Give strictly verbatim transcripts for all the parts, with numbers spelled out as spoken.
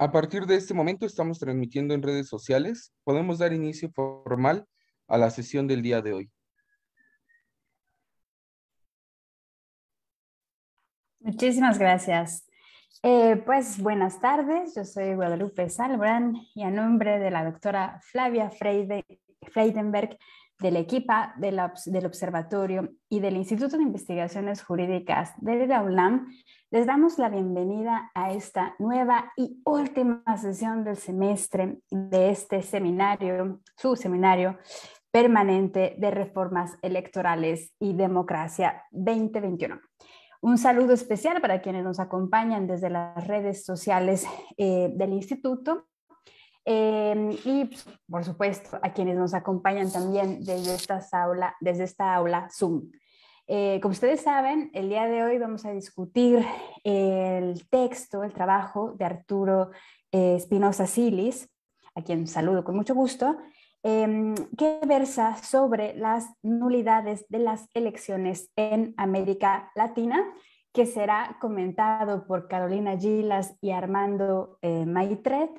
A partir de este momento estamos transmitiendo en redes sociales. Podemos dar inicio formal a la sesión del día de hoy. Muchísimas gracias. Eh, pues buenas tardes, yo soy Guadalupe Salbrán y a nombre de la doctora Flavia Freide, Freidenberg del equipo de la, del Observatorio y del Instituto de Investigaciones Jurídicas de la UNAM, les damos la bienvenida a esta nueva y última sesión del semestre de este seminario, su seminario permanente de reformas electorales y democracia veinte veintiuno. Un saludo especial para quienes nos acompañan desde las redes sociales eh, del instituto eh, y, por supuesto, a quienes nos acompañan también desde esta aula, desde esta aula Zoom. Eh, como ustedes saben, el día de hoy vamos a discutir el texto, el trabajo de Arturo eh, Espinosa Silis, a quien saludo con mucho gusto, Eh, que versa sobre las nulidades de las elecciones en América Latina, que será comentado por Carolina Gilas y Armando eh, Maitret,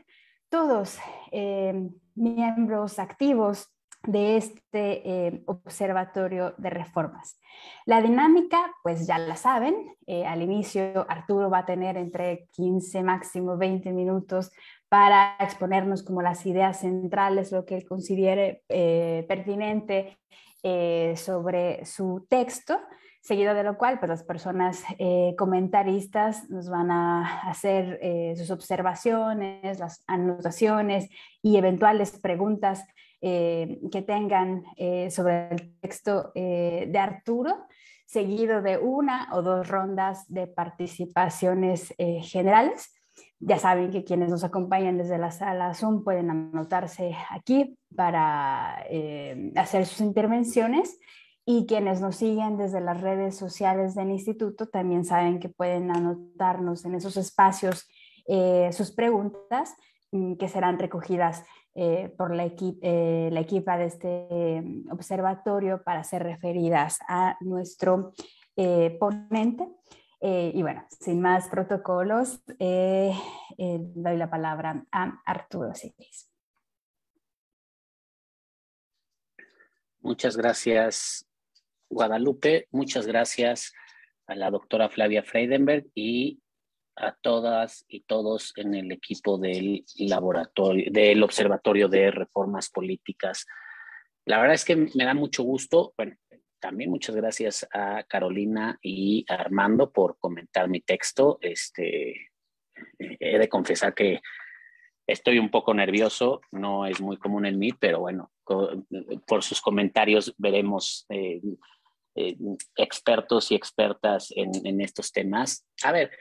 todos eh, miembros activos de este eh, Observatorio de Reformas. La dinámica, pues ya la saben, eh, al inicio Arturo va a tener entre quince máximo veinte minutos para exponernos como las ideas centrales, lo que él considere eh, pertinente eh, sobre su texto, seguido de lo cual pues, las personas eh, comentaristas nos van a hacer eh, sus observaciones, las anotaciones y eventuales preguntas eh, que tengan eh, sobre el texto eh, de Arturo, seguido de una o dos rondas de participaciones eh, generales. Ya saben que quienes nos acompañan desde la sala Zoom pueden anotarse aquí para eh, hacer sus intervenciones y quienes nos siguen desde las redes sociales del instituto también saben que pueden anotarnos en esos espacios eh, sus preguntas que serán recogidas eh, por la, equi eh, la equipa de este observatorio para ser referidas a nuestro eh, ponente. Eh, y bueno, sin más protocolos, eh, eh, doy la palabra a Arturo Silis. Muchas gracias, Guadalupe. Muchas gracias a la doctora Flavia Freidenberg y a todas y todos en el equipo del laboratorio, del Observatorio de Reformas Políticas. La verdad es que me da mucho gusto, bueno, también muchas gracias a Carolina y a Armando por comentar mi texto. Este, he de confesar que estoy un poco nervioso, no es muy común en mí, pero bueno, por sus comentarios veremos eh, eh, expertos y expertas en, en estos temas. A ver,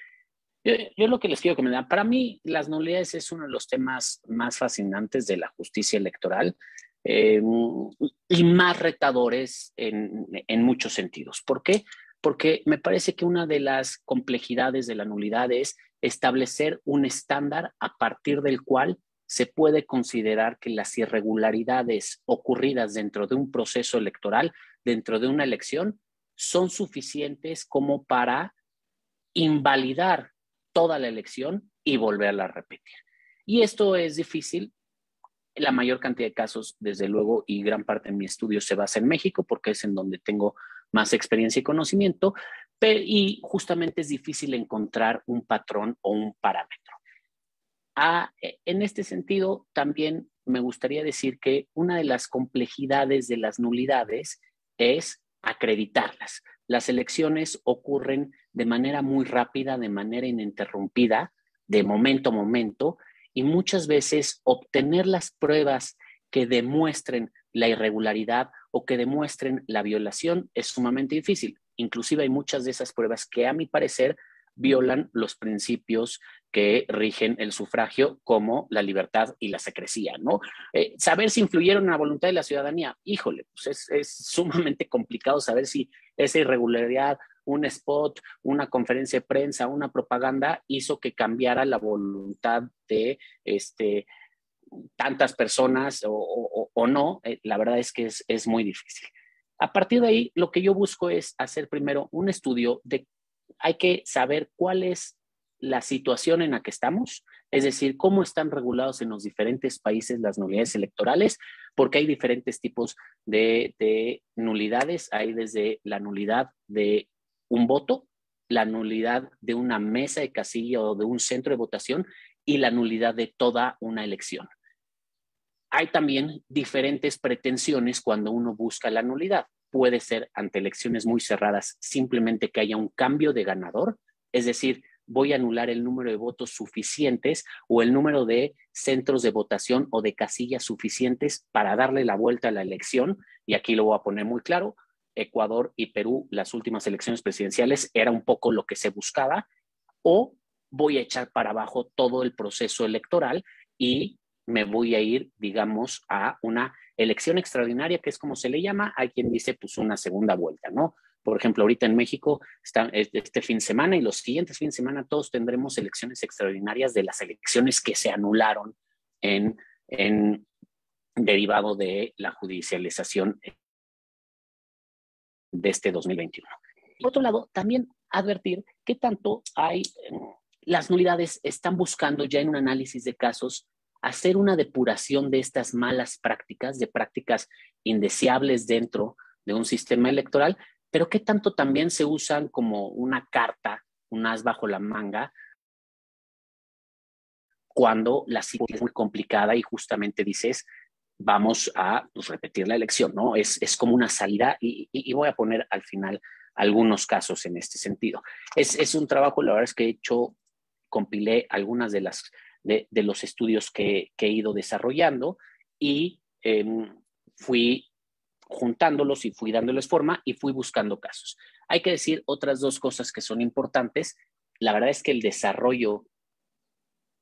yo, yo lo que les quiero comentar, para mí las nulidades es uno de los temas más fascinantes de la justicia electoral. Eh, y más retadores en, en muchos sentidos. ¿Por qué? Porque me parece que una de las complejidades de la nulidad es establecer un estándar a partir del cual se puede considerar que las irregularidades ocurridas dentro de un proceso electoral, dentro de una elección, son suficientes como para invalidar toda la elección y volverla a repetir. Y esto es difícil. La mayor cantidad de casos, desde luego, y gran parte de mi estudio se basa en México porque es en donde tengo más experiencia y conocimiento, pero, y justamente es difícil encontrar un patrón o un parámetro. Ah, en este sentido, también me gustaría decir que una de las complejidades de las nulidades es acreditarlas. Las elecciones ocurren de manera muy rápida, de manera ininterrumpida, de momento a momento, y muchas veces obtener las pruebas que demuestren la irregularidad o que demuestren la violación es sumamente difícil. Inclusive hay muchas de esas pruebas que, a mi parecer, violan los principios que rigen el sufragio, como la libertad y la secrecía, ¿no? Eh, saber si influyeron en la voluntad de la ciudadanía, híjole, pues es, es sumamente complicado saber si esa irregularidad, un spot, una conferencia de prensa, una propaganda, hizo que cambiara la voluntad de este, tantas personas o, o, o no. Eh, la verdad es que es, es muy difícil. A partir de ahí, lo que yo busco es hacer primero un estudio de, hay que saber cuál es la situación en la que estamos, es decir, cómo están regulados en los diferentes países las nulidades electorales, porque hay diferentes tipos de, de nulidades. Hay desde la nulidad de un voto, la nulidad de una mesa de casilla o de un centro de votación y la nulidad de toda una elección. Hay también diferentes pretensiones cuando uno busca la nulidad. Puede ser ante elecciones muy cerradas, simplemente que haya un cambio de ganador, es decir, voy a anular el número de votos suficientes o el número de centros de votación o de casillas suficientes para darle la vuelta a la elección. Y aquí lo voy a poner muy claro, Ecuador y Perú, las últimas elecciones presidenciales, era un poco lo que se buscaba, o voy a echar para abajo todo el proceso electoral y me voy a ir, digamos, a una elección extraordinaria, que es como se le llama. Hay quien dice, pues, una segunda vuelta, ¿no? Por ejemplo, ahorita en México, está este fin de semana y los siguientes fin de semana todos tendremos elecciones extraordinarias de las elecciones que se anularon en, en derivado de la judicialización de este dos mil veintiuno. Por otro lado, también advertir que tanto hay, las nulidades están buscando ya en un análisis de casos hacer una depuración de estas malas prácticas, de prácticas indeseables dentro de un sistema electoral, pero qué tanto también se usan como una carta, un as bajo la manga, cuando la situación es muy complicada y justamente dices, vamos a pues, repetir la elección, ¿no? Es, es como una salida y, y, y voy a poner al final algunos casos en este sentido. Es, es un trabajo, la verdad es que he hecho, compilé algunas de las... De, de los estudios que, que he ido desarrollando y eh, fui juntándolos y fui dándoles forma y fui buscando casos. Hay que decir otras dos cosas que son importantes. La verdad es que el desarrollo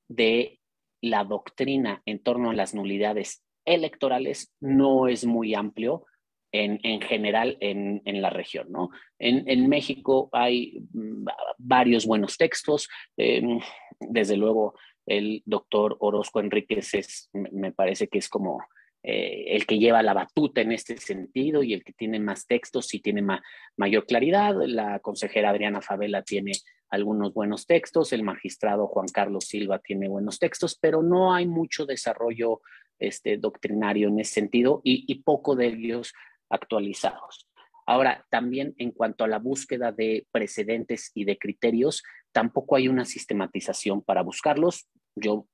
de la doctrina en torno a las nulidades electorales no es muy amplio en, en general en, en la región, ¿no? En, en México hay varios buenos textos, eh, desde luego... El doctor Orozco Enríquez es, me parece que es como eh, el que lleva la batuta en este sentido y el que tiene más textos y tiene ma mayor claridad. La consejera Adriana Favela tiene algunos buenos textos. El magistrado Juan Carlos Silva tiene buenos textos, pero no hay mucho desarrollo este, doctrinario en ese sentido y, y poco de ellos actualizados. Ahora, también en cuanto a la búsqueda de precedentes y de criterios, tampoco hay una sistematización para buscarlos. Yo,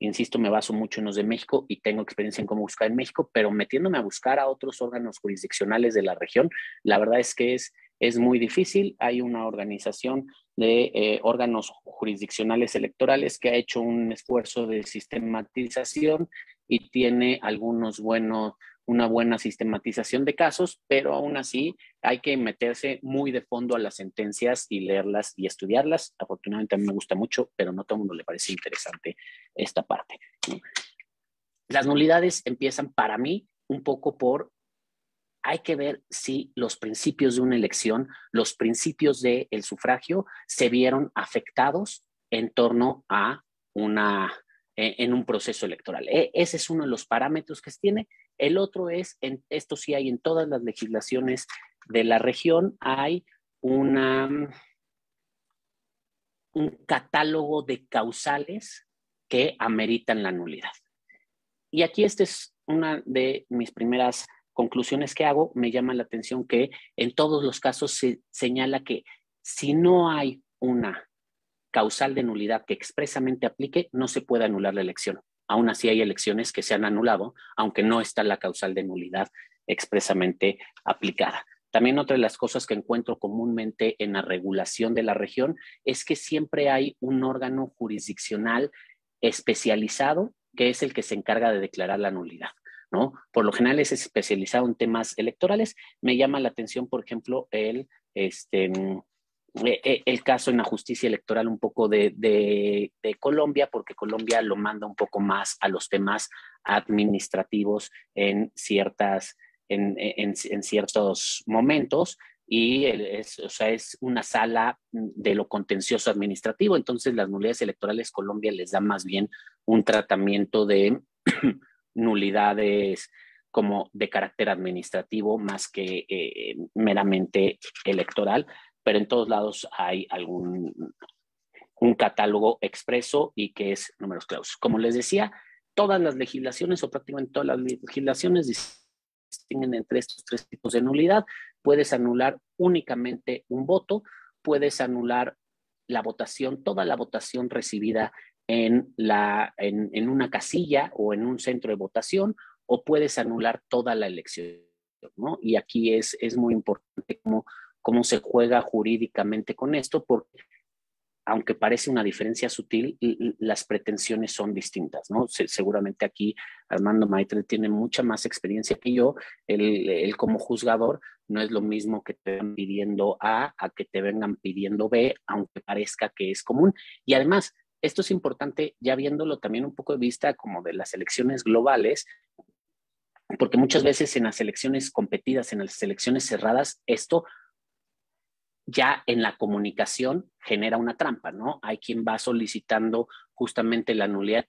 insisto, me baso mucho en los de México y tengo experiencia en cómo buscar en México, pero metiéndome a buscar a otros órganos jurisdiccionales de la región, la verdad es que es, es muy difícil. Hay una organización de eh, órganos jurisdiccionales electorales que ha hecho un esfuerzo de sistematización y tiene algunos buenos... una buena sistematización de casos, pero aún así hay que meterse muy de fondo a las sentencias y leerlas y estudiarlas. Afortunadamente a mí me gusta mucho, pero no a todo el mundo le parece interesante esta parte. Las nulidades empiezan para mí un poco por, hay que ver si los principios de una elección, los principios del sufragio se vieron afectados en torno a una, en un proceso electoral. Ese es uno de los parámetros que se tiene. El otro es, en, esto sí hay en todas las legislaciones de la región, hay una, un catálogo de causales que ameritan la nulidad. Y aquí esta es una de mis primeras conclusiones que hago. Me llama la atención que en todos los casos se señala que si no hay una causal de nulidad que expresamente aplique, no se puede anular la elección. Aún así hay elecciones que se han anulado, aunque no está la causal de nulidad expresamente aplicada. También otra de las cosas que encuentro comúnmente en la regulación de la región es que siempre hay un órgano jurisdiccional especializado que es el que se encarga de declarar la nulidad, ¿no? Por lo general es especializado en temas electorales. Me llama la atención, por ejemplo, el, este, el caso en la justicia electoral un poco de, de, de Colombia, porque Colombia lo manda un poco más a los temas administrativos en, ciertas, en, en, en ciertos momentos y es, o sea, es una sala de lo contencioso administrativo. Entonces las nulidades electorales Colombia les da más bien un tratamiento de nulidades como de carácter administrativo más que eh, meramente electoral. Pero en todos lados hay algún, un catálogo expreso y que es números clausus. Como les decía, todas las legislaciones o prácticamente todas las legislaciones distinguen entre estos tres tipos de nulidad. Puedes anular únicamente un voto, puedes anular la votación, toda la votación recibida en, la, en, en una casilla o en un centro de votación, o puedes anular toda la elección, ¿no? Y aquí es, es muy importante cómo, cómo se juega jurídicamente con esto, porque aunque parece una diferencia sutil, las pretensiones son distintas, ¿no? Se, seguramente aquí Armando Maitret tiene mucha más experiencia que yo. Él, él como juzgador no es lo mismo que te vengan pidiendo A a que te vengan pidiendo B, aunque parezca que es común. Y además, esto es importante ya viéndolo también un poco de vista como de las elecciones globales, porque muchas veces en las elecciones competidas, en las elecciones cerradas, esto ya en la comunicación genera una trampa, ¿no? Hay quien va solicitando justamente la nulidad,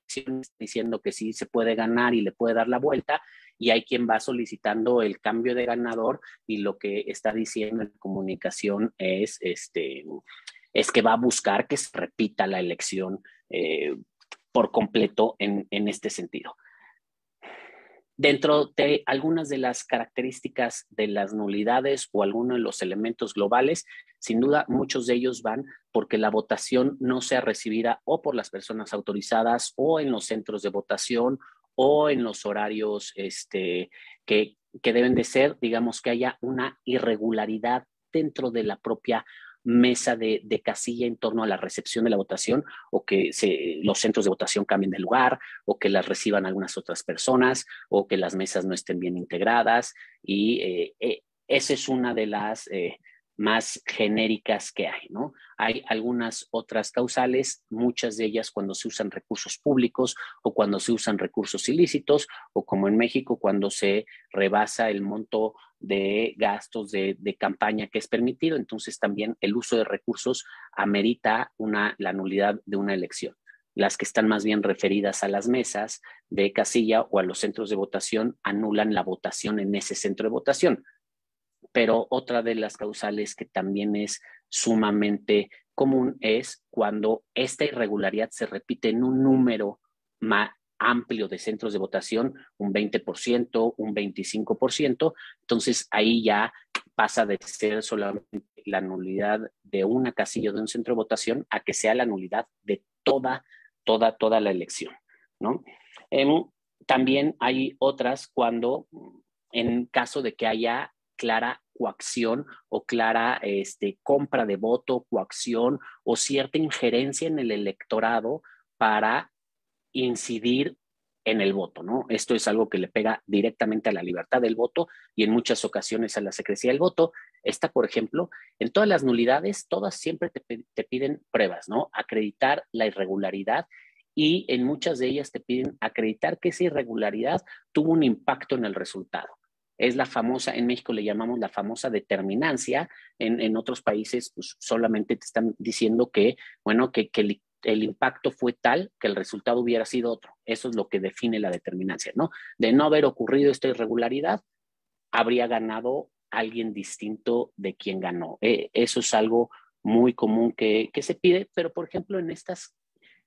diciendo que sí se puede ganar y le puede dar la vuelta, y hay quien va solicitando el cambio de ganador y lo que está diciendo en comunicación es, este, es que va a buscar que se repita la elección eh, por completo en, en este sentido. Dentro de algunas de las características de las nulidades o algunos de los elementos globales, sin duda muchos de ellos van porque la votación no sea recibida o por las personas autorizadas o en los centros de votación o en los horarios este, que, que deben de ser, digamos que haya una irregularidad dentro de la propia mesa de, de casilla en torno a la recepción de la votación, o que se, los centros de votación cambien de lugar, o que las reciban algunas otras personas, o que las mesas no estén bien integradas, y eh, eh, esa es una de las eh, más genéricas que hay, ¿no? Hay algunas otras causales, muchas de ellas cuando se usan recursos públicos o cuando se usan recursos ilícitos, o como en México cuando se rebasa el monto de gastos de, de campaña que es permitido, entonces también el uso de recursos amerita una, la nulidad de una elección. Las que están más bien referidas a las mesas de casilla o a los centros de votación anulan la votación en ese centro de votación. Pero otra de las causales que también es sumamente común es cuando esta irregularidad se repite en un número más amplio de centros de votación, un veinte por ciento, un veinticinco por ciento, entonces ahí ya pasa de ser solamente la nulidad de una casilla de un centro de votación a que sea la nulidad de toda, toda, toda la elección, ¿no? Eh, también hay otras cuando, en caso de que haya clara coacción o clara este, compra de voto, coacción o cierta injerencia en el electorado para incidir en el voto, ¿no? Esto es algo que le pega directamente a la libertad del voto y en muchas ocasiones a la secrecía del voto. Esta, por ejemplo, en todas las nulidades, todas siempre te, te piden pruebas, ¿no? Acreditar la irregularidad, y en muchas de ellas te piden acreditar que esa irregularidad tuvo un impacto en el resultado. Es la famosa, en México le llamamos la famosa determinancia, en, en otros países pues, solamente te están diciendo que, bueno, que, que el, el impacto fue tal que el resultado hubiera sido otro. Eso es lo que define la determinancia, ¿no? De no haber ocurrido esta irregularidad, habría ganado alguien distinto de quien ganó. Eh, eso es algo muy común que, que se pide, pero por ejemplo en estas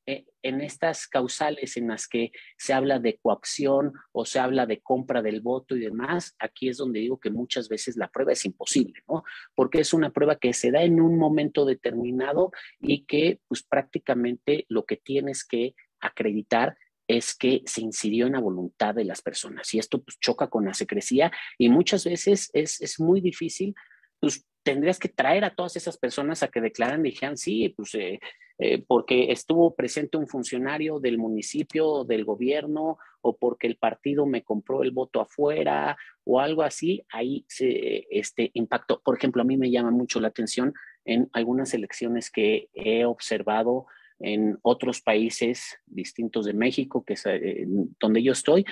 Eh, en estas causales en las que se habla de coacción o se habla de compra del voto y demás, aquí es donde digo que muchas veces la prueba es imposible, ¿no? Porque es una prueba que se da en un momento determinado y que pues prácticamente lo que tienes que acreditar es que se incidió en la voluntad de las personas, y esto pues choca con la secrecía y muchas veces es, es muy difícil. Pues tendrías que traer a todas esas personas a que declaran y dijeran, sí, pues eh, eh, porque estuvo presente un funcionario del municipio, del gobierno, o porque el partido me compró el voto afuera, o algo así, ahí se este, impactó. Por ejemplo, a mí me llama mucho la atención en algunas elecciones que he observado en otros países distintos de México, que es eh, donde yo estoy,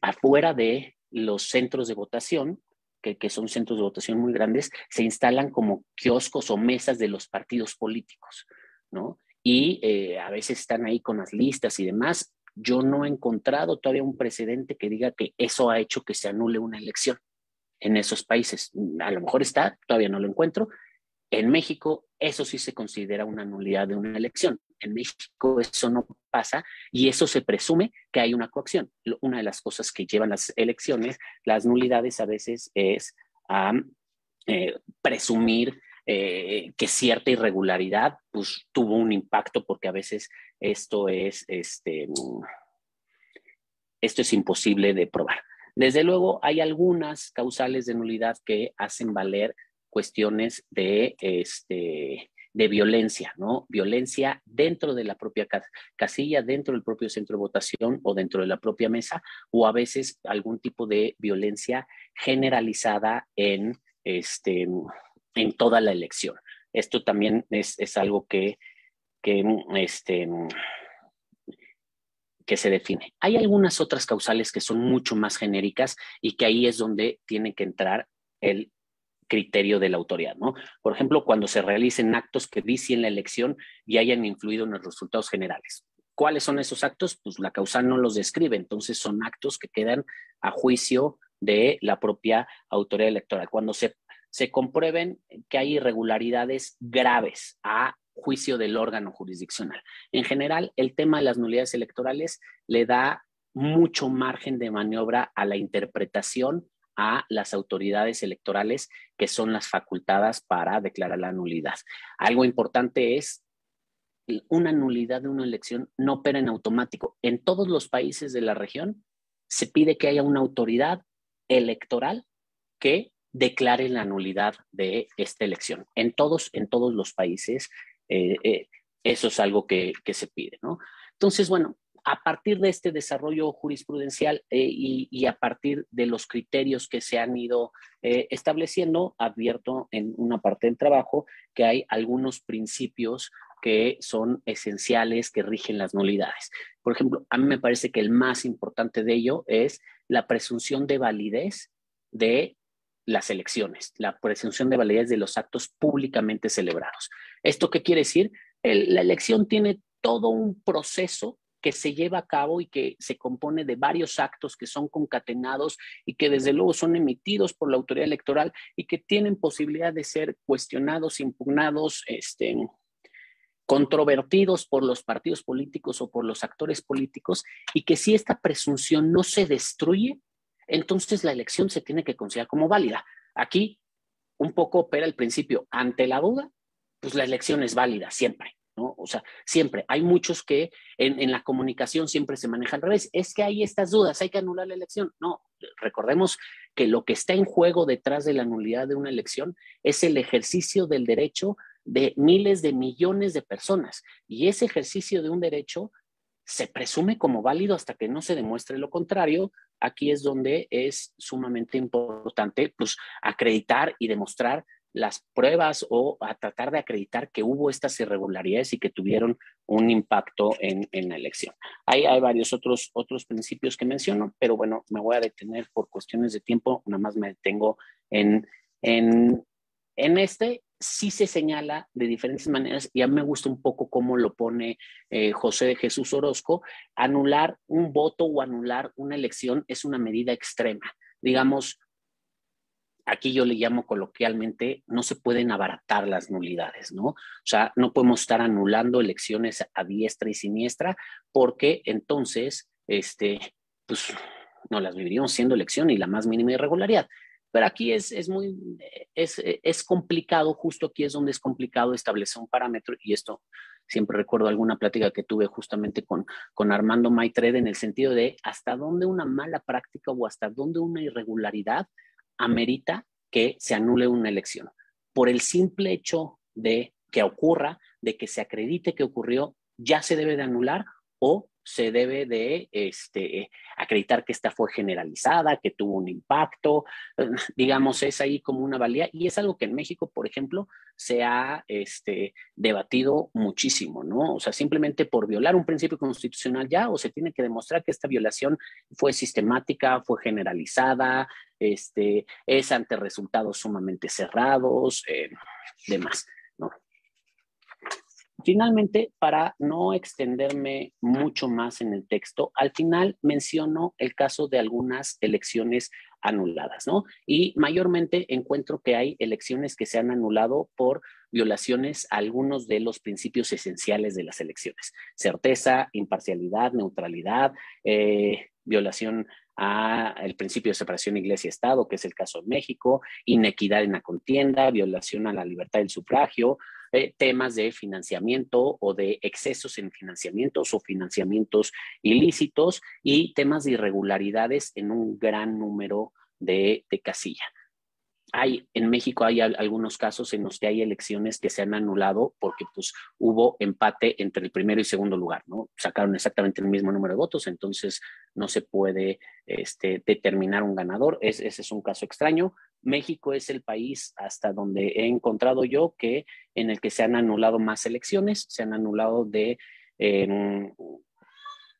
afuera de los centros de votación, Que, que son centros de votación muy grandes, se instalan como kioscos o mesas de los partidos políticos, ¿no? Y eh, a veces están ahí con las listas y demás. Yo no he encontrado todavía un precedente que diga que eso ha hecho que se anule una elección en esos países. A lo mejor está, todavía no lo encuentro. En México, eso sí se considera una nulidad de una elección. en México eso no pasa y eso se presume que hay una coacción. Una de las cosas que llevan las elecciones, las nulidades a veces es um, eh, presumir eh, que cierta irregularidad pues, tuvo un impacto porque a veces esto es, este, esto es imposible de probar. Desde luego hay algunas causales de nulidad que hacen valer cuestiones de, este, de violencia, ¿no? Violencia dentro de la propia casilla, dentro del propio centro de votación o dentro de la propia mesa, o a veces algún tipo de violencia generalizada en, este, en toda la elección. Esto también es, es algo que, que, este, que se define. Hay algunas otras causales que son mucho más genéricas y que ahí es donde tiene que entrar el criterio de la autoridad, ¿no? Por ejemplo, cuando se realicen actos que vicien la elección y hayan influido en los resultados generales. ¿Cuáles son esos actos? Pues la causal no los describe, entonces son actos que quedan a juicio de la propia autoridad electoral. Cuando se, se comprueben que hay irregularidades graves a juicio del órgano jurisdiccional. En general, el tema de las nulidades electorales le da mucho margen de maniobra a la interpretación a las autoridades electorales que son las facultadas para declarar la nulidad. Algo importante es una nulidad de una elección no opera en automático. En todos los países de la región se pide que haya una autoridad electoral que declare la nulidad de esta elección. En todos, en todos los países eh, eh, eso es algo que, que se pide, ¿no? Entonces, bueno, a partir de este desarrollo jurisprudencial eh, y, y a partir de los criterios que se han ido eh, estableciendo, advierto en una parte del trabajo que hay algunos principios que son esenciales que rigen las nulidades. Por ejemplo, a mí me parece que el más importante de ello es la presunción de validez de las elecciones, la presunción de validez de los actos públicamente celebrados. ¿Esto qué quiere decir? El, la elección tiene todo un proceso que se lleva a cabo y que se compone de varios actos que son concatenados y que desde luego son emitidos por la autoridad electoral y que tienen posibilidad de ser cuestionados, impugnados, este, controvertidos por los partidos políticos o por los actores políticos, y que si esta presunción no se destruye, entonces la elección se tiene que considerar como válida. Aquí un poco opera el principio, ante la duda, pues la elección es válida siempre, ¿no? O sea, siempre. Hay muchos que en, en la comunicación siempre se maneja al revés. Es que hay estas dudas, hay que anular la elección. No, recordemos que lo que está en juego detrás de la nulidad de una elección es el ejercicio del derecho de miles de millones de personas. Y ese ejercicio de un derecho se presume como válido hasta que no se demuestre lo contrario. Aquí es donde es sumamente importante, pues, acreditar y demostrar las pruebas o a tratar de acreditar que hubo estas irregularidades y que tuvieron un impacto en, en la elección. Hay, hay varios otros, otros principios que menciono, pero bueno, me voy a detener por cuestiones de tiempo, nada más me detengo en, en, en este. Sí se señala de diferentes maneras, y a mí me gusta un poco cómo lo pone eh, José de Jesús Orozco, anular un voto o anular una elección es una medida extrema, digamos. Aquí yo le llamo coloquialmente, no se pueden abaratar las nulidades, ¿no? O sea, no podemos estar anulando elecciones a diestra y siniestra porque entonces, este, pues, no las viviríamos siendo elección y la más mínima irregularidad. Pero aquí es, es muy, es, es complicado, justo aquí es donde es complicado establecer un parámetro, y esto siempre recuerdo alguna plática que tuve justamente con, con Armando Maitret en el sentido de hasta dónde una mala práctica o hasta dónde una irregularidad amerita que se anule una elección. Por el simple hecho de que ocurra, de que se acredite que ocurrió, ya se debe de anular o se debe de este, acreditar que esta fue generalizada, que tuvo un impacto, digamos, es ahí como una valía, y es algo que en México, por ejemplo, se ha este, debatido muchísimo, ¿no? O sea, simplemente por violar un principio constitucional ya, o se tiene que demostrar que esta violación fue sistemática, fue generalizada, este, es ante resultados sumamente cerrados, eh, demás, ¿no? Finalmente, para no extenderme mucho más en el texto, al final menciono el caso de algunas elecciones anuladas, ¿no? Y mayormente encuentro que hay elecciones que se han anulado por violaciones a algunos de los principios esenciales de las elecciones. Certeza, imparcialidad, neutralidad, eh, violación al principio de separación iglesia-estado, que es el caso de México, inequidad en la contienda, violación a la libertad del sufragio, Eh, temas de financiamiento o de excesos en financiamientos o financiamientos ilícitos y temas de irregularidades en un gran número de, de casilla. Hay, en México hay al, algunos casos en los que hay elecciones que se han anulado porque pues, hubo empate entre el primero y segundo lugar, ¿no? Sacaron exactamente el mismo número de votos, entonces no se puede este, determinar un ganador. Es, ese es un caso extraño. México es el país hasta donde he encontrado yo que en el que se han anulado más elecciones, se han anulado de eh,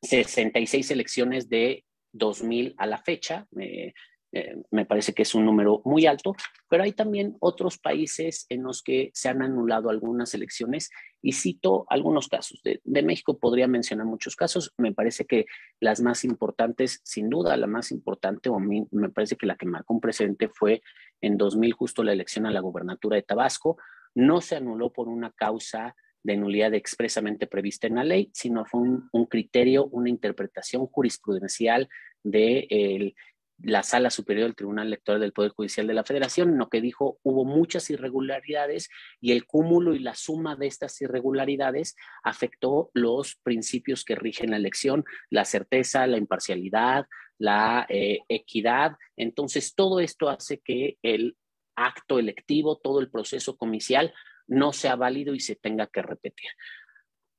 sesenta y seis elecciones de dos mil a la fecha, eh, eh, me parece que es un número muy alto, pero hay también otros países en los que se han anulado algunas elecciones y cito algunos casos, de, de México podría mencionar muchos casos, me parece que las más importantes, sin duda la más importante, o a mí me parece que la que marcó un precedente fue en dos mil justo la elección a la gobernatura de Tabasco, no se anuló por una causa de nulidad expresamente prevista en la ley, sino fue un, un criterio, una interpretación jurisprudencial de el, la Sala Superior del Tribunal Electoral del Poder Judicial de la Federación, en lo que dijo hubo muchas irregularidades y el cúmulo y la suma de estas irregularidades afectó los principios que rigen la elección, la certeza, la imparcialidad, la eh, equidad. Entonces, todo esto hace que el acto electivo, todo el proceso comicial no sea válido y se tenga que repetir.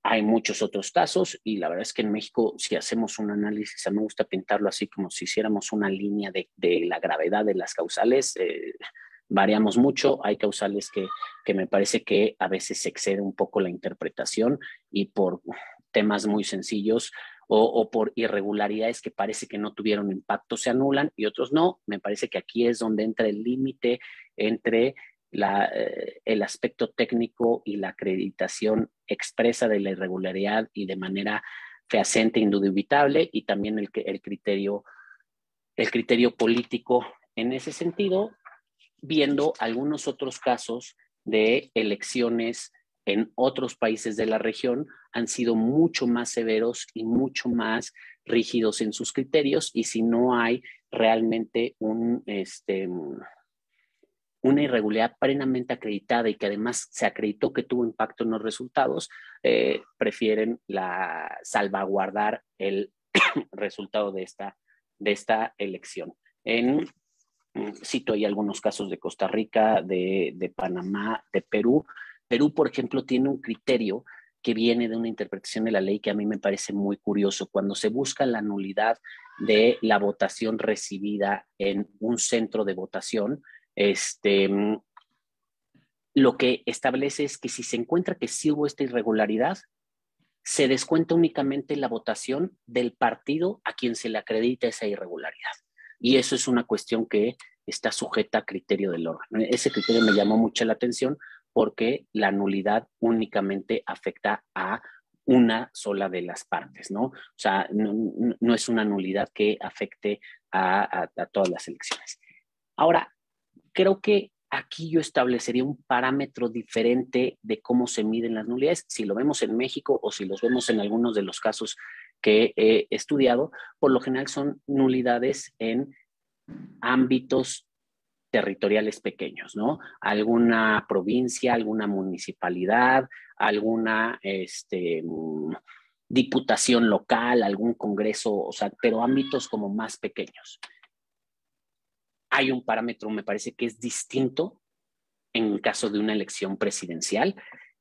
Hay muchos otros casos y la verdad es que en México si hacemos un análisis, a mí me gusta pintarlo así como si hiciéramos una línea de, de la gravedad de las causales, eh, variamos mucho, hay causales que, que me parece que a veces se excede un poco la interpretación y por temas muy sencillos o, o por irregularidades que parece que no tuvieron impacto se anulan y otros no, me parece que aquí es donde entra el límite entre La, eh, el aspecto técnico y la acreditación expresa de la irregularidad y de manera fehaciente, indubitable, y también el, el, criterio, el criterio político en ese sentido, viendo algunos otros casos de elecciones en otros países de la región, han sido mucho más severos y mucho más rígidos en sus criterios, y si no hay realmente un... Este, una irregularidad plenamente acreditada y que además se acreditó que tuvo impacto en los resultados, eh, prefieren la, salvaguardar el resultado de esta, de esta elección. En, cito ahí algunos casos de Costa Rica, de, de Panamá, de Perú. Perú, por ejemplo, tiene un criterio que viene de una interpretación de la ley que a mí me parece muy curioso. Cuando se busca la nulidad de la votación recibida en un centro de votación, Este, lo que establece es que si se encuentra que sí hubo esta irregularidad, se descuenta únicamente la votación del partido a quien se le acredita esa irregularidad. Y eso es una cuestión que está sujeta a criterio del órgano. Ese criterio me llamó mucho la atención porque la nulidad únicamente afecta a una sola de las partes, ¿no? O sea, no, no es una nulidad que afecte a, a, a todas las elecciones. Ahora, creo que aquí yo establecería un parámetro diferente de cómo se miden las nulidades, si lo vemos en México o si los vemos en algunos de los casos que he estudiado, por lo general son nulidades en ámbitos territoriales pequeños, ¿no? Alguna provincia, alguna municipalidad, alguna este, diputación local, algún congreso, o sea, pero ámbitos como más pequeños. Hay un parámetro, me parece que es distinto en el caso de una elección presidencial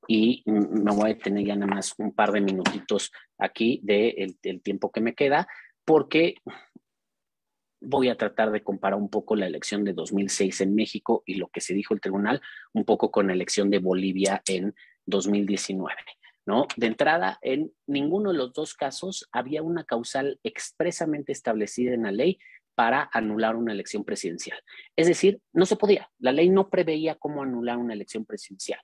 y me voy a detener ya nada más un par de minutitos aquí del del tiempo que me queda porque voy a tratar de comparar un poco la elección de dos mil seis en México y lo que se dijo el tribunal un poco con la elección de Bolivia en dos mil diecinueve. ¿No? De entrada, en ninguno de los dos casos había una causal expresamente establecida en la ley para anular una elección presidencial. Es decir, no se podía. La ley no preveía cómo anular una elección presidencial.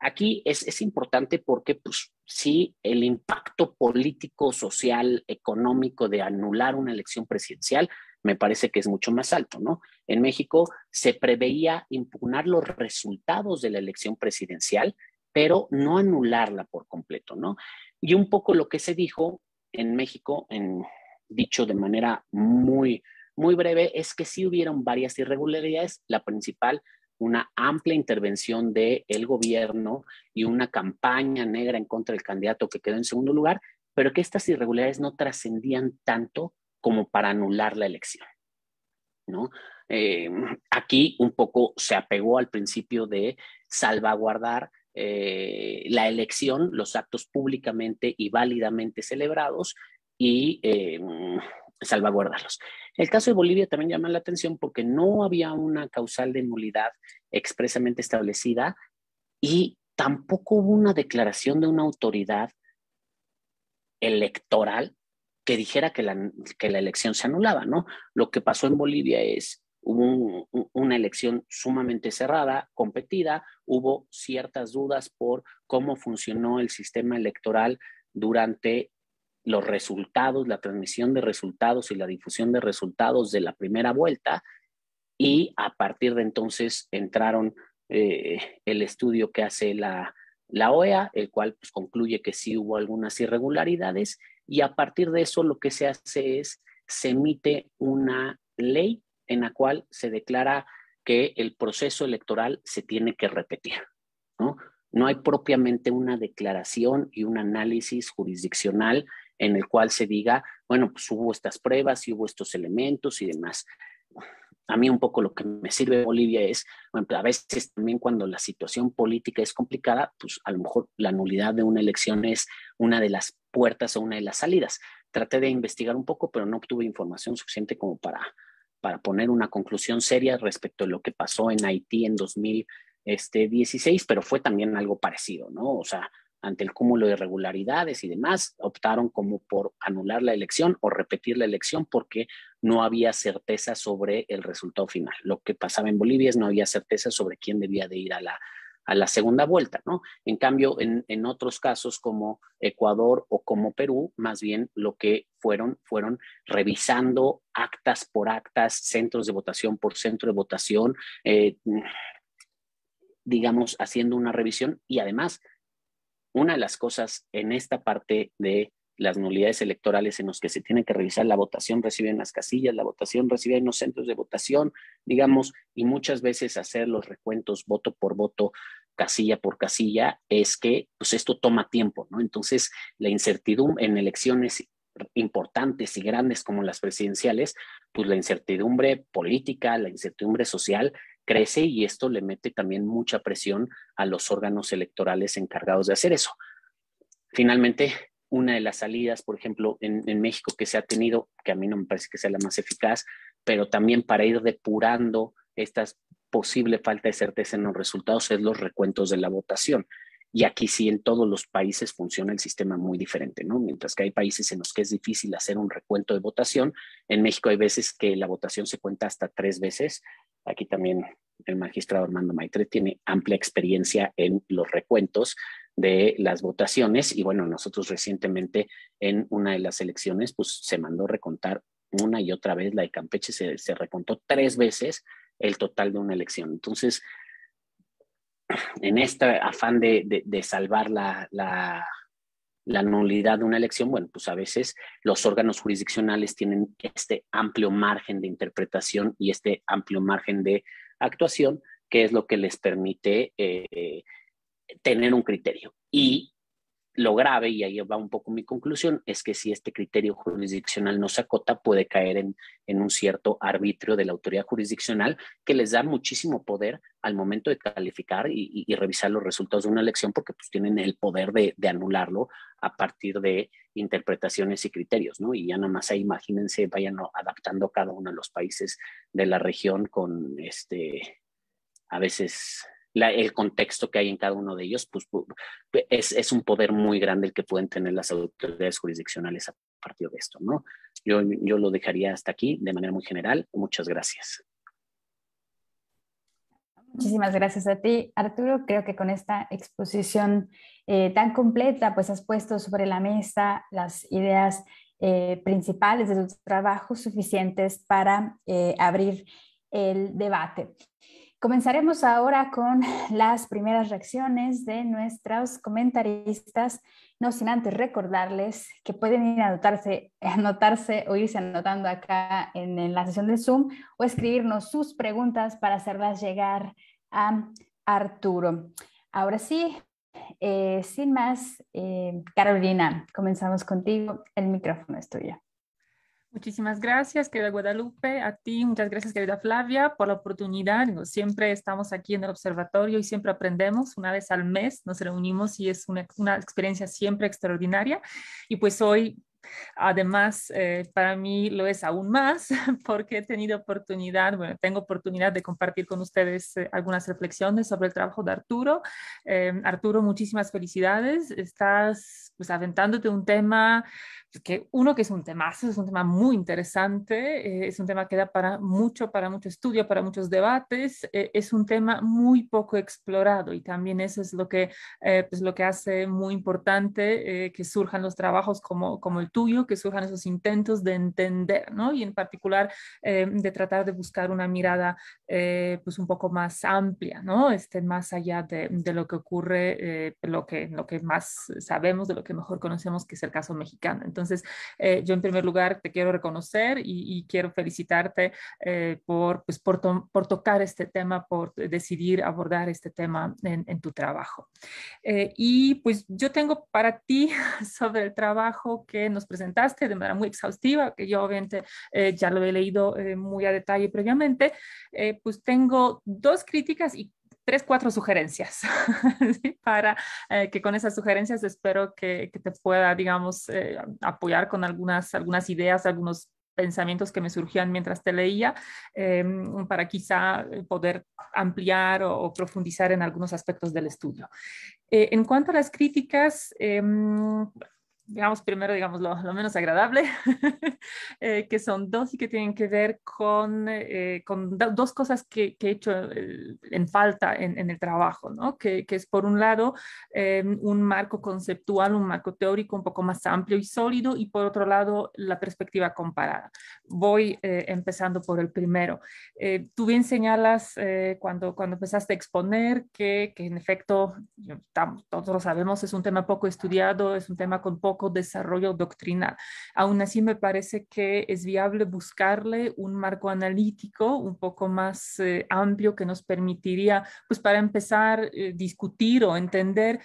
Aquí es, es importante porque pues, sí, el impacto político, social, económico de anular una elección presidencial me parece que es mucho más alto, ¿no? En México se preveía impugnar los resultados de la elección presidencial, pero no anularla por completo, ¿no? Y un poco lo que se dijo en México, en, dicho de manera muy, muy breve, es que sí hubieron varias irregularidades, la principal, una amplia intervención del gobierno y una campaña negra en contra del candidato que quedó en segundo lugar, pero que estas irregularidades no trascendían tanto como para anular la elección, ¿no? Eh, aquí un poco se apegó al principio de salvaguardar eh, la elección, los actos públicamente y válidamente celebrados y eh, salvaguardarlos. El caso de Bolivia también llama la atención porque no había una causal de nulidad expresamente establecida y tampoco hubo una declaración de una autoridad electoral que dijera que la, que la elección se anulaba, ¿no? Lo que pasó en Bolivia es, hubo un, un, una elección sumamente cerrada, competida, hubo ciertas dudas por cómo funcionó el sistema electoral durante los resultados, la transmisión de resultados y la difusión de resultados de la primera vuelta, y a partir de entonces entraron eh, el estudio que hace la, la O E A, el cual pues, concluye que sí hubo algunas irregularidades, y a partir de eso lo que se hace es, se emite una ley en la cual se declara que el proceso electoral se tiene que repetir, ¿no? No hay propiamente una declaración y un análisis jurisdiccional en el cual se diga, bueno, pues hubo estas pruebas y hubo estos elementos y demás. A mí un poco lo que me sirve de Bolivia es, bueno, a veces también cuando la situación política es complicada, pues a lo mejor la nulidad de una elección es una de las puertas o una de las salidas. Traté de investigar un poco, pero no obtuve información suficiente como para, para poner una conclusión seria respecto a lo que pasó en Haití en dos mil dieciséis, pero fue también algo parecido, ¿no? O sea, ante el cúmulo de irregularidades y demás, optaron como por anular la elección o repetir la elección porque no había certeza sobre el resultado final. Lo que pasaba en Bolivia es no había certeza sobre quién debía de ir a la, a la segunda vuelta, ¿no? En cambio, en, en otros casos como Ecuador o como Perú, más bien lo que fueron, fueron revisando actas por actas, centros de votación por centro de votación, eh, digamos, haciendo una revisión y además... Una de las cosas en esta parte de las nulidades electorales en los que se tiene que revisar la votación recibida en las casillas, la votación recibida en los centros de votación, digamos, y muchas veces hacer los recuentos voto por voto, casilla por casilla, es que pues esto toma tiempo, ¿no? Entonces, la incertidumbre en elecciones importantes y grandes como las presidenciales, pues la incertidumbre política, la incertidumbre social, crece y esto le mete también mucha presión a los órganos electorales encargados de hacer eso. Finalmente, una de las salidas, por ejemplo, en, en México que se ha tenido, que a mí no me parece que sea la más eficaz, pero también para ir depurando esta posible falta de certeza en los resultados es los recuentos de la votación. Y aquí sí en todos los países funciona el sistema muy diferente, ¿no? Mientras que hay países en los que es difícil hacer un recuento de votación, en México hay veces que la votación se cuenta hasta tres veces. Aquí también el magistrado Armando Maitret tiene amplia experiencia en los recuentos de las votaciones y bueno, nosotros recientemente en una de las elecciones pues se mandó recontar una y otra vez, la de Campeche se, se recontó tres veces el total de una elección. Entonces, en este afán de, de, de salvar la, la, la nulidad de una elección, bueno, pues a veces los órganos jurisdiccionales tienen este amplio margen de interpretación y este amplio margen de actuación, que es lo que les permite eh, tener un criterio. Y lo grave, y ahí va un poco mi conclusión, es que si este criterio jurisdiccional no se acota, puede caer en, en un cierto arbitrio de la autoridad jurisdiccional que les da muchísimo poder al momento de calificar y, y, y revisar los resultados de una elección porque pues, tienen el poder de, de anularlo a partir de interpretaciones y criterios, ¿no? Y ya nada más ahí imagínense, vayan adaptando cada uno de los países de la región con este, a veces la, el contexto que hay en cada uno de ellos, pues es, es un poder muy grande el que pueden tener las autoridades jurisdiccionales a partir de esto, ¿no? Yo, yo lo dejaría hasta aquí de manera muy general. Muchas gracias. Muchísimas gracias a ti, Arturo. Creo que con esta exposición eh, tan completa, pues has puesto sobre la mesa las ideas eh, principales de su trabajo suficientes para eh, abrir el debate. Comenzaremos ahora con las primeras reacciones de nuestros comentaristas, no sin antes recordarles que pueden ir a anotarse, anotarse o irse anotando acá en, en la sesión de Zoom o escribirnos sus preguntas para hacerlas llegar a Arturo. Ahora sí, eh, sin más, eh, Carolina, comenzamos contigo, el micrófono es tuyo. Muchísimas gracias, querida Guadalupe, a ti, muchas gracias, querida Flavia, por la oportunidad. Siempre estamos aquí en el observatorio y siempre aprendemos. Una vez al mes nos reunimos y es una, una experiencia siempre extraordinaria. Y pues hoy, además, eh, para mí lo es aún más porque he tenido oportunidad, bueno, tengo oportunidad de compartir con ustedes eh, algunas reflexiones sobre el trabajo de Arturo. Eh, Arturo, muchísimas felicidades. Estás pues aventándote un tema que uno que es un temazo, es un tema muy interesante, eh, es un tema que da para mucho, para mucho estudio, para muchos debates, eh, es un tema muy poco explorado y también eso es lo que, eh, pues lo que hace muy importante eh, que surjan los trabajos como, como el tuyo, que surjan esos intentos de entender, ¿no? Y en particular eh, de tratar de buscar una mirada eh, pues un poco más amplia, ¿no? Este, más allá de, de lo que ocurre, eh, lo, que, lo que más sabemos, de lo que mejor conocemos, que es el caso mexicano. Entonces, Entonces, eh, yo en primer lugar te quiero reconocer y, y quiero felicitarte eh, por, pues, por, to por tocar este tema, por decidir abordar este tema en, en tu trabajo. Eh, y pues yo tengo para ti sobre el trabajo que nos presentaste de manera muy exhaustiva, que yo obviamente eh, ya lo he leído eh, muy a detalle previamente, eh, pues tengo dos críticas y tres, cuatro sugerencias, ¿sí? Para eh, que con esas sugerencias espero que, que te pueda, digamos, eh, apoyar con algunas, algunas ideas, algunos pensamientos que me surgían mientras te leía, eh, para quizá poder ampliar o, o profundizar en algunos aspectos del estudio. Eh, en cuanto a las críticas, eh, digamos, primero, digamos, lo, lo menos agradable, eh, que son dos y que tienen que ver con, eh, con dos cosas que, que he hecho eh, en falta en, en el trabajo, ¿no? Que, que es, por un lado, eh, un marco conceptual, un marco teórico un poco más amplio y sólido, y por otro lado, la perspectiva comparada. Voy eh, empezando por el primero. Eh, tú bien señalas eh, cuando, cuando empezaste a exponer que, que en efecto, todos lo sabemos, es un tema poco estudiado, es un tema con poco desarrollo doctrinal. Aún así me parece que es viable buscarle un marco analítico un poco más eh, amplio que nos permitiría, pues para empezar, eh, discutir o entender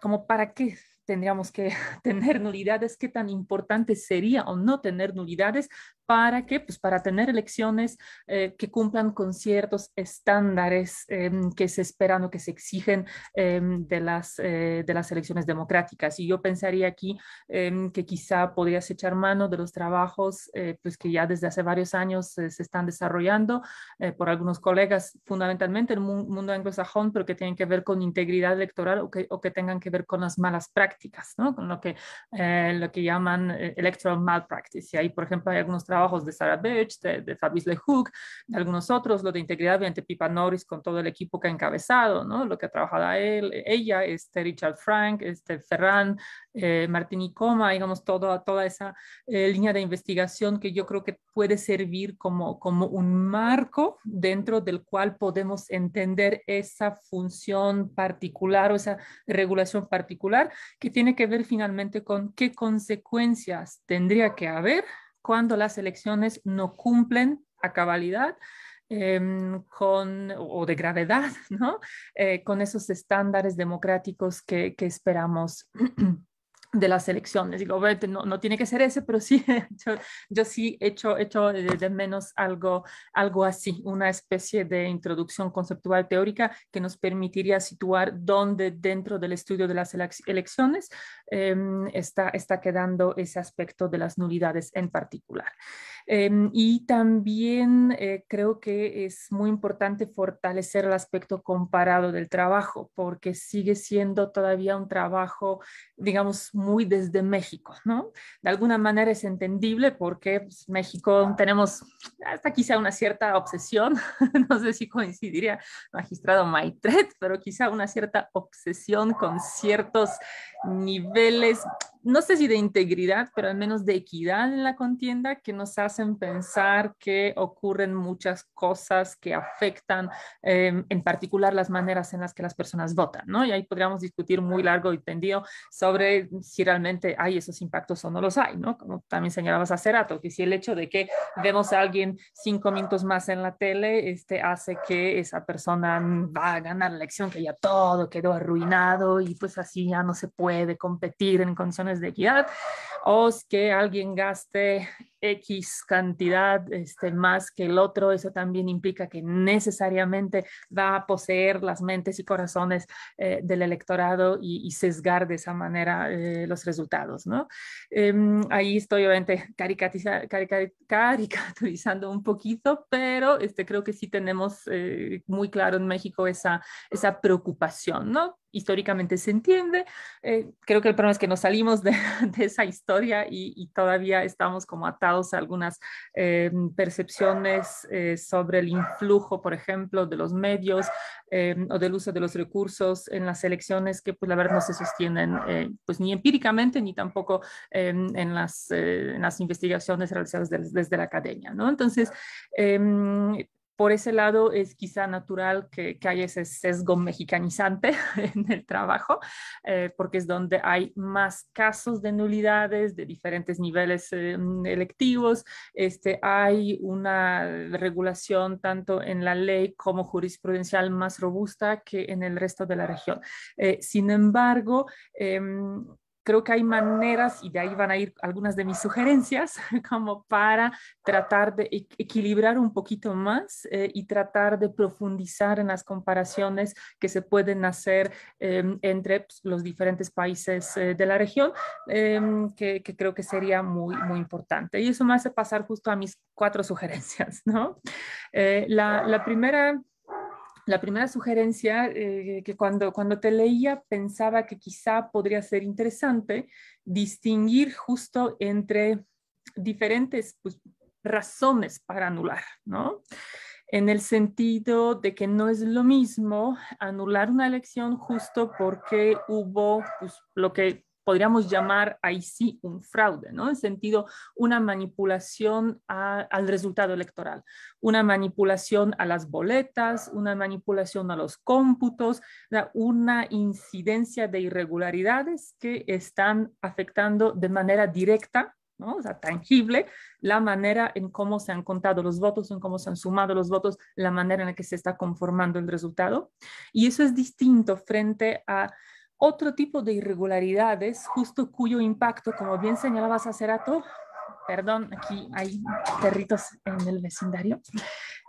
como para qué tendríamos que tener nulidades, qué tan importante sería o no tener nulidades para que, pues para tener elecciones eh, que cumplan con ciertos estándares eh, que se esperan o que se exigen eh, de, las, eh, de las elecciones democráticas. Y yo pensaría aquí eh, que quizá podrías echar mano de los trabajos eh, pues que ya desde hace varios años eh, se están desarrollando eh, por algunos colegas, fundamentalmente el mu mundo anglosajón, pero que tienen que ver con integridad electoral o que, o que tengan que ver con las malas prácticas, ¿no? Con lo que, eh, lo que llaman eh, electoral malpractice. Y ahí, por ejemplo, hay algunos trabajos trabajos de Sarah Birch, de, de Fabrice Lehoux, de algunos otros, lo de integridad mediante Pipa Norris con todo el equipo que ha encabezado, ¿no? Lo que ha trabajado él, ella, este Richard Frank, este Ferran, eh, Martín y Coma, digamos, todo, toda esa eh, línea de investigación que yo creo que puede servir como, como un marco dentro del cual podemos entender esa función particular o esa regulación particular que tiene que ver finalmente con qué consecuencias tendría que haber cuando las elecciones no cumplen a cabalidad eh, con, o de gravedad, ¿no? Eh, con esos estándares democráticos que, que esperamos de las elecciones. Digo, no, no tiene que ser ese, pero sí, yo, yo sí echo, echo de menos algo, algo así, una especie de introducción conceptual teórica que nos permitiría situar dónde dentro del estudio de las elecciones eh, está, está quedando ese aspecto de las nulidades en particular. Eh, y también eh, creo que es muy importante fortalecer el aspecto comparado del trabajo, porque sigue siendo todavía un trabajo, digamos, muy desde México, ¿no? De alguna manera es entendible porque pues, México tenemos hasta quizá una cierta obsesión, no sé si coincidiría magistrado Maitret, pero quizá una cierta obsesión con ciertos niveles no sé si de integridad, pero al menos de equidad en la contienda, que nos hacen pensar que ocurren muchas cosas que afectan eh, en particular las maneras en las que las personas votan, ¿no? Y ahí podríamos discutir muy largo y tendido sobre si realmente hay esos impactos o no los hay, ¿no? Como también señalabas hace rato, que si el hecho de que vemos a alguien cinco minutos más en la tele este, hace que esa persona va a ganar la elección, que ya todo quedó arruinado y pues así ya no se puede competir en condiciones de equidad, o que alguien gaste X cantidad este, más que el otro, eso también implica que necesariamente va a poseer las mentes y corazones eh, del electorado y, y sesgar de esa manera eh, los resultados, ¿no? Eh, ahí estoy obviamente caricaturiza, carica, caricaturizando un poquito, pero este, creo que sí tenemos eh, muy claro en México esa, esa preocupación, ¿no? Históricamente se entiende. Eh, creo que el problema es que nos salimos de, de esa historia y, y todavía estamos como atados a algunas eh, percepciones eh, sobre el influjo, por ejemplo, de los medios eh, o del uso de los recursos en las elecciones que, pues, la verdad no se sostienen eh, pues ni empíricamente ni tampoco eh, en, las, eh, en las investigaciones realizadas de, desde la academia, ¿no? Entonces, eh, por ese lado es quizá natural que, que haya ese sesgo mexicanizante en el trabajo, eh, porque es donde hay más casos de nulidades de diferentes niveles eh, electivos. Este, hay una regulación tanto en la ley como jurisprudencial más robusta que en el resto de la región. Eh, sin embargo, eh, creo que hay maneras, y de ahí van a ir algunas de mis sugerencias, como para tratar de equilibrar un poquito más eh, y tratar de profundizar en las comparaciones que se pueden hacer eh, entre los diferentes países eh, de la región, eh, que, que creo que sería muy, muy importante. Y eso me hace pasar justo a mis cuatro sugerencias, ¿no? Eh, la, la primera... La primera sugerencia eh, que cuando, cuando te leía pensaba que quizá podría ser interesante distinguir justo entre diferentes, pues, razones para anular, ¿no? En el sentido de que no es lo mismo anular una elección justo porque hubo, pues, lo que podríamos llamar ahí sí un fraude, ¿no? En sentido, una manipulación a, al resultado electoral, una manipulación a las boletas, una manipulación a los cómputos, una incidencia de irregularidades que están afectando de manera directa, ¿no? O sea, tangible, la manera en cómo se han contado los votos, en cómo se han sumado los votos, la manera en la que se está conformando el resultado. Y eso es distinto frente a otro tipo de irregularidades, justo cuyo impacto, como bien señalabas hace rato, perdón, aquí hay perritos en el vecindario,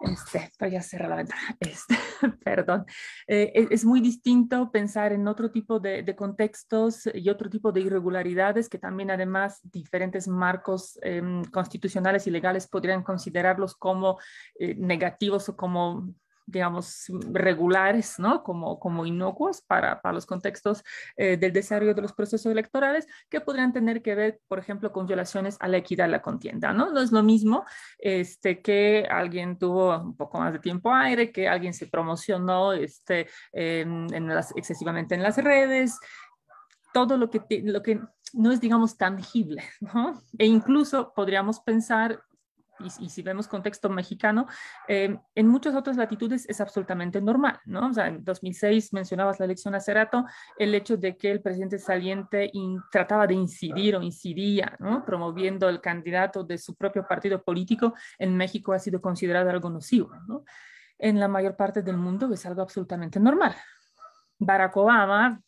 este, voy a cerrar la ventana, este, perdón, eh, es, es muy distinto pensar en otro tipo de, de contextos y otro tipo de irregularidades que también además diferentes marcos eh, constitucionales y legales podrían considerarlos como eh, negativos o como, digamos, regulares, ¿no? Como, como inocuos para, para los contextos eh, del desarrollo de los procesos electorales, que podrían tener que ver, por ejemplo, con violaciones a la equidad de la contienda, ¿no? No es lo mismo este, que alguien tuvo un poco más de tiempo aire, que alguien se promocionó este, en, en las, excesivamente en las redes, todo lo que, lo que no es, digamos, tangible, ¿no? E incluso podríamos pensar, Y, y si vemos contexto mexicano, eh, en muchas otras latitudes es absolutamente normal, ¿no? O sea, en dos mil seis mencionabas la elección hace rato, el hecho de que el presidente saliente in, trataba de incidir o incidía, ¿no? Promoviendo el candidato de su propio partido político, en México ha sido considerado algo nocivo, ¿no? En la mayor parte del mundo es algo absolutamente normal. Barack Obama,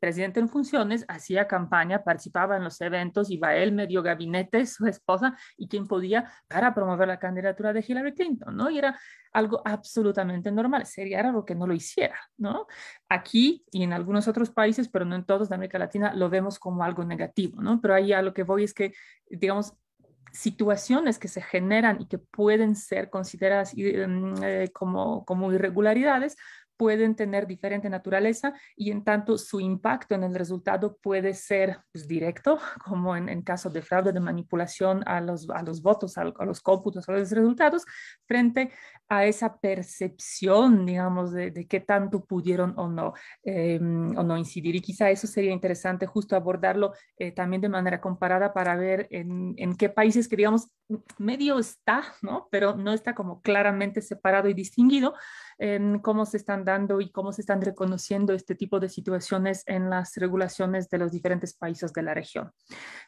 presidente en funciones, hacía campaña, participaba en los eventos, iba él, medio gabinete, su esposa y quien podía para promover la candidatura de Hillary Clinton, ¿no? Y era algo absolutamente normal, sería raro que no lo hiciera, ¿no? Aquí y en algunos otros países, pero no en todos de América Latina, lo vemos como algo negativo, ¿no? Pero ahí a lo que voy es que, digamos, situaciones que se generan y que pueden ser consideradas eh, como, como irregularidades, pueden tener diferente naturaleza y en tanto su impacto en el resultado puede ser, pues, directo, como en, en caso de fraude, de manipulación a los, a los votos, a, a los cómputos, a los resultados, frente a esa percepción, digamos, de, de qué tanto pudieron o no, eh, o no incidir. Y quizá eso sería interesante justo abordarlo eh, también de manera comparada para ver en, en qué países que, digamos, medio está, ¿no? Pero no está como claramente separado y distinguido, eh, cómo se están dando y cómo se están reconociendo este tipo de situaciones en las regulaciones de los diferentes países de la región.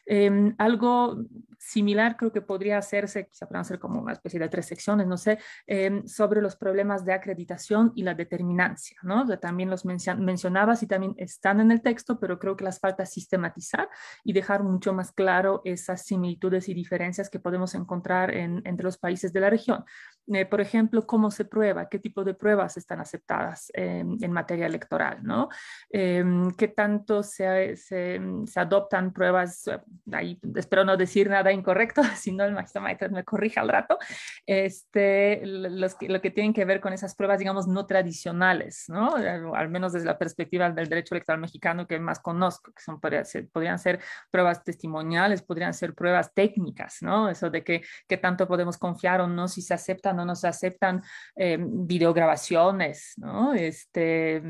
Eh, algo similar creo que podría hacerse, quizá para hacer como una especie de tres secciones, no sé, eh, sobre los problemas de acreditación y la determinancia, ¿no? También los mencionabas y también están en el texto, pero creo que las falta sistematizar y dejar mucho más claro esas similitudes y diferencias que podemos encontrar en, entre los países de la región. Eh, por ejemplo, cómo se prueba, qué tipo de pruebas están aceptadas eh, en materia electoral, ¿no? Eh, qué tanto se, se, se adoptan pruebas, ahí espero no decir nada incorrecto, si no el magistrado Maitret me corrija al rato, este, los que, lo que tienen que ver con esas pruebas, digamos, no tradicionales, ¿no? Al menos desde la perspectiva del derecho electoral mexicano que más conozco, que son, podrían, ser, podrían ser pruebas testimoniales, podrían ser pruebas técnicas, ¿no? Eso de que, que tanto podemos confiar o no, si se aceptan o no se aceptan eh, videograbaciones, ¿no? Este...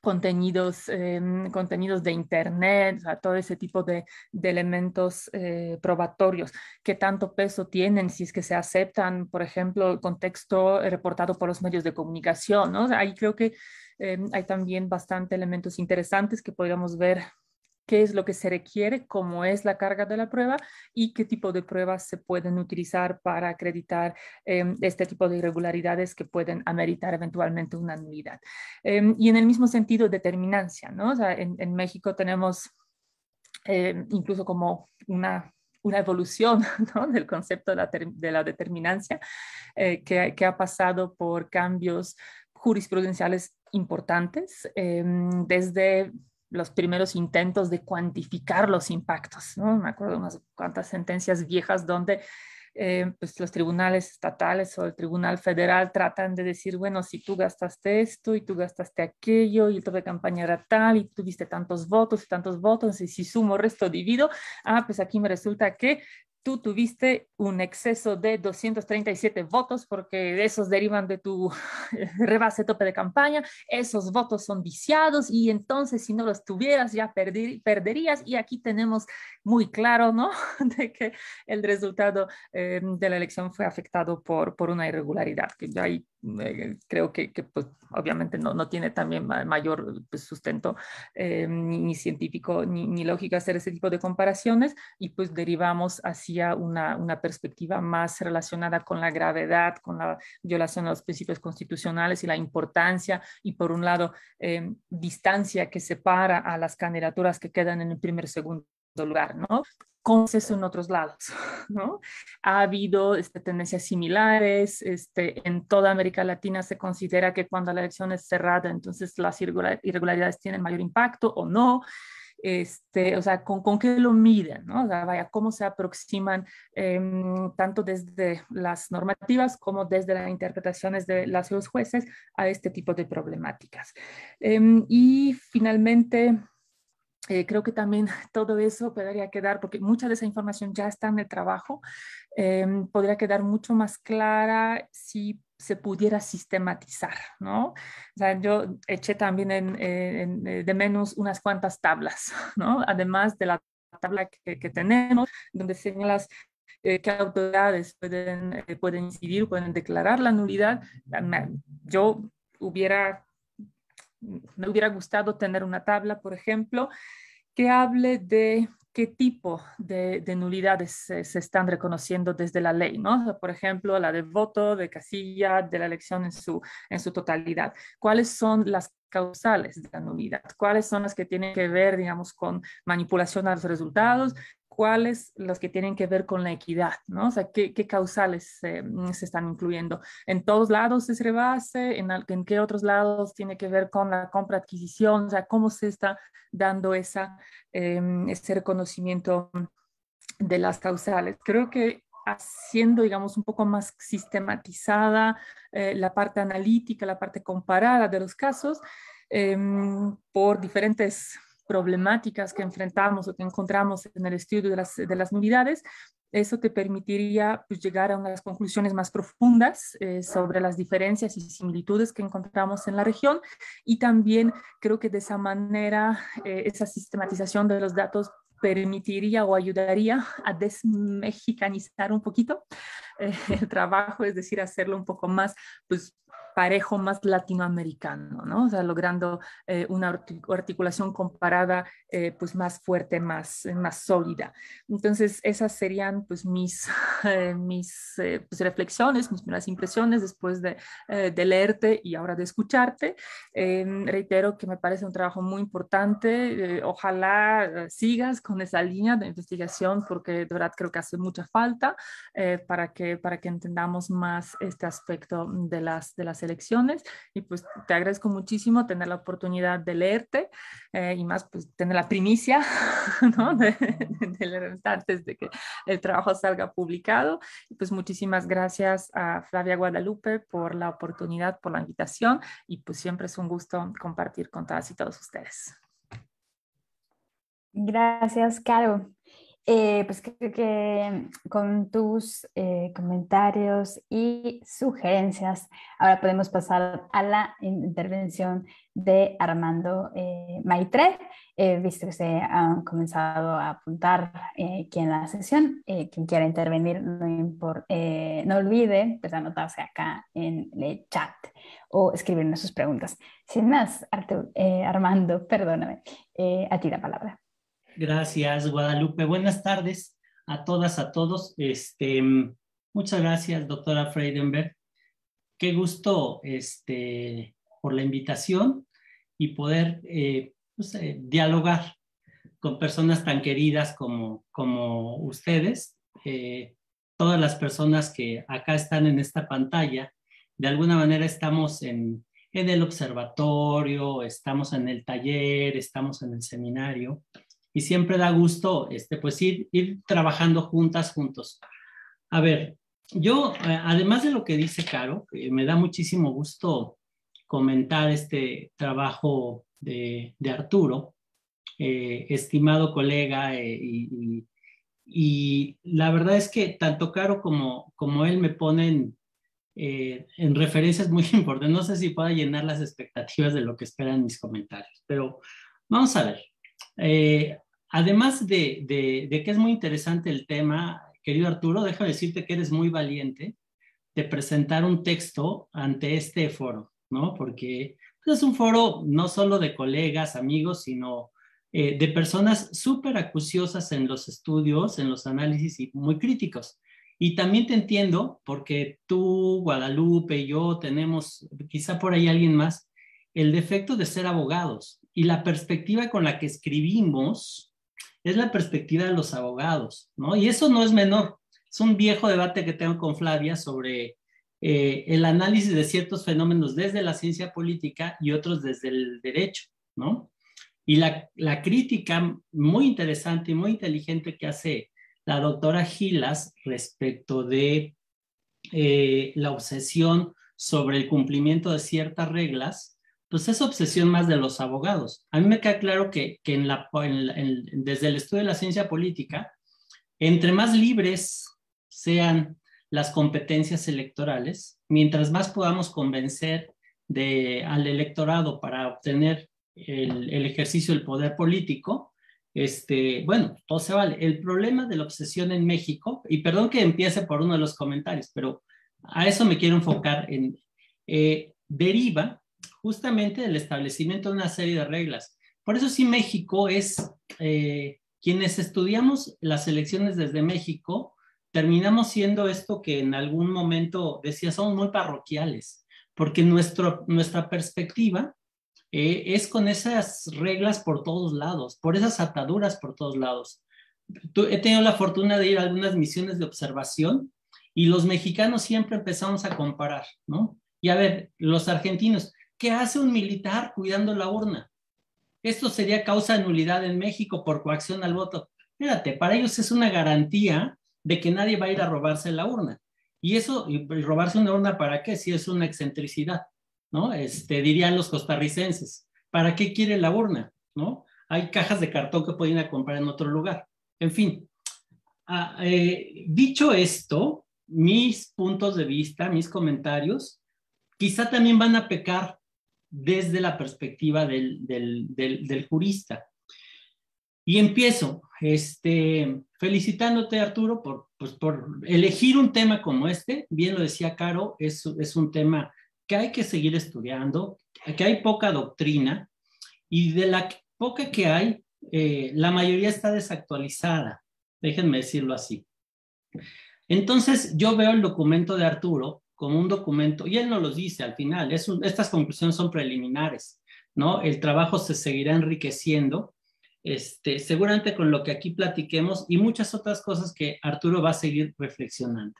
contenidos, eh, contenidos de internet, o sea, todo ese tipo de, de elementos eh, probatorios, qué tanto peso tienen si es que se aceptan, por ejemplo, el contexto reportado por los medios de comunicación, ¿no? O sea, ahí creo que eh, hay también bastante elementos interesantes que podríamos ver qué es lo que se requiere, cómo es la carga de la prueba y qué tipo de pruebas se pueden utilizar para acreditar eh, este tipo de irregularidades que pueden ameritar eventualmente una nulidad. Eh, y en el mismo sentido, determinancia, ¿no? O sea, en, en México tenemos eh, incluso como una... una evolución, ¿no? Del concepto de la, de la determinancia eh, que, que ha pasado por cambios jurisprudenciales importantes eh, desde los primeros intentos de cuantificar los impactos, ¿no? Me acuerdo de unas cuantas sentencias viejas donde eh, pues los tribunales estatales o el tribunal federal tratan de decir, bueno, si tú gastaste esto y tú gastaste aquello y el tope de campaña era tal y tuviste tantos votos y tantos votos y si sumo, resto, divido, ah, pues aquí me resulta que tú tuviste un exceso de doscientos treinta y siete votos porque esos derivan de tu rebase tope de campaña, esos votos son viciados y entonces si no los tuvieras ya perder, perderías y aquí tenemos muy claro, ¿no? De que el resultado eh, de la elección fue afectado por, por una irregularidad, que yo ahí eh, creo que, que pues, obviamente no, no tiene también mayor pues, sustento eh, ni, ni científico ni, ni lógico hacer ese tipo de comparaciones y pues derivamos así Una, una perspectiva más relacionada con la gravedad, con la violación a los principios constitucionales y la importancia y por un lado eh, distancia que separa a las candidaturas que quedan en el primer y segundo lugar, ¿no? Conceso en otros lados, ¿no? Ha habido este, tendencias similares, este, en toda América Latina se considera que cuando la elección es cerrada, entonces las irregularidades tienen mayor impacto o no. Este, o sea, ¿con, con qué lo miden, ¿no? O sea, vaya, cómo se aproximan eh, tanto desde las normativas como desde las interpretaciones de las, los jueces a este tipo de problemáticas. Eh, y finalmente... Eh, creo que también todo eso podría quedar, porque mucha de esa información ya está en el trabajo, eh, podría quedar mucho más clara si se pudiera sistematizar, ¿no? O sea, yo eché también en, en, de menos unas cuantas tablas, ¿no? Además de la tabla que, que tenemos, donde señalas Eh, qué autoridades pueden, eh, pueden incidir, pueden declarar la nulidad. Yo hubiera... Me hubiera gustado tener una tabla, por ejemplo, que hable de qué tipo de, de nulidades se, se están reconociendo desde la ley, ¿no? O sea, por ejemplo, la de voto, de casilla, de la elección en su, en su totalidad. ¿Cuáles son las causales de la nulidad? ¿Cuáles son las que tienen que ver, digamos, con manipulación a los resultados? ¿Cuáles los que tienen que ver con la equidad, ¿no? O sea, ¿qué, qué causales eh, se están incluyendo? ¿En todos lados es rebase? ¿En, ¿En qué otros lados tiene que ver con la compra-adquisición? O sea, ¿cómo se está dando esa, eh, ese reconocimiento de las causales? Creo que haciendo, digamos, un poco más sistematizada eh, la parte analítica, la parte comparada de los casos eh, por diferentes problemáticas que enfrentamos o que encontramos en el estudio de las, de las nulidades, Eso te permitiría pues, llegar a unas conclusiones más profundas eh, sobre las diferencias y similitudes que encontramos en la región, y también creo que de esa manera eh, esa sistematización de los datos permitiría o ayudaría a desmexicanizar un poquito eh, el trabajo, es decir, hacerlo un poco más pues, parejo, más latinoamericano, ¿no? O sea, logrando eh, una articulación comparada eh, pues más fuerte, más, más sólida. Entonces, esas serían pues mis, eh, mis eh, pues, reflexiones, mis primeras impresiones después de, eh, de leerte y ahora de escucharte. Eh, reitero que me parece un trabajo muy importante. Eh, ojalá eh, sigas con esa línea de investigación, porque de verdad creo que hace mucha falta eh, para, que, para que entendamos más este aspecto de las, de las elecciones. Y pues te agradezco muchísimo tener la oportunidad de leerte eh, y más pues tener la primicia, ¿no? de, de leer antes de que el trabajo salga publicado. Y pues muchísimas gracias a Flavia, Guadalupe por la oportunidad, por la invitación, y pues siempre es un gusto compartir con todas y todos ustedes. Gracias, Caro. Eh, pues creo que con tus eh, comentarios y sugerencias, ahora podemos pasar a la intervención de Armando eh, Maitret, eh, visto que se han comenzado a apuntar eh, aquí en la sesión. Eh, quien quiera intervenir, no, import, eh, no olvide pues, anotarse acá en el chat o escribirnos sus preguntas. Sin más, Artur, eh, Armando, perdóname, eh, a ti la palabra. Gracias, Guadalupe. Buenas tardes a todas, a todos. Este, muchas gracias, doctora Freidenberg. Qué gusto este, por la invitación y poder eh, no sé, dialogar con personas tan queridas como, como ustedes. Eh, todas las personas que acá están en esta pantalla, de alguna manera estamos en, en el observatorio, estamos en el taller, estamos en el seminario. Y siempre da gusto este, pues ir, ir trabajando juntas, juntos. A ver, yo, además de lo que dice Caro, eh, me da muchísimo gusto comentar este trabajo de, de Arturo, eh, estimado colega, eh, y, y, y la verdad es que tanto Caro como, como él me ponen eh, en referencias muy importantes. No sé si pueda llenar las expectativas de lo que esperan mis comentarios, pero vamos a ver. Eh, Además de, de, de que es muy interesante el tema, querido Arturo, déjame decirte que eres muy valiente de presentar un texto ante este foro, ¿no? Porque es un foro no solo de colegas, amigos, sino eh, de personas súper acuciosas en los estudios, en los análisis y muy críticos. Y también te entiendo, porque tú, Guadalupe y yo tenemos, quizá por ahí alguien más, el defecto de ser abogados. Y la perspectiva con la que escribimos es la perspectiva de los abogados, ¿no? Y eso no es menor. Es un viejo debate que tengo con Flavia sobre eh, el análisis de ciertos fenómenos desde la ciencia política y otros desde el derecho, ¿no? Y la, la crítica muy interesante y muy inteligente que hace la doctora Gilas respecto de eh, la obsesión sobre el cumplimiento de ciertas reglas, pues es obsesión más de los abogados. A mí me queda claro que, que en la, en la, en, desde el estudio de la ciencia política, entre más libres sean las competencias electorales, mientras más podamos convencer de, al electorado para obtener el, el ejercicio del poder político, este, bueno, todo se vale. El problema de la obsesión en México, y perdón que empiece por uno de los comentarios, pero a eso me quiero enfocar, en, eh, deriva justamente del establecimiento de una serie de reglas. Por eso sí México es, eh, quienes estudiamos las elecciones desde México, terminamos siendo esto que en algún momento decía, somos muy parroquiales, porque nuestro, nuestra perspectiva eh, es con esas reglas por todos lados, por esas ataduras por todos lados. Tú, he tenido la fortuna de ir a algunas misiones de observación y los mexicanos siempre empezamos a comparar, ¿no? Y a ver, los argentinos, ¿qué hace un militar cuidando la urna? Esto sería causa de nulidad en México por coacción al voto. Fíjate, para ellos es una garantía de que nadie va a ir a robarse la urna. Y eso, y robarse una urna, ¿para qué? Si es una excentricidad, ¿no? Este, dirían los costarricenses, ¿para qué quiere la urna? ¿No? Hay cajas de cartón que pueden ir a comprar en otro lugar. En fin, Ah, eh, dicho esto, mis puntos de vista, mis comentarios, quizá también van a pecar desde la perspectiva del, del, del, del jurista. Y empiezo este, felicitándote, Arturo, por, pues, por elegir un tema como este. Bien lo decía Caro, es, es un tema que hay que seguir estudiando, que hay poca doctrina, y de la poca que hay, eh, la mayoría está desactualizada, déjenme decirlo así. Entonces, yo veo el documento de Arturo como un documento, y él no los dice al final, es un, estas conclusiones son preliminares, ¿no? El trabajo se seguirá enriqueciendo, este, seguramente con lo que aquí platiquemos y muchas otras cosas que Arturo va a seguir reflexionando.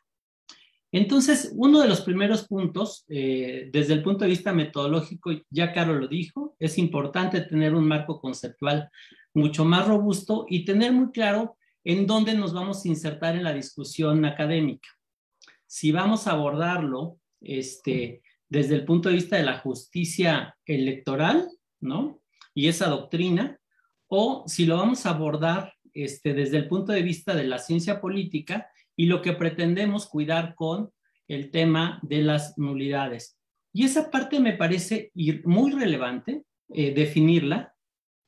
Entonces, uno de los primeros puntos, eh, desde el punto de vista metodológico, ya Caro lo dijo, es importante tener un marco conceptual mucho más robusto y tener muy claro en dónde nos vamos a insertar en la discusión académica. Si vamos a abordarlo este, desde el punto de vista de la justicia electoral, ¿no? Y esa doctrina, o si lo vamos a abordar este, desde el punto de vista de la ciencia política y lo que pretendemos cuidar con el tema de las nulidades. Y esa parte me parece muy relevante, eh, definirla,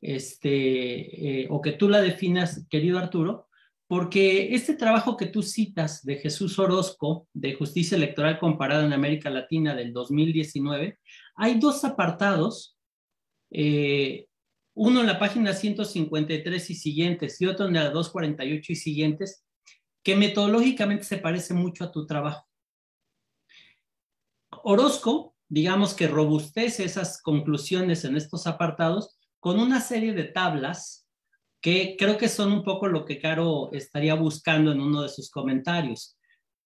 este, eh, o que tú la definas, querido Arturo, porque este trabajo que tú citas de Jesús Orozco, de Justicia Electoral Comparada en América Latina del dos mil diecinueve, hay dos apartados, eh, uno en la página ciento cincuenta y tres y siguientes, y otro en la doscientos cuarenta y ocho y siguientes, que metodológicamente se parece mucho a tu trabajo. Orozco, digamos que robustece esas conclusiones en estos apartados con una serie de tablas que creo que son un poco lo que Caro estaría buscando en uno de sus comentarios.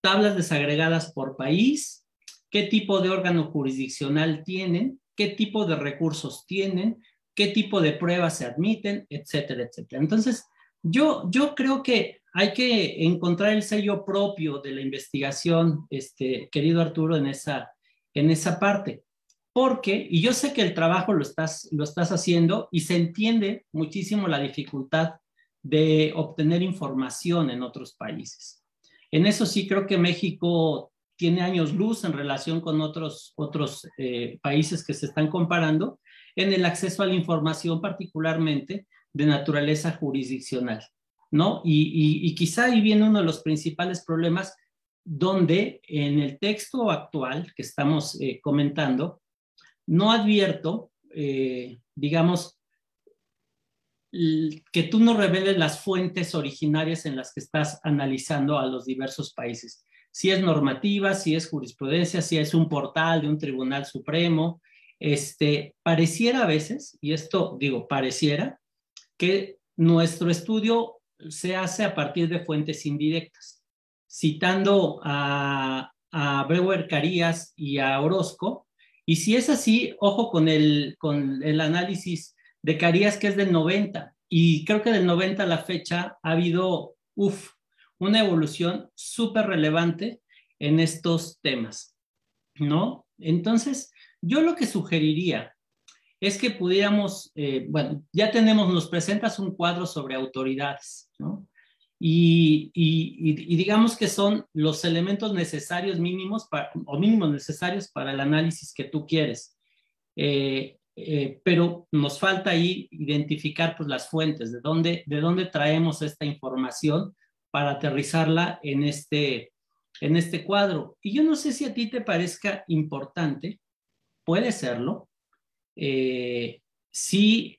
Tablas desagregadas por país, qué tipo de órgano jurisdiccional tienen, qué tipo de recursos tienen, qué tipo de pruebas se admiten, etcétera, etcétera. Entonces, yo, yo creo que hay que encontrar el sello propio de la investigación, este, querido Arturo, en esa, en esa parte. Porque, y yo sé que el trabajo lo estás, lo estás haciendo y se entiende muchísimo la dificultad de obtener información en otros países. En eso sí creo que México tiene años luz en relación con otros, otros eh, países que se están comparando en el acceso a la información, particularmente de naturaleza jurisdiccional, ¿no? Y, y, y quizá ahí viene uno de los principales problemas donde en el texto actual que estamos eh, comentando, no advierto, eh, digamos, que tú no reveles las fuentes originarias en las que estás analizando a los diversos países. Si es normativa, si es jurisprudencia, si es un portal de un tribunal supremo, este, pareciera a veces, y esto digo, pareciera, que nuestro estudio se hace a partir de fuentes indirectas. Citando a, a Breuer Carías y a Orozco, y si es así, ojo con el, con el análisis de Carías, que es del noventa, y creo que del noventa a la fecha ha habido uf, una evolución súper relevante en estos temas, ¿no? Entonces, yo lo que sugeriría es que pudiéramos, eh, bueno, ya tenemos, nos presentas un cuadro sobre autoridades, ¿no? Y, y, y digamos que son los elementos necesarios mínimos para, o mínimos necesarios para el análisis que tú quieres. Eh, eh, pero nos falta ahí identificar pues, las fuentes, de dónde, de dónde traemos esta información para aterrizarla en este, en este cuadro. Y yo no sé si a ti te parezca importante, puede serlo, eh, si...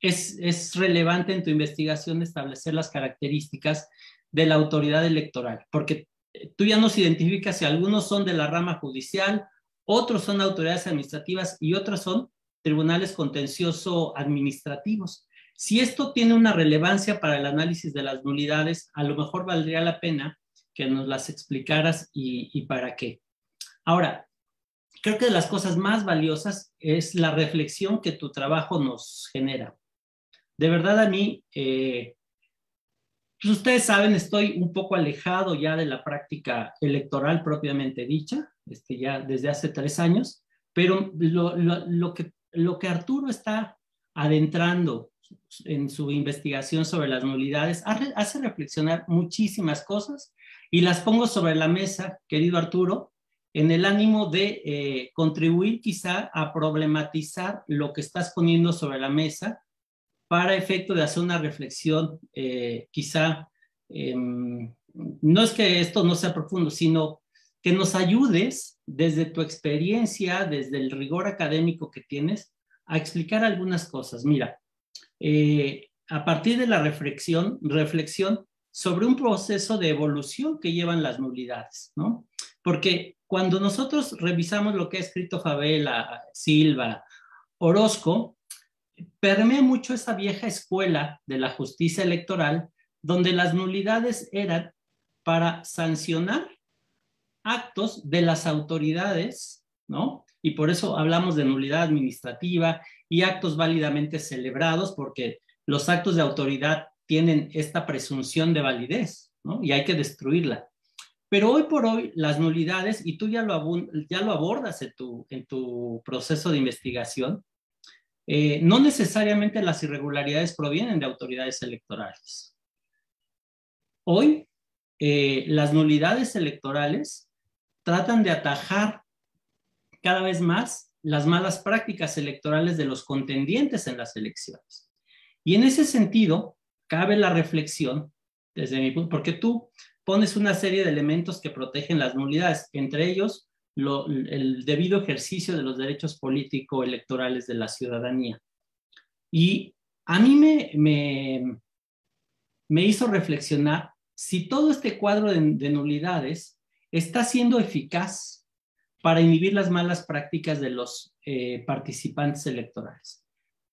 Es, es relevante en tu investigación establecer las características de la autoridad electoral, porque tú ya nos identificas si algunos son de la rama judicial, otros son autoridades administrativas y otros son tribunales contencioso-administrativos. Si esto tiene una relevancia para el análisis de las nulidades, a lo mejor valdría la pena que nos las explicaras y, y para qué. Ahora, creo que de las cosas más valiosas es la reflexión que tu trabajo nos genera. De verdad a mí, eh, pues ustedes saben, estoy un poco alejado ya de la práctica electoral propiamente dicha, este, ya desde hace tres años, pero lo, lo, lo, que, lo que Arturo está adentrando en su investigación sobre las nulidades, hace reflexionar muchísimas cosas y las pongo sobre la mesa, querido Arturo, en el ánimo de eh, contribuir quizá a problematizar lo que estás poniendo sobre la mesa para efecto de hacer una reflexión eh, quizá, eh, no es que esto no sea profundo, sino que nos ayudes desde tu experiencia, desde el rigor académico que tienes, a explicar algunas cosas. Mira, eh, a partir de la reflexión, reflexión sobre un proceso de evolución que llevan las nulidades, ¿no? Porque cuando nosotros revisamos lo que ha escrito Favela, Silva, Orozco, permea mucho esa vieja escuela de la justicia electoral, donde las nulidades eran para sancionar actos de las autoridades, ¿no? Y por eso hablamos de nulidad administrativa y actos válidamente celebrados, porque los actos de autoridad tienen esta presunción de validez, ¿no? Y hay que destruirla. Pero hoy por hoy las nulidades, y tú ya lo, ya lo abordas en tu, en tu proceso de investigación, eh, no necesariamente las irregularidades provienen de autoridades electorales. Hoy eh, las nulidades electorales tratan de atajar cada vez más las malas prácticas electorales de los contendientes en las elecciones. Y en ese sentido, cabe la reflexión, desde mi punto, porque tú pones una serie de elementos que protegen las nulidades, entre ellos lo, el debido ejercicio de los derechos político-electorales de la ciudadanía. Y a mí me, me, me hizo reflexionar si todo este cuadro de, de nulidades está siendo eficaz para inhibir las malas prácticas de los eh, participantes electorales.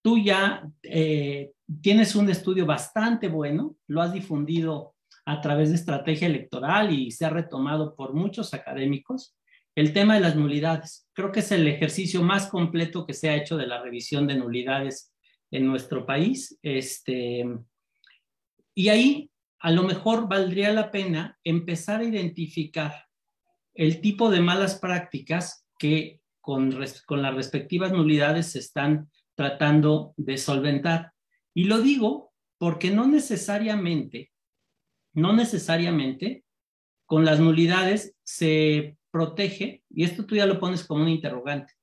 Tú ya eh, tienes un estudio bastante bueno, lo has difundido a través de Estrategia Electoral y se ha retomado por muchos académicos, el tema de las nulidades. Creo que es el ejercicio más completo que se ha hecho de la revisión de nulidades en nuestro país. Este, y ahí a lo mejor valdría la pena empezar a identificar el tipo de malas prácticas que con, res, con las respectivas nulidades se están tratando de solventar. Y lo digo porque no necesariamente, no necesariamente con las nulidades se protege, y esto tú ya lo pones como un interrogante,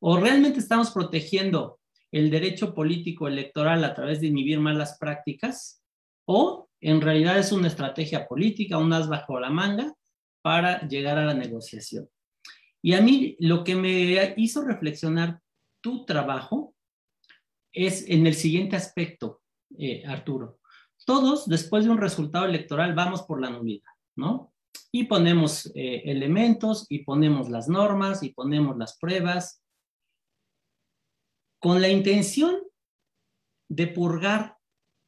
o realmente estamos protegiendo el derecho político electoral a través de inhibir malas prácticas, o en realidad es una estrategia política, un as bajo la manga, para llegar a la negociación. Y a mí lo que me hizo reflexionar tu trabajo es en el siguiente aspecto, eh, Arturo. Todos, después de un resultado electoral, vamos por la nulidad, ¿no? Y ponemos eh, elementos, y ponemos las normas, y ponemos las pruebas, con la intención de purgar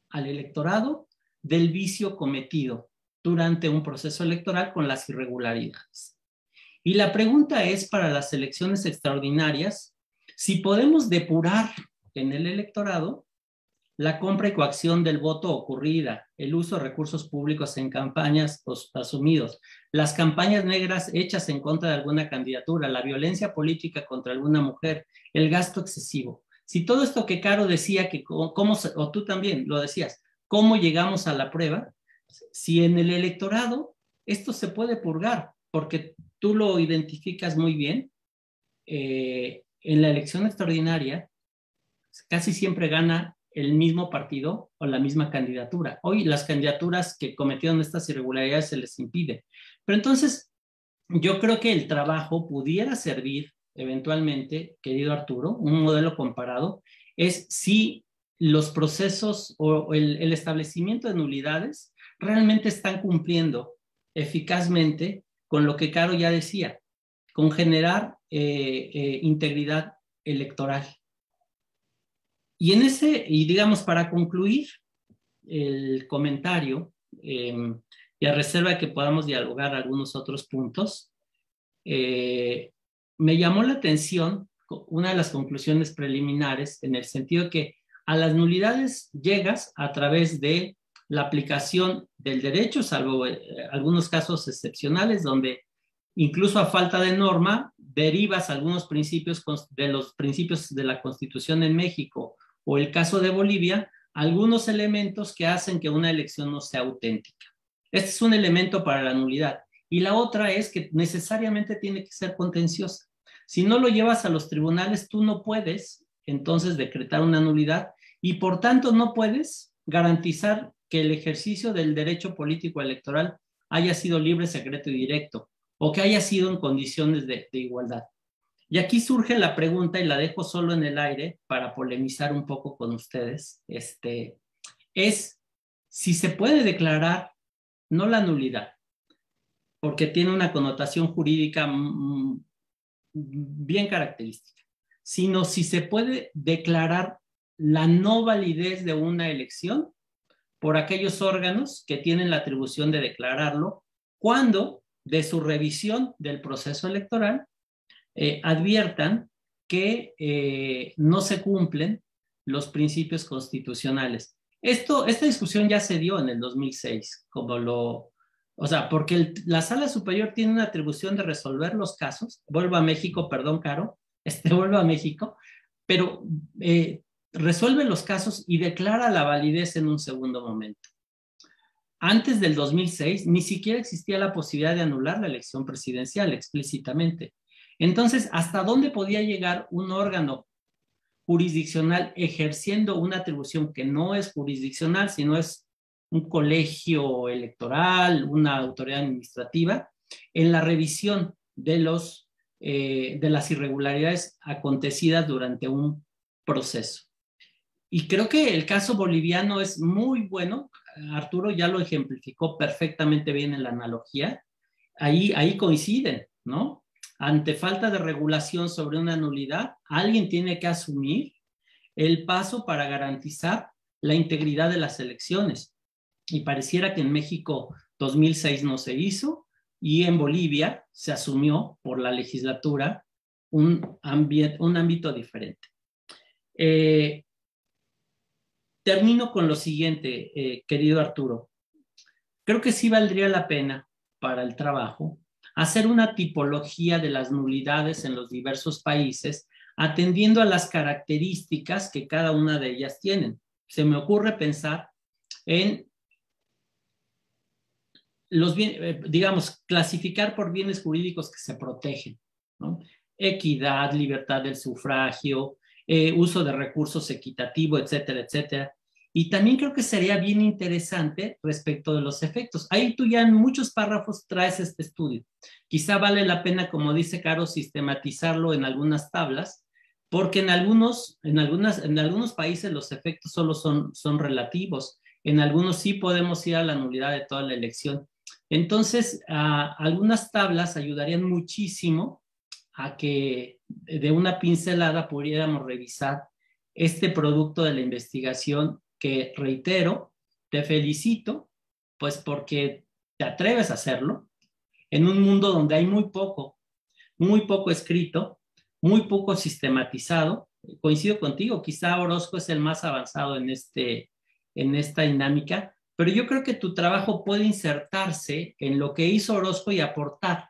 al electorado del vicio cometido durante un proceso electoral con las irregularidades. Y la pregunta es para las elecciones extraordinarias, si podemos depurar en el electorado la compra y coacción del voto ocurrida, el uso de recursos públicos en campañas asumidos, las campañas negras hechas en contra de alguna candidatura, la violencia política contra alguna mujer, el gasto excesivo. Si todo esto que Caro decía, que, o, cómo, o tú también lo decías, cómo llegamos a la prueba, si en el electorado esto se puede purgar, porque tú lo identificas muy bien, eh, en la elección extraordinaria casi siempre gana el mismo partido o la misma candidatura. Hoy las candidaturas que cometieron estas irregularidades se les impide. Pero entonces yo creo que el trabajo pudiera servir eventualmente, querido Arturo, un modelo comparado, es si los procesos o el, el establecimiento de nulidades realmente están cumpliendo eficazmente con lo que Caro ya decía, con generar eh, eh, integridad electoral. Y en ese, y digamos para concluir el comentario, eh, y a reserva que podamos dialogar algunos otros puntos, eh, me llamó la atención una de las conclusiones preliminares en el sentido que a las nulidades llegas a través de la aplicación del derecho, salvo eh, algunos casos excepcionales donde incluso a falta de norma derivas algunos principios de los principios de la Constitución en México o el caso de Bolivia algunos elementos que hacen que una elección no sea auténtica. Este es un elemento para la nulidad. Y la otra es que necesariamente tiene que ser contenciosa. Si no lo llevas a los tribunales, tú no puedes entonces decretar una nulidad y por tanto no puedes garantizar que el ejercicio del derecho político electoral haya sido libre, secreto y directo, o que haya sido en condiciones de, de igualdad. Y aquí surge la pregunta, y la dejo solo en el aire para polemizar un poco con ustedes, este, es si se puede declarar no la nulidad, porque tiene una connotación jurídica bien característica, sino si se puede declarar la no validez de una elección por aquellos órganos que tienen la atribución de declararlo cuando de su revisión del proceso electoral eh, adviertan que eh, no se cumplen los principios constitucionales. Esto, esta discusión ya se dio en el dos mil seis, como lo... O sea, porque el, la Sala Superior tiene una atribución de resolver los casos. Vuelvo a México, perdón, Caro, este, vuelvo a México, pero eh, resuelve los casos y declara la validez en un segundo momento. Antes del dos mil seis, ni siquiera existía la posibilidad de anular la elección presidencial explícitamente. Entonces, ¿hasta dónde podía llegar un órgano jurisdiccional ejerciendo una atribución que no es jurisdiccional, sino es un colegio electoral, una autoridad administrativa, en la revisión de, los, eh, de las irregularidades acontecidas durante un proceso? Y creo que el caso boliviano es muy bueno. Arturo ya lo ejemplificó perfectamente bien en la analogía. Ahí, ahí coinciden, ¿no? Ante falta de regulación sobre una nulidad, alguien tiene que asumir el paso para garantizar la integridad de las elecciones. Y pareciera que en México dos mil seis no se hizo y en Bolivia se asumió por la legislatura un, un ámbito diferente. Eh, termino con lo siguiente, eh, querido Arturo. Creo que sí valdría la pena para el trabajo hacer una tipología de las nulidades en los diversos países atendiendo a las características que cada una de ellas tienen. Se me ocurre pensar en los bien, digamos, clasificar por bienes jurídicos que se protegen, ¿no? Equidad, libertad del sufragio, eh, uso de recursos equitativo, etcétera, etcétera. Y también creo que sería bien interesante respecto de los efectos. Ahí tú ya en muchos párrafos traes este estudio. Quizá vale la pena, como dice Caro, sistematizarlo en algunas tablas, porque en algunos, en algunas, en algunos países los efectos solo son, son relativos. En algunos sí podemos ir a la nulidad de toda la elección. Entonces, uh, algunas tablas ayudarían muchísimo a que de una pincelada pudiéramos revisar este producto de la investigación que, reitero, te felicito, pues porque te atreves a hacerlo en un mundo donde hay muy poco, muy poco escrito, muy poco sistematizado. Coincido contigo, quizá Orozco es el más avanzado en, este, en esta dinámica, pero yo creo que tu trabajo puede insertarse en lo que hizo Orozco y aportar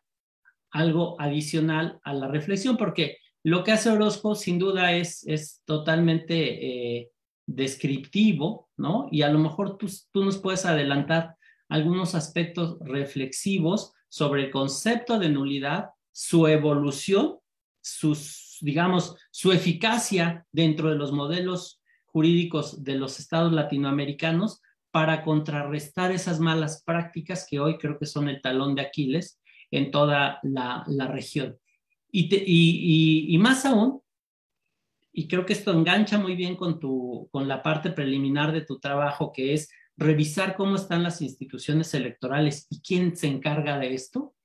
algo adicional a la reflexión, porque lo que hace Orozco sin duda es, es totalmente eh, descriptivo, ¿no? Y a lo mejor tú, tú nos puedes adelantar algunos aspectos reflexivos sobre el concepto de nulidad, su evolución, sus, digamos, su eficacia dentro de los modelos jurídicos de los estados latinoamericanos, para contrarrestar esas malas prácticas que hoy creo que son el talón de Aquiles en toda la, la región. Y, te, y, y, y más aún, y creo que esto engancha muy bien con, tu, con la parte preliminar de tu trabajo, que es revisar cómo están las instituciones electorales y quién se encarga de esto,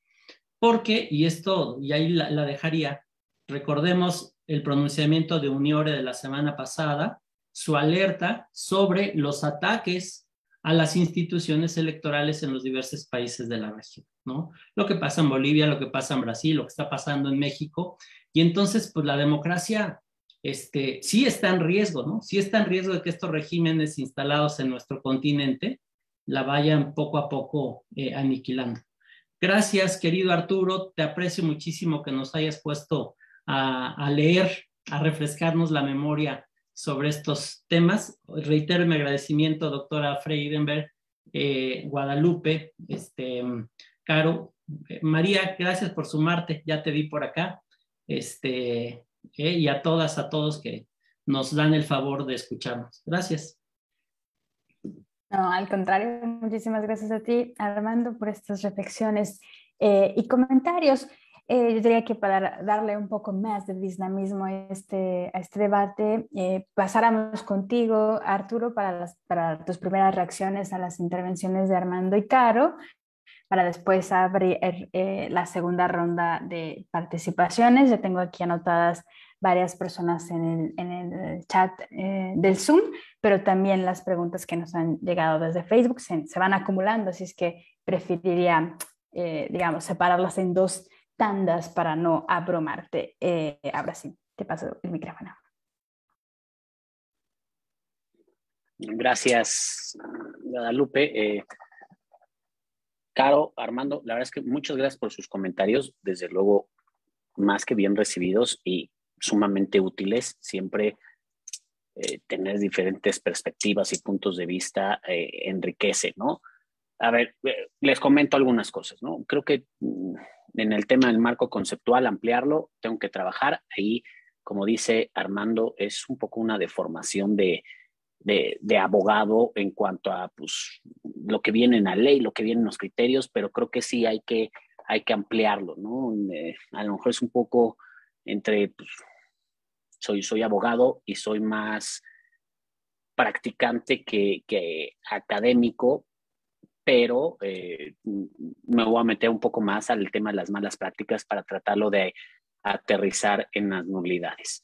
porque, y esto, y ahí la, la dejaría, recordemos el pronunciamiento de UNIORE de la semana pasada, su alerta sobre los ataques a las instituciones electorales en los diversos países de la región, ¿no? Lo que pasa en Bolivia, lo que pasa en Brasil, lo que está pasando en México. Y entonces, pues la democracia este, sí está en riesgo, ¿no? Sí está en riesgo de que estos regímenes instalados en nuestro continente la vayan poco a poco eh, aniquilando. Gracias, querido Arturo. Te aprecio muchísimo que nos hayas puesto a, a leer, a refrescarnos la memoria sobre estos temas. Reitero mi agradecimiento, doctora Freidenberg, eh, Guadalupe, este, Caro, eh, María, gracias por sumarte, ya te vi por acá, este, eh, y a todas, a todos que nos dan el favor de escucharnos. Gracias. No, al contrario, muchísimas gracias a ti, Armando, por estas reflexiones eh, y comentarios. Eh, yo diría que para darle un poco más de dinamismo a este, a este debate, eh, pasáramos contigo, Arturo, para, las, para tus primeras reacciones a las intervenciones de Armando y Caro, para después abrir eh, la segunda ronda de participaciones. Yo tengo aquí anotadas varias personas en el, en el chat eh, del Zoom, pero también las preguntas que nos han llegado desde Facebook se, se van acumulando, así es que preferiría, eh, digamos, separarlas en dos tandas para no abrumarte. Eh, ahora sí, te paso el micrófono. Gracias, Guadalupe. Eh, Caro, Armando, la verdad es que muchas gracias por sus comentarios, desde luego más que bien recibidos y sumamente útiles. Siempre eh, tener diferentes perspectivas y puntos de vista eh, enriquece, ¿no? A ver, eh, les comento algunas cosas, ¿no? Creo que en el tema del marco conceptual, ampliarlo, tengo que trabajar. Ahí, como dice Armando, es un poco una deformación de, de, de abogado en cuanto a pues, lo que viene en la ley, lo que viene en los criterios, pero creo que sí hay que, hay que ampliarlo, ¿no? Eh, a lo mejor es un poco entre pues, soy, soy abogado y soy más practicante que, que académico, pero eh, me voy a meter un poco más al tema de las malas prácticas para tratarlo de aterrizar en las nulidades.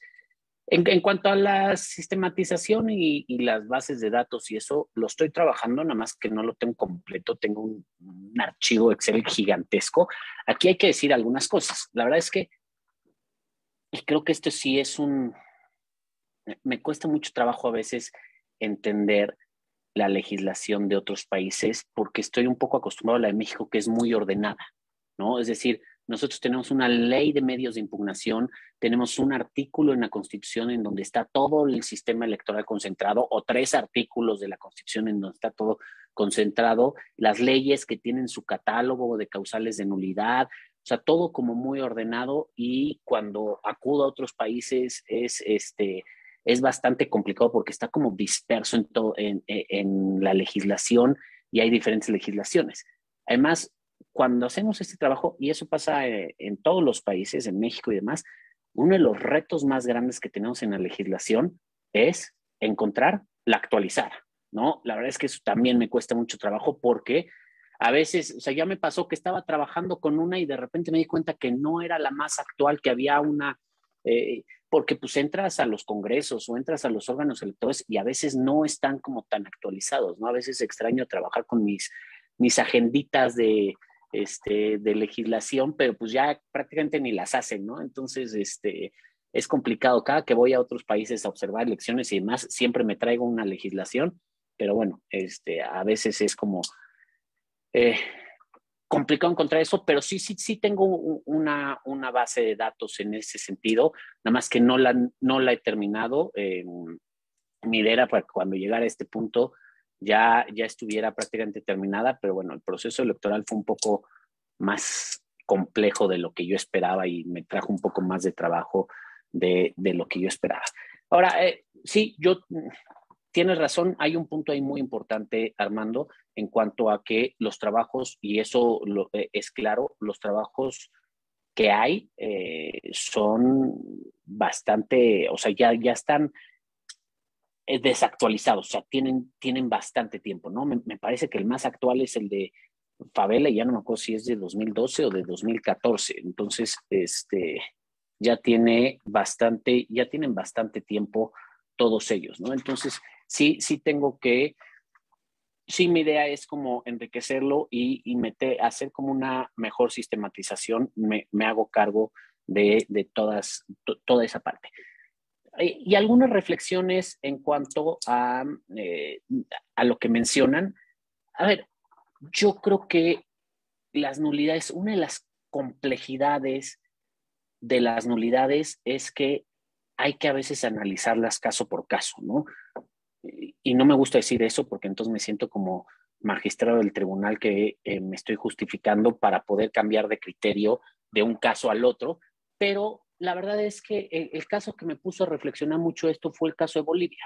En, en cuanto a la sistematización y, y las bases de datos y eso, lo estoy trabajando, nada más que no lo tengo completo, tengo un, un archivo Excel gigantesco. Aquí hay que decir algunas cosas. La verdad es que y creo que esto sí es un... Me cuesta mucho trabajo a veces entender la legislación de otros países porque estoy un poco acostumbrado a la de México, que es muy ordenada, ¿no? Es decir, nosotros tenemos una ley de medios de impugnación, tenemos un artículo en la Constitución en donde está todo el sistema electoral concentrado, o tres artículos de la Constitución en donde está todo concentrado, las leyes que tienen su catálogo de causales de nulidad. O sea, todo como muy ordenado, y cuando acudo a otros países es, este, es bastante complicado porque está como disperso en, todo, en, en la legislación, y hay diferentes legislaciones. Además, cuando hacemos este trabajo, y eso pasa en, en todos los países, en México y demás, uno de los retos más grandes que tenemos en la legislación es encontrar la actualizada, ¿no? La verdad es que eso también me cuesta mucho trabajo porque... A veces, o sea, ya me pasó que estaba trabajando con una y de repente me di cuenta que no era la más actual, que había una, eh, porque pues entras a los congresos o entras a los órganos electorales y a veces no están como tan actualizados, ¿no? A veces extraño trabajar con mis, mis agenditas de, este, de legislación, pero pues ya prácticamente ni las hacen, ¿no? Entonces, este, es complicado. Cada que voy a otros países a observar elecciones y demás, siempre me traigo una legislación, pero bueno, este, a veces es como... Eh, complicado encontrar eso, pero sí, sí, sí tengo una, una base de datos en ese sentido, nada más que no la, no la he terminado. Eh, mi idea era para que cuando llegara a este punto ya, ya estuviera prácticamente terminada, pero bueno, el proceso electoral fue un poco más complejo de lo que yo esperaba y me trajo un poco más de trabajo de, de lo que yo esperaba. Ahora, eh, sí, yo... Tienes razón, hay un punto ahí muy importante, Armando, en cuanto a que los trabajos, y eso lo, eh, es claro, los trabajos que hay eh, son bastante, o sea, ya, ya están eh, desactualizados, o sea, tienen, tienen bastante tiempo, ¿no? Me, me parece que el más actual es el de Favela, y ya no me acuerdo si es de dos mil doce o de dos mil catorce, entonces este, ya, tiene bastante, ya tienen bastante tiempo todos ellos, ¿no? Entonces... Sí, sí tengo que, sí mi idea es como enriquecerlo y, y meter, hacer como una mejor sistematización. Me, me hago cargo de, de todas, to, toda esa parte. Y, y algunas reflexiones en cuanto a, eh, a lo que mencionan. A ver, yo creo que las nulidades, una de las complejidades de las nulidades es que hay que a veces analizarlas caso por caso, ¿no? Y no me gusta decir eso porque entonces me siento como magistrado del tribunal que eh, me estoy justificando para poder cambiar de criterio de un caso al otro, pero la verdad es que el, el caso que me puso a reflexionar mucho esto fue el caso de Bolivia,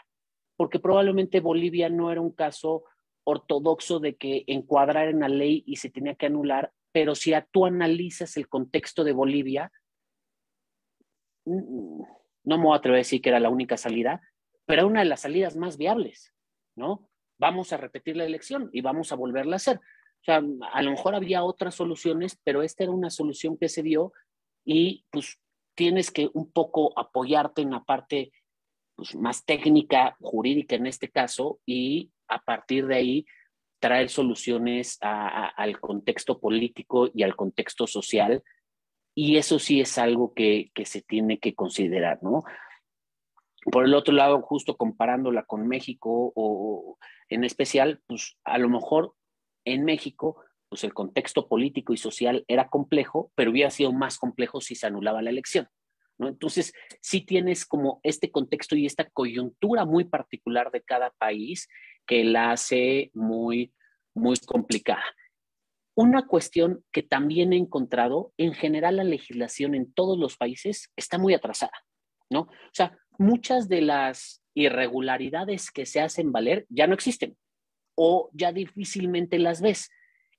porque probablemente Bolivia no era un caso ortodoxo de que encuadrar en la ley y se tenía que anular, pero si tú analizas el contexto de Bolivia, no me voy a atrever a decir que era la única salida, pero era una de las salidas más viables, ¿no? Vamos a repetir la elección y vamos a volverla a hacer. O sea, a lo mejor había otras soluciones, pero esta era una solución que se dio y pues tienes que un poco apoyarte en la parte pues, más técnica, jurídica en este caso, y a partir de ahí traer soluciones a, a, al contexto político y al contexto social. Y eso sí es algo que, que se tiene que considerar, ¿no? Por el otro lado, justo comparándola con México o en especial, pues a lo mejor en México, pues el contexto político y social era complejo, pero hubiera sido más complejo si se anulaba la elección, ¿no? Entonces, sí tienes como este contexto y esta coyuntura muy particular de cada país que la hace muy, muy complicada. Una cuestión que también he encontrado, en general la legislación en todos los países está muy atrasada, ¿no? O sea, muchas de las irregularidades que se hacen valer ya no existen o ya difícilmente las ves.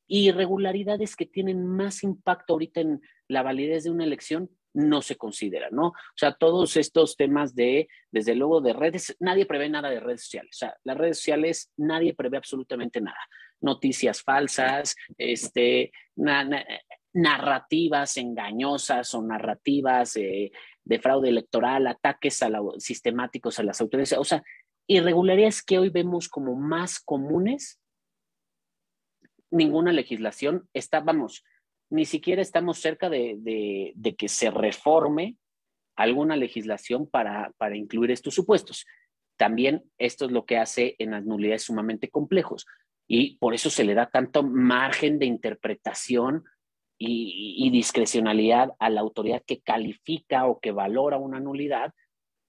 Irregularidades que tienen más impacto ahorita en la validez de una elección no se consideran, ¿no? O sea, todos estos temas de, desde luego, de redes, nadie prevé nada de redes sociales. O sea, las redes sociales nadie prevé absolutamente nada. Noticias falsas, este, na, na, narrativas engañosas o narrativas eh, de fraude electoral, ataques a la, sistemáticos a las autoridades, o sea, irregularidades que hoy vemos como más comunes, ninguna legislación está, vamos, ni siquiera estamos cerca de, de, de que se reforme alguna legislación para, para incluir estos supuestos. También esto es lo que hace en las nulidades sumamente complejos y por eso se le da tanto margen de interpretación Y, y discrecionalidad a la autoridad que califica o que valora una nulidad,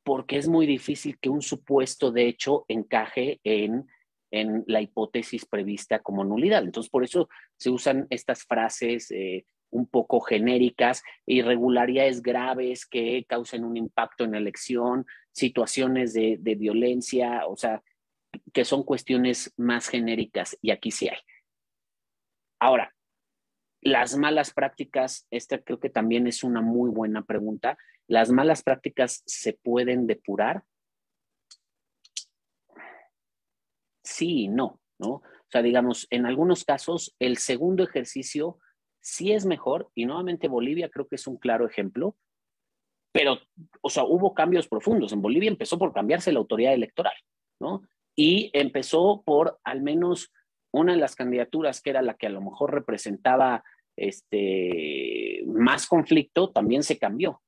porque es muy difícil que un supuesto de hecho encaje en, en la hipótesis prevista como nulidad. Entonces, por eso se usan estas frases eh, un poco genéricas, irregularidades graves que causen un impacto en la elección, situaciones de, de violencia, o sea, que son cuestiones más genéricas, y aquí sí hay. Ahora, las malas prácticas, esta creo que también es una muy buena pregunta. ¿Las malas prácticas se pueden depurar? Sí y no, ¿no? O sea, digamos, en algunos casos el segundo ejercicio sí es mejor y nuevamente Bolivia creo que es un claro ejemplo, pero, o sea, hubo cambios profundos. En Bolivia empezó por cambiarse la autoridad electoral, ¿no? Y empezó por al menos una de las candidaturas que era la que a lo mejor representaba este, más conflicto, también se cambió.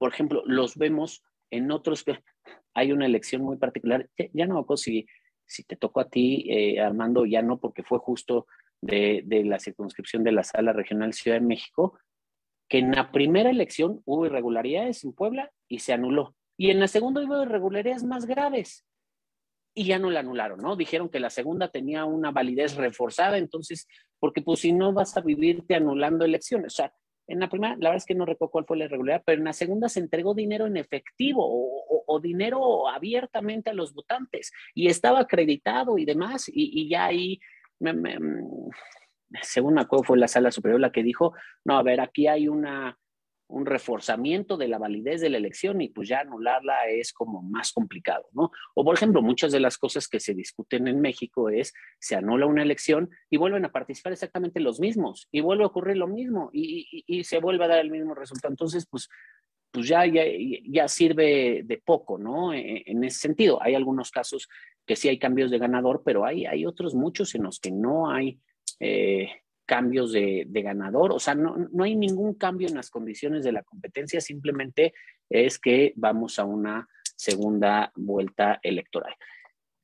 Por ejemplo, los vemos en otros, hay una elección muy particular, ya no me acuerdo si, si te tocó a ti, eh, Armando, ya no, porque fue justo de, de la circunscripción de la Sala Regional Ciudad de México, que en la primera elección hubo irregularidades en Puebla y se anuló. Y en la segunda hubo irregularidades más graves. Y ya no la anularon, ¿no? Dijeron que la segunda tenía una validez reforzada, entonces, porque pues si no vas a vivirte anulando elecciones. O sea, en la primera, la verdad es que no recuerdo cuál fue la irregularidad, pero en la segunda se entregó dinero en efectivo o, o, o dinero abiertamente a los votantes y estaba acreditado y demás. Y, y ya ahí, me, me, según me acuerdo, fue la Sala Superior la que dijo, no, a ver, aquí hay una, un reforzamiento de la validez de la elección y pues ya anularla es como más complicado, ¿no? O por ejemplo, muchas de las cosas que se discuten en México es, se anula una elección y vuelven a participar exactamente los mismos y vuelve a ocurrir lo mismo y, y, y se vuelve a dar el mismo resultado. Entonces, pues, pues ya, ya, ya sirve de poco, ¿no? En, en ese sentido, hay algunos casos que sí hay cambios de ganador, pero hay, hay otros muchos en los que no hay Eh, cambios de, de ganador, o sea, no, no hay ningún cambio en las condiciones de la competencia, simplemente es que vamos a una segunda vuelta electoral.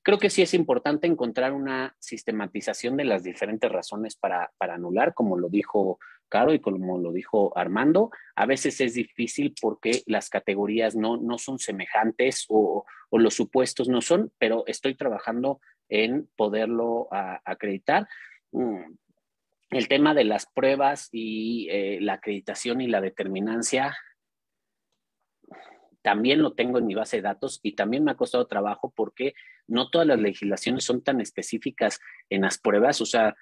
Creo que sí es importante encontrar una sistematización de las diferentes razones para, para anular, como lo dijo Caro, y como lo dijo Armando, a veces es difícil porque las categorías no, no son semejantes o, o los supuestos no son, pero estoy trabajando en poderlo a, acreditar. El tema de las pruebas y eh, la acreditación y la determinancia también lo tengo en mi base de datos y también me ha costado trabajo porque no todas las legislaciones son tan específicas en las pruebas. O sea,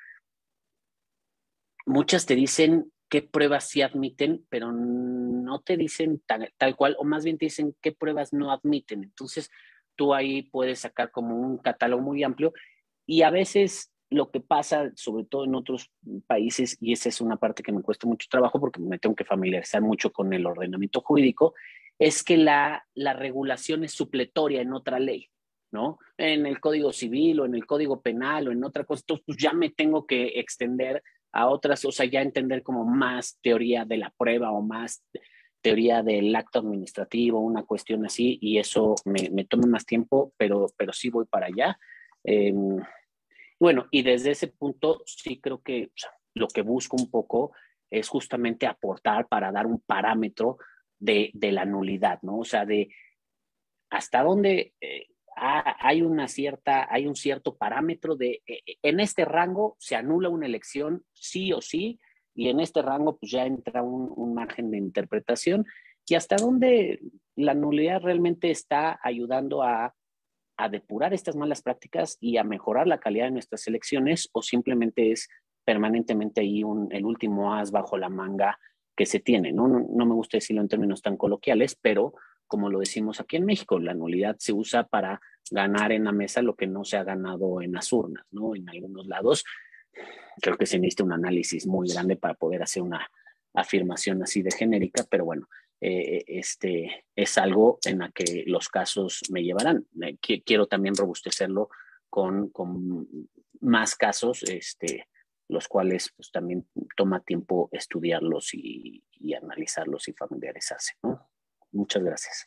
muchas te dicen qué pruebas sí admiten, pero no te dicen tal, tal cual, o más bien te dicen qué pruebas no admiten. Entonces, tú ahí puedes sacar como un catálogo muy amplio y a veces lo que pasa, sobre todo en otros países, y esa es una parte que me cuesta mucho trabajo porque me tengo que familiarizar mucho con el ordenamiento jurídico, es que la, la regulación es supletoria en otra ley, ¿no? En el Código Civil o en el Código Penal o en otra cosa. Entonces, pues ya me tengo que extender a otras, o sea, ya entender como más teoría de la prueba o más teoría del acto administrativo, una cuestión así, y eso me, me toma más tiempo, pero, pero sí voy para allá. Eh, bueno, y desde ese punto sí creo que, o sea, lo que busco un poco es justamente aportar para dar un parámetro De, de la nulidad, ¿no? O sea, de hasta dónde eh, ha, hay una cierta, hay un cierto parámetro de, eh, en este rango se anula una elección sí o sí, y en este rango pues ya entra un, un margen de interpretación, y hasta dónde la nulidad realmente está ayudando a, a depurar estas malas prácticas y a mejorar la calidad de nuestras elecciones, o simplemente es permanentemente ahí un, el último as bajo la manga que se tiene, ¿no? No, no me gusta decirlo en términos tan coloquiales, pero como lo decimos aquí en México, la nulidad se usa para ganar en la mesa lo que no se ha ganado en las urnas, ¿no? En algunos lados creo que se necesita un análisis muy grande para poder hacer una afirmación así de genérica, pero bueno, eh, este es algo en la que los casos me llevarán. Quiero también robustecerlo con, con más casos, este... los cuales pues, también toma tiempo estudiarlos y, y analizarlos y familiarizarse, ¿no? Muchas gracias.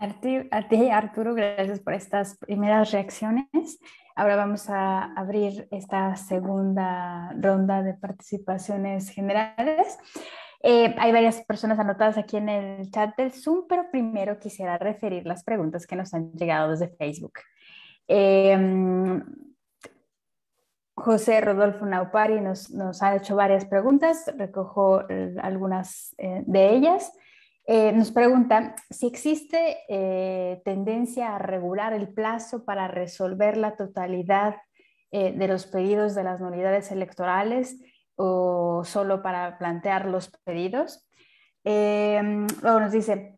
A ti, a ti, Arturo, gracias por estas primeras reacciones. Ahora vamos a abrir esta segunda ronda de participaciones generales. Eh, hay varias personas anotadas aquí en el chat del Zoom, pero primero quisiera referir las preguntas que nos han llegado desde Facebook. Eh, José Rodolfo Naupari nos, nos ha hecho varias preguntas, recojo algunas eh, de ellas. Eh, nos pregunta si existe eh, tendencia a regular el plazo para resolver la totalidad eh, de los pedidos de las nulidades electorales o solo para plantear los pedidos. Eh, luego nos dice...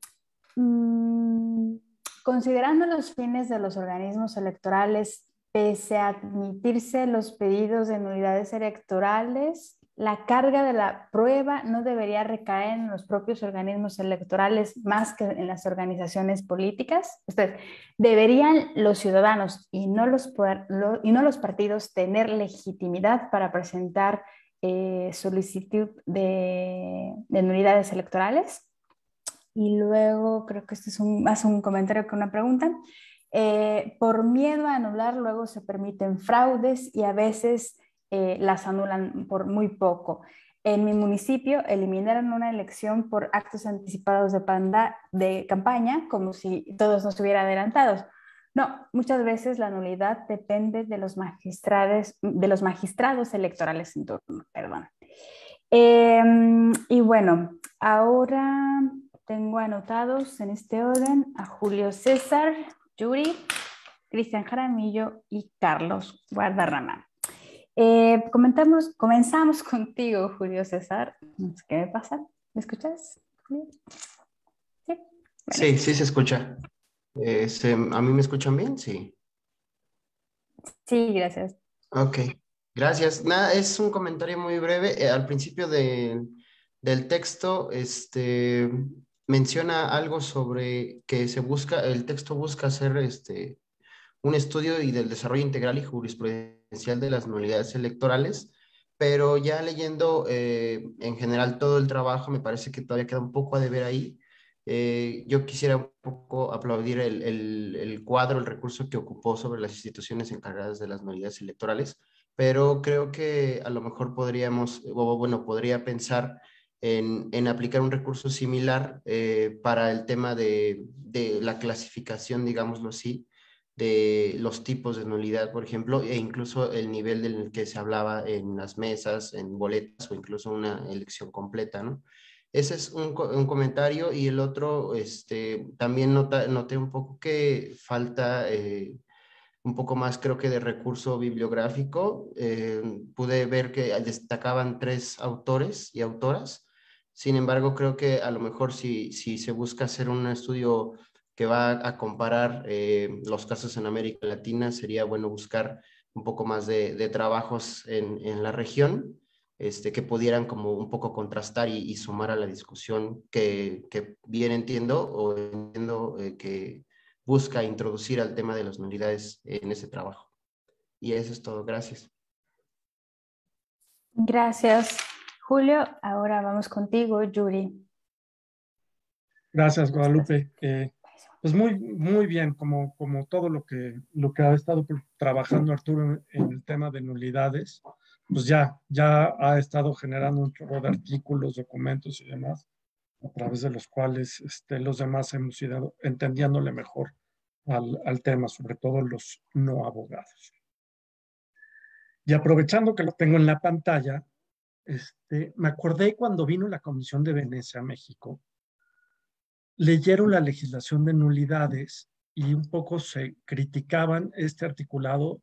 Mm, considerando los fines de los organismos electorales, pese a admitirse los pedidos de nulidades electorales, la carga de la prueba no debería recaer en los propios organismos electorales más que en las organizaciones políticas. Ustedes, ¿deberían los ciudadanos y no los, lo, y no los partidos tener legitimidad para presentar eh, solicitud de, de nulidades electorales? Y luego, creo que este es un, más un comentario que una pregunta. Eh, por miedo a anular luego se permiten fraudes y a veces eh, las anulan por muy poco. En mi municipio eliminaron una elección por actos anticipados de, panda, de campaña, como si todos nos hubieran adelantados. No, muchas veces la nulidad depende de los magistrados, de los magistrados electorales en turno. Perdón. Eh, y bueno, ahora tengo anotados en este orden a Julio César, Yuri, Cristian Jaramillo y Carlos Guardarrama. Eh, comentamos, comenzamos contigo, Julio César. ¿Qué me pasa? ¿Me escuchas? Sí, bueno. sí, sí se escucha. Eh, ¿se, ¿A mí me escuchan bien? Sí. Sí, gracias. Ok, gracias. Nada, es un comentario muy breve. Eh, al principio de, del texto, este... menciona algo sobre que se busca, el texto busca hacer este, un estudio y del desarrollo integral y jurisprudencial de las nulidades electorales, pero ya leyendo eh, en general todo el trabajo, me parece que todavía queda un poco a deber ahí. Eh, yo quisiera un poco aplaudir el, el, el cuadro, el recurso que ocupó sobre las instituciones encargadas de las nulidades electorales, pero creo que a lo mejor podríamos, o bueno, podría pensar en, en aplicar un recurso similar eh, para el tema de, de la clasificación, digámoslo así, de los tipos de nulidad, por ejemplo, e incluso el nivel del que se hablaba en las mesas, en boletas o incluso una elección completa, ¿no? Ese es un, un comentario. Y el otro, este, también nota, noté un poco que falta eh, un poco más, creo que de recurso bibliográfico. Eh, pude ver que destacaban tres autores y autoras, sin embargo creo que a lo mejor si, si se busca hacer un estudio que va a comparar eh, los casos en América Latina, sería bueno buscar un poco más de, de trabajos en, en la región, este, que pudieran como un poco contrastar y, y sumar a la discusión que, que bien entiendo o entiendo eh, que busca introducir al tema de las nulidades en ese trabajo. Y eso es todo, gracias. Gracias, Julio. Ahora vamos contigo, Yuri. Gracias, Guadalupe. Eh, Pues muy, muy bien, como, como todo lo que, lo que ha estado trabajando Arturo en el tema de nulidades, pues ya, ya ha estado generando un chorro de artículos, documentos y demás, a través de los cuales este, los demás hemos ido entendiéndole mejor al, al tema, sobre todo los no abogados. Y aprovechando que lo tengo en la pantalla, este, me acordé cuando vino la Comisión de Venecia a México, leyeron la legislación de nulidades y un poco se criticaban este articulado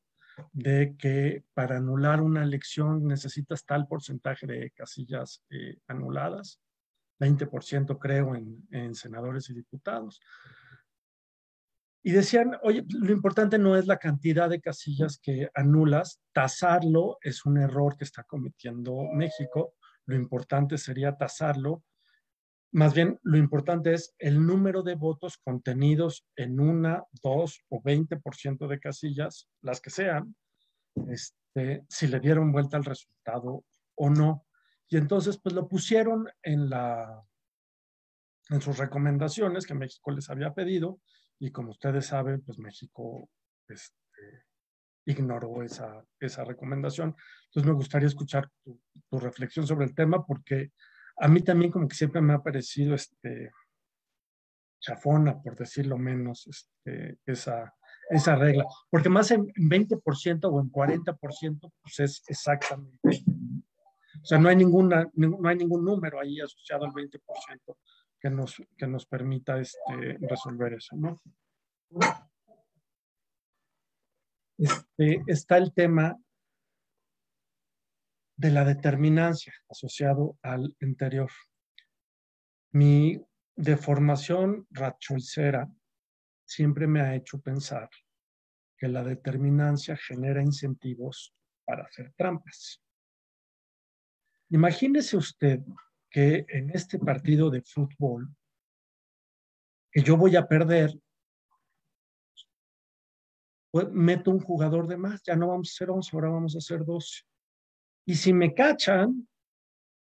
de que para anular una elección necesitas tal porcentaje de casillas eh, anuladas, veinte por ciento creo en, en senadores y diputados. Y decían, oye, lo importante no es la cantidad de casillas que anulas, tasarlo es un error que está cometiendo México, lo importante sería tasarlo. Más bien, lo importante es el número de votos contenidos en una, dos o veinte por ciento de casillas, las que sean, este, si le dieron vuelta al resultado o no. Y entonces, pues lo pusieron en, la, en sus recomendaciones que México les había pedido y como ustedes saben, pues México este, ignoró esa, esa recomendación. Entonces, me gustaría escuchar tu, tu reflexión sobre el tema porque a mí también como que siempre me ha parecido este, chafona, por decirlo menos, este, esa, esa regla. Porque más en veinte por ciento o en cuarenta por ciento, pues es exactamente. O sea, no hay, ninguna, no hay ningún número ahí asociado al veinte por ciento que nos, que nos permita este, resolver eso, ¿no? Este, está el tema de la determinancia asociado al interior. Mi deformación rachoicera siempre me ha hecho pensar que la determinancia genera incentivos para hacer trampas. Imagínese usted que en este partido de fútbol que yo voy a perder, pues meto un jugador de más, ya no vamos a ser once, ahora vamos a ser doce. Y si me cachan,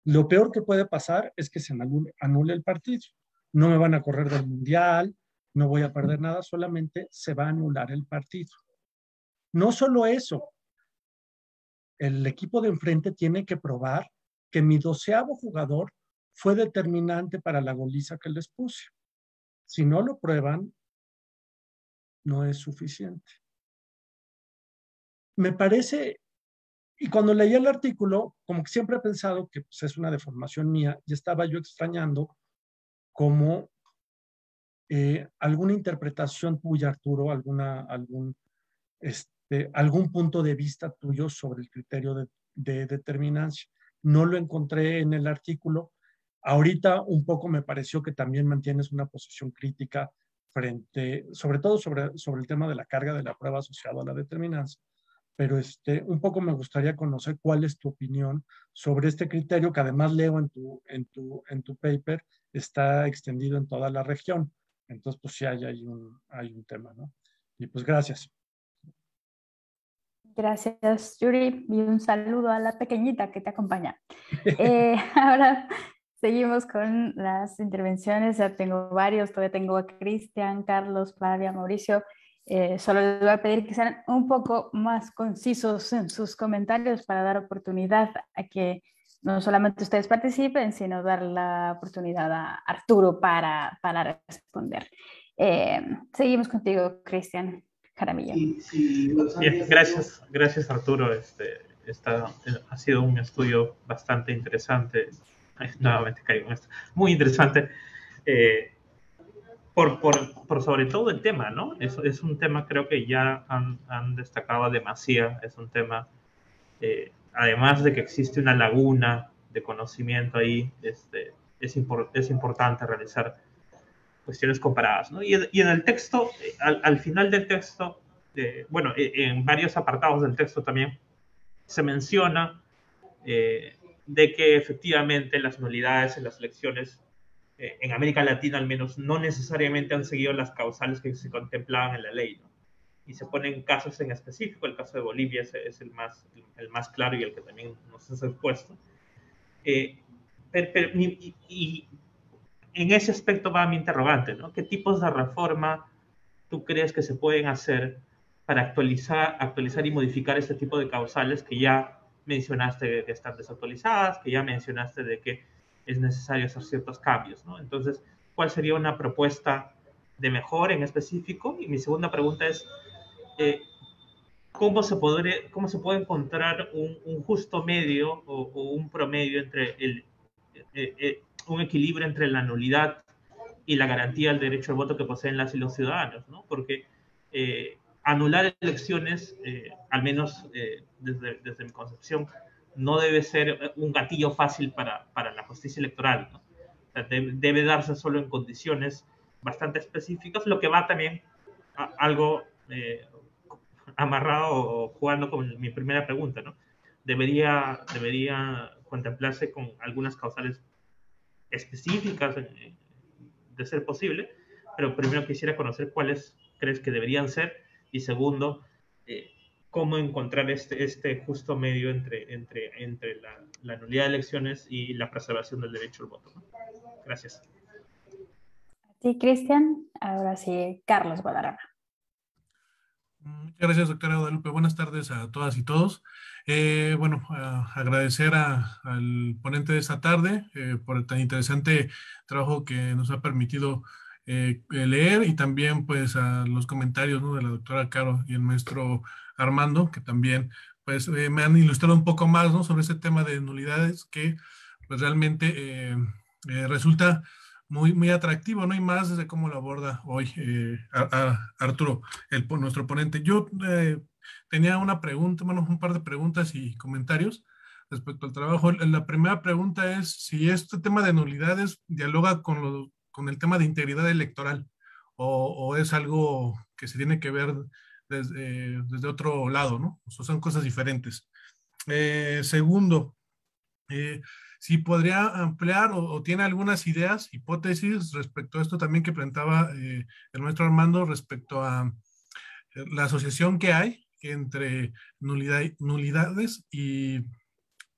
lo peor que puede pasar es que se anule, anule el partido. No me van a correr del mundial, no voy a perder nada, solamente se va a anular el partido. No solo eso, el equipo de enfrente tiene que probar que mi doceavo jugador fue determinante para la goliza que les puse. Si no lo prueban, no es suficiente. Me parece... Y cuando leí el artículo, como que siempre he pensado que pues, es una deformación mía, y estaba yo extrañando como eh, alguna interpretación tuya, Arturo, alguna, algún, este, algún punto de vista tuyo sobre el criterio de, de determinancia. No lo encontré en el artículo. Ahorita un poco me pareció que también mantienes una posición crítica frente, sobre todo sobre, sobre el tema de la carga de la prueba asociada a la determinancia. Pero este, un poco me gustaría conocer cuál es tu opinión sobre este criterio que además leo en tu, en tu, en tu paper, está extendido en toda la región. Entonces, pues sí hay, hay, un, hay un tema, ¿no? Y pues gracias. Gracias, Yuri. Y un saludo a la pequeñita que te acompaña. eh, ahora seguimos con las intervenciones. Ya tengo varios, todavía tengo a Cristian, Carlos, Flavia, Mauricio. Eh, solo les voy a pedir que sean un poco más concisos en sus comentarios para dar oportunidad a que no solamente ustedes participen, sino dar la oportunidad a Arturo para, para responder. Eh, seguimos contigo, Cristian Jaramillo. Sí, sí, Bien, gracias, gracias Arturo. Este, esta, ha sido un estudio bastante interesante. Ay, nuevamente caigo en esto. Muy interesante. Eh, Por, por, por sobre todo el tema, ¿no? Es, es un tema, creo que ya han, han destacado demasiado, es un tema, eh, además de que existe una laguna de conocimiento ahí, este, es, impor, es importante realizar cuestiones comparadas, ¿no? Y, y en el texto, al, al final del texto, eh, bueno, en varios apartados del texto también, se menciona eh, de que efectivamente las nulidades en las elecciones en América Latina al menos, no necesariamente han seguido las causales que se contemplaban en la ley, ¿no? Y se ponen casos en específico, el caso de Bolivia es, es el, más, el, el más claro y el que también nos es expuesto. Eh, pero, pero, y, y en ese aspecto va mi interrogante, ¿no? ¿Qué tipos de reforma tú crees que se pueden hacer para actualizar, actualizar y modificar este tipo de causales que ya mencionaste de, de estar desactualizadas, que ya mencionaste de que es necesario hacer ciertos cambios, ¿no? Entonces, ¿cuál sería una propuesta de mejora en específico? Y mi segunda pregunta es, eh, ¿cómo, se podré, ¿cómo se puede encontrar un, un justo medio o, o un promedio entre el, eh, eh, un equilibrio entre la nulidad y la garantía del derecho al voto que poseen las y los ciudadanos, ¿no? Porque eh, anular elecciones, eh, al menos eh, desde, desde mi concepción, no debe ser un gatillo fácil para, para la justicia electoral, ¿no? O sea, debe, debe darse solo en condiciones bastante específicas, lo que va también a, algo eh, amarrado o jugando con mi primera pregunta, ¿no? Debería, debería contemplarse con algunas causales específicas eh, de ser posible, pero primero quisiera conocer cuáles crees que deberían ser y segundo, eh, cómo encontrar este, este justo medio entre, entre, entre la, la nulidad de elecciones y la preservación del derecho al voto. Gracias. A ti, Cristian. Ahora sí, Carlos Guadarrama. Muchas gracias, doctora Guadalupe. Buenas tardes a todas y todos. Eh, bueno, a, agradecer a, al ponente de esta tarde eh, por el tan interesante trabajo que nos ha permitido eh, leer y también pues a los comentarios, ¿no?, de la doctora Caro y el maestro Armando, que también pues, eh, me han ilustrado un poco más, ¿no?, sobre este tema de nulidades que pues, realmente eh, eh, resulta muy, muy atractivo, ¿no? Y más desde cómo lo aborda hoy eh, a, a Arturo, el, nuestro ponente. Yo eh, tenía una pregunta, bueno, un par de preguntas y comentarios respecto al trabajo. La primera pregunta es si este tema de nulidades dialoga con, lo, con el tema de integridad electoral o, o es algo que se tiene que ver Desde, eh, desde otro lado, ¿no? O sea, son cosas diferentes. Eh, segundo, eh, si podría ampliar o, o tiene algunas ideas, hipótesis respecto a esto también que planteaba eh, el maestro Armando respecto a eh, la asociación que hay entre nulidad, nulidades y,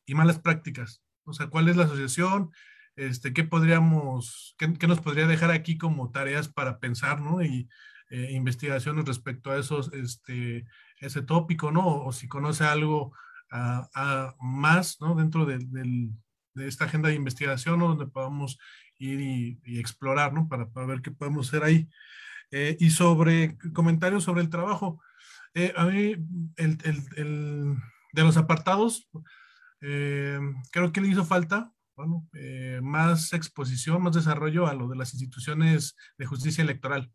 y malas prácticas. O sea, ¿cuál es la asociación? Este, ¿qué podríamos, qué, qué nos podría dejar aquí como tareas para pensar, ¿no? Y Eh, investigaciones respecto a esos, este, ese tópico, ¿no? O, o si conoce algo a, a más, ¿no?, dentro de, de, de esta agenda de investigación, ¿no?, donde podamos ir y, y explorar, ¿no?, para, para ver qué podemos hacer ahí. Eh, y sobre comentarios sobre el trabajo. Eh, a mí, el, el, el, de los apartados, eh, creo que le hizo falta, bueno, eh, más exposición, más desarrollo a lo de las instituciones de justicia electoral,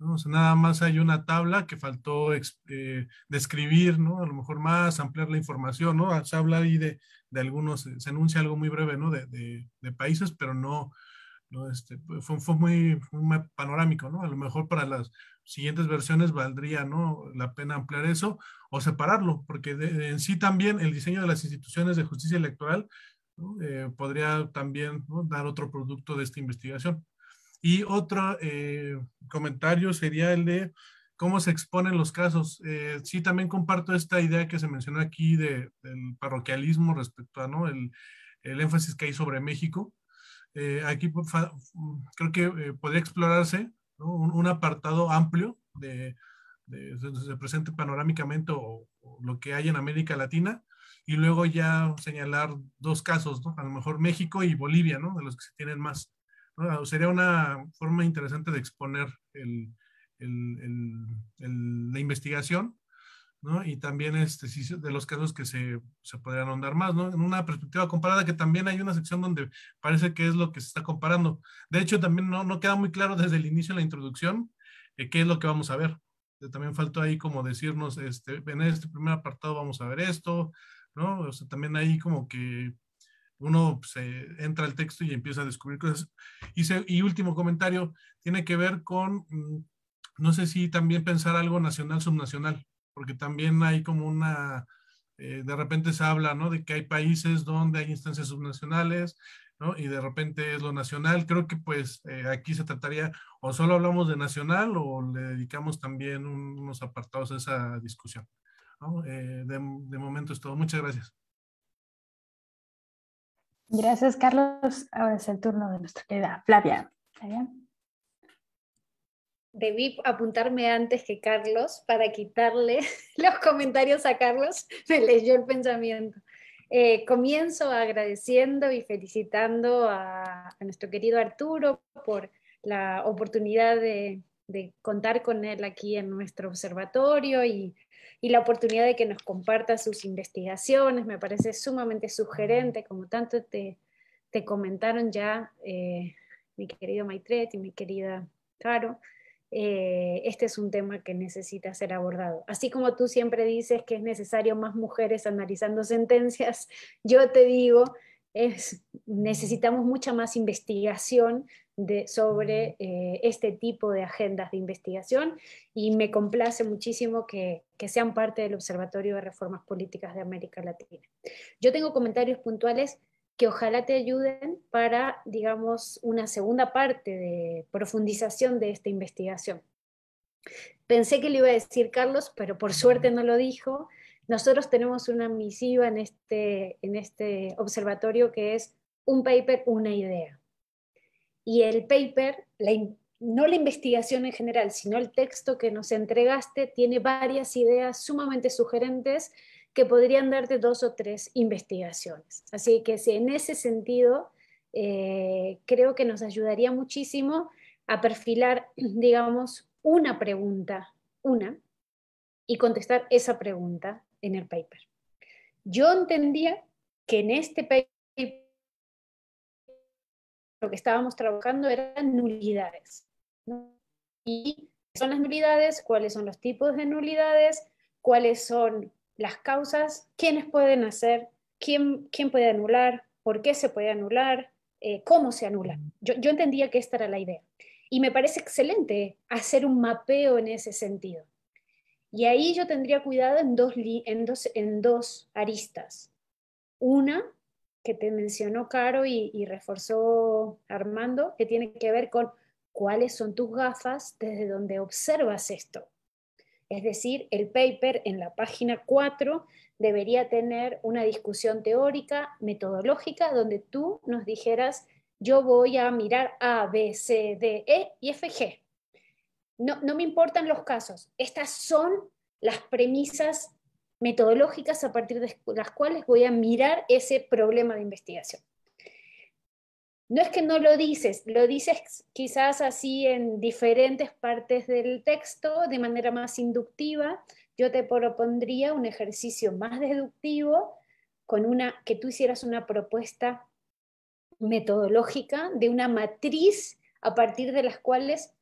¿no? O sea, nada más hay una tabla que faltó eh, describir, ¿no? A lo mejor más ampliar la información, ¿no? Se habla ahí de, de algunos, se anuncia algo muy breve, ¿no? De, de, de países, pero no, no este, fue, fue muy, muy panorámico, ¿no? A lo mejor para las siguientes versiones valdría, ¿no?, la pena ampliar eso o separarlo, porque de, de, en sí también el diseño de las instituciones de justicia electoral, ¿no?, eh, podría también, ¿no?, dar otro producto de esta investigación. Y otro eh, comentario sería el de cómo se exponen los casos. Eh, sí, también comparto esta idea que se mencionó aquí de, del parroquialismo respecto a, ¿no?, el, el énfasis que hay sobre México. Eh, aquí creo que eh, podría explorarse, ¿no?, un, un apartado amplio de, eh, se presente panorámicamente o, o lo que hay en América Latina, y luego ya señalar dos casos, ¿no? A lo mejor México y Bolivia, ¿no? De los que se tienen más, ¿no? Sería una forma interesante de exponer el, el, el, el, la investigación, ¿no? Y también este, de los casos que se, se podrían ahondar más, ¿no? En una perspectiva comparada, que también hay una sección donde parece que es lo que se está comparando. De hecho, también no, no queda muy claro desde el inicio de la introducción eh, qué es lo que vamos a ver. También faltó ahí como decirnos, este, en este primer apartado vamos a ver esto, ¿no? O sea, también ahí como que uno se entra al texto y empieza a descubrir cosas. Y, se, y último comentario, tiene que ver con, no sé si también pensar algo nacional, subnacional, porque también hay como una, eh, de repente se habla, ¿no? De que hay países donde hay instancias subnacionales, ¿no? Y de repente es lo nacional. Creo que pues eh, aquí se trataría, o solo hablamos de nacional o le dedicamos también un, unos apartados a esa discusión, ¿no? Eh, de, de momento es todo. Muchas gracias. Gracias, Carlos. Ahora es el turno de nuestra querida Flavia. Flavia. Debí apuntarme antes que Carlos para quitarle los comentarios a Carlos. Me leyó el pensamiento. Eh, comienzo agradeciendo y felicitando a, a nuestro querido Arturo por la oportunidad de, de contar con él aquí en nuestro observatorio y, y la oportunidad de que nos comparta sus investigaciones. Me parece sumamente sugerente, como tanto te, te comentaron ya eh, mi querido Maitret y mi querida Caro. Eh, este es un tema que necesita ser abordado. Así como tú siempre dices que es necesario más mujeres analizando sentencias, yo te digo, es, necesitamos mucha más investigación de, sobre eh, este tipo de agendas de investigación, y me complace muchísimo que, que sean parte del Observatorio de Reformas Políticas de América Latina. Yo tengo comentarios puntuales que ojalá te ayuden para, digamos, una segunda parte de profundización de esta investigación. Pensé que le iba a decir Carlos, pero por suerte no lo dijo. Nosotros tenemos una misiva en este, en este observatorio que es un paper, una idea. Y el paper, la, no la investigación en general, sino el texto que nos entregaste, tiene varias ideas sumamente sugerentes que podrían darte dos o tres investigaciones. Así que sí, en ese sentido, eh, creo que nos ayudaría muchísimo a perfilar, digamos, una pregunta, una, y contestar esa pregunta en el paper. Yo entendía que en este paper lo que estábamos trabajando eran nulidades, ¿no? ¿Y qué son las nulidades? ¿Cuáles son los tipos de nulidades? ¿Cuáles son las causas? ¿Quiénes pueden hacer? ¿Quién, quién puede anular? ¿Por qué se puede anular? Eh, ¿Cómo se anula? Yo, yo entendía que esta era la idea. Y me parece excelente hacer un mapeo en ese sentido. Y ahí yo tendría cuidado en dos, en dos, en dos aristas. Una, que te mencionó Caro y, y reforzó Armando, que tiene que ver con cuáles son tus gafas desde donde observas esto. Es decir, el paper en la página cuatro debería tener una discusión teórica, metodológica, donde tú nos dijeras, yo voy a mirar A, B, C, D, E y F, G. No, no me importan los casos. Estas son las premisas metodológicas a partir de las cuales voy a mirar ese problema de investigación. No es que no lo dices, lo dices quizás así en diferentes partes del texto, de manera más inductiva. Yo te propondría un ejercicio más deductivo, con una, que tú hicieras una propuesta metodológica de una matriz a partir de las cuales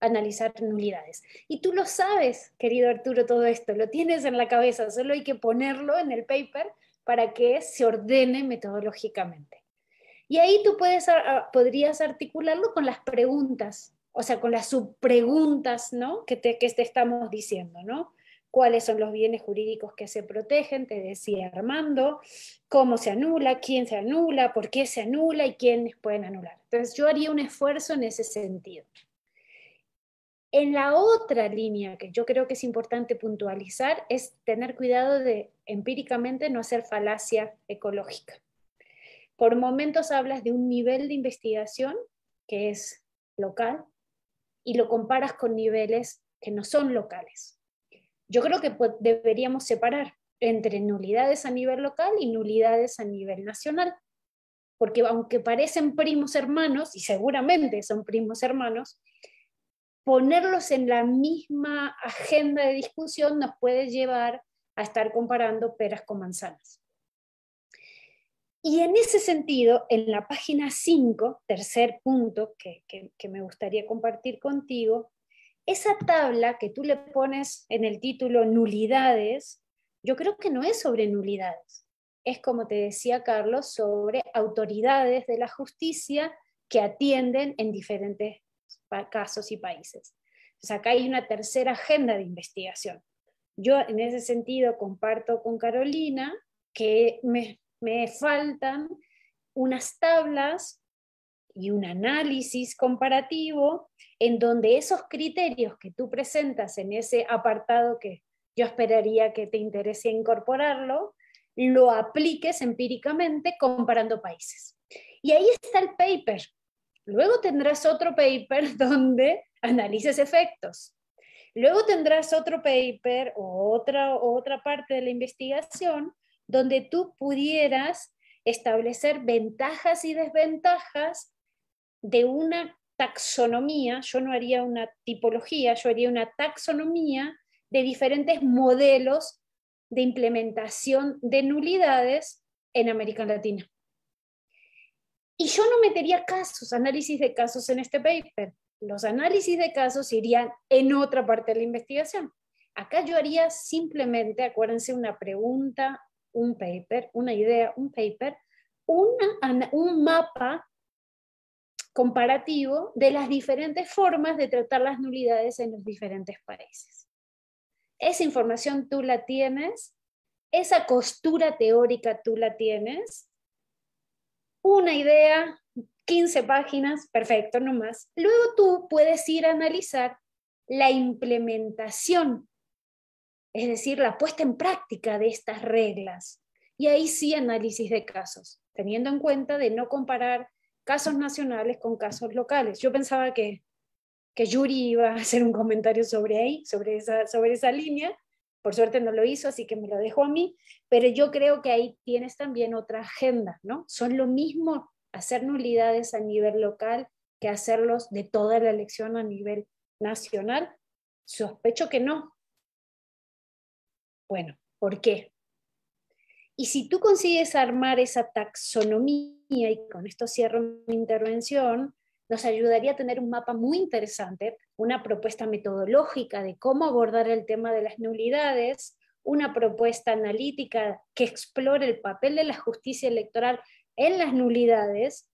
analizar nulidades. Y tú lo sabes, querido Arturo, todo esto, lo tienes en la cabeza, solo hay que ponerlo en el paper para que se ordene metodológicamente. Y ahí tú puedes, podrías articularlo con las preguntas, o sea, con las subpreguntas, ¿no? que, te, que te estamos diciendo, ¿no? ¿Cuáles son los bienes jurídicos que se protegen? Te decía Armando. ¿Cómo se anula? ¿Quién se anula? ¿Por qué se anula? ¿Y quiénes pueden anular? Entonces yo haría un esfuerzo en ese sentido. En la otra línea que yo creo que es importante puntualizar es tener cuidado de empíricamente no hacer falacia ecológica. Por momentos hablas de un nivel de investigación que es local y lo comparas con niveles que no son locales. Yo creo que pues, deberíamos separar entre nulidades a nivel local y nulidades a nivel nacional, porque aunque parecen primos hermanos, y seguramente son primos hermanos, ponerlos en la misma agenda de discusión nos puede llevar a estar comparando peras con manzanas. Y en ese sentido, en la página cinco, tercer punto que, que, que me gustaría compartir contigo, esa tabla que tú le pones en el título nulidades, yo creo que no es sobre nulidades, es como te decía Carlos, sobre autoridades de la justicia que atienden en diferentes casos y países. Entonces acá hay una tercera agenda de investigación. Yo en ese sentido comparto con Carolina que me... me faltan unas tablas y un análisis comparativo en donde esos criterios que tú presentas en ese apartado que yo esperaría que te interese incorporarlo, lo apliques empíricamente comparando países. Y ahí está el paper. Luego tendrás otro paper donde analices efectos. Luego tendrás otro paper o otra, otra parte de la investigación donde tú pudieras establecer ventajas y desventajas de una taxonomía, yo no haría una tipología, yo haría una taxonomía de diferentes modelos de implementación de nulidades en América Latina. Y yo no metería casos, análisis de casos en este paper. Los análisis de casos irían en otra parte de la investigación. Acá yo haría simplemente, acuérdense, una pregunta, un paper, una idea, un paper, una, un mapa comparativo de las diferentes formas de tratar las nulidades en los diferentes países. Esa información tú la tienes, esa costura teórica tú la tienes, una idea, quince páginas, perfecto, no más. Luego tú puedes ir a analizar la implementación, es decir, la puesta en práctica de estas reglas. Y ahí sí análisis de casos, teniendo en cuenta de no comparar casos nacionales con casos locales. Yo pensaba que, que Yuri iba a hacer un comentario sobre ahí, sobre esa, sobre esa línea. Por suerte no lo hizo, así que me lo dejó a mí. Pero yo creo que ahí tienes también otra agenda, ¿no? Son lo mismo hacer nulidades a nivel local que hacerlos de toda la elección a nivel nacional. Sospecho que no. Bueno, ¿por qué? Y si tú consigues armar esa taxonomía, y con esto cierro mi intervención, nos ayudaría a tener un mapa muy interesante, una propuesta metodológica de cómo abordar el tema de las nulidades, una propuesta analítica que explore el papel de la justicia electoral en las nulidades.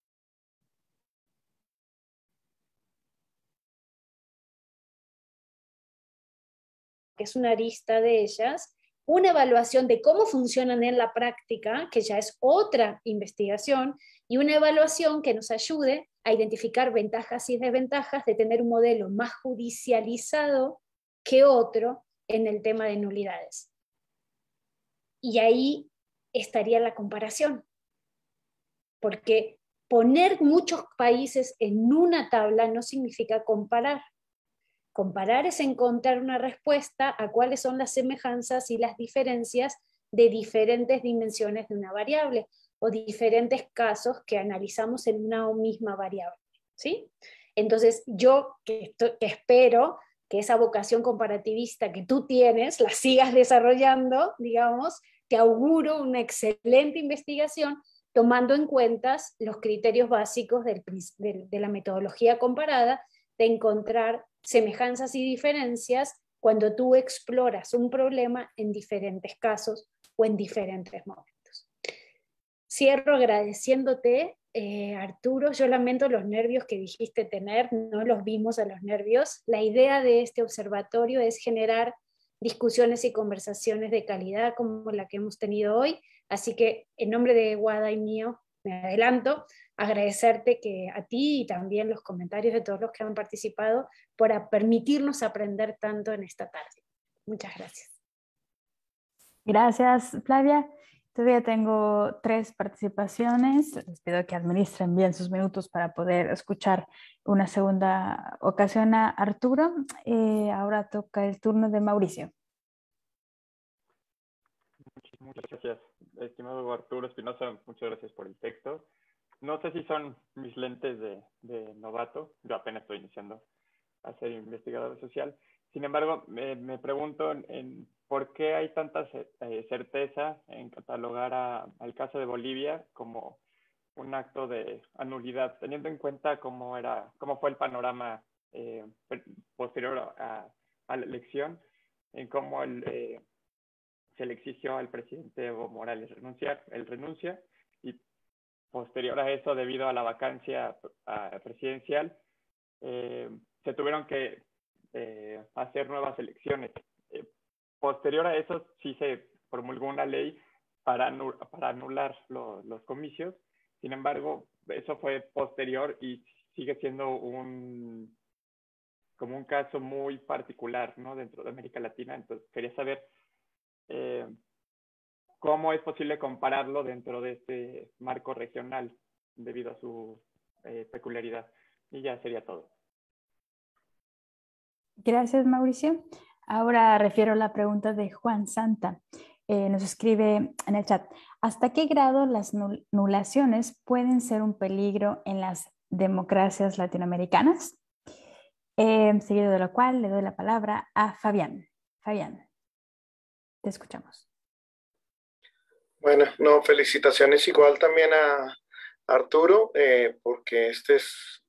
Que es una arista de ellas, una evaluación de cómo funcionan en la práctica, que ya es otra investigación, y una evaluación que nos ayude a identificar ventajas y desventajas de tener un modelo más judicializado que otro en el tema de nulidades. Y ahí estaría la comparación, porque poner muchos países en una tabla no significa comparar. Comparar es encontrar una respuesta a cuáles son las semejanzas y las diferencias de diferentes dimensiones de una variable o diferentes casos que analizamos en una misma variable, ¿sí? Entonces yo que estoy, que espero que esa vocación comparativista que tú tienes la sigas desarrollando, digamos, te auguro una excelente investigación tomando en cuenta los criterios básicos del, de, de la metodología comparada de encontrar semejanzas y diferencias cuando tú exploras un problema en diferentes casos o en diferentes momentos. Cierro agradeciéndote, eh, Arturo, yo lamento los nervios que dijiste tener, no los vimos a los nervios. La idea de este observatorio es generar discusiones y conversaciones de calidad como la que hemos tenido hoy, así que en nombre de Guada y mío, me adelanto, agradecerte que a ti y también los comentarios de todos los que han participado por permitirnos aprender tanto en esta tarde. Muchas gracias. Gracias, Flavia. Todavía tengo tres participaciones. Les pido que administren bien sus minutos para poder escuchar una segunda ocasión a Arturo. Eh, ahora toca el turno de Mauricio. Muchas gracias, estimado Arturo Espinosa, muchas gracias por el texto. No sé si son mis lentes de, de novato, yo apenas estoy iniciando a ser investigador social. Sin embargo, me, me pregunto en, por qué hay tanta eh, certeza en catalogar a, al caso de Bolivia como un acto de nulidad, teniendo en cuenta cómo, era, cómo fue el panorama eh, posterior a, a la elección, en cómo el, eh, se le exigió al presidente Evo Morales renunciar, él renuncia, y posterior a eso, debido a la vacancia a, presidencial, eh, se tuvieron que eh, hacer nuevas elecciones. Eh, posterior a eso, sí se promulgó una ley para, anul para anular lo, los comicios. Sin embargo, eso fue posterior y sigue siendo un, como un caso muy particular, ¿no?, dentro de América Latina. Entonces, quería saber eh, cómo es posible compararlo dentro de este marco regional debido a su eh, peculiaridad. Y ya sería todo. Gracias, Mauricio. Ahora refiero la pregunta de Juan Santa. Eh, nos escribe en el chat, ¿hasta qué grado las nul nulaciones pueden ser un peligro en las democracias latinoamericanas? Eh, seguido de lo cual le doy la palabra a Fabián. Fabián, te escuchamos. Bueno, no, felicitaciones igual también a Arturo, eh, porque este es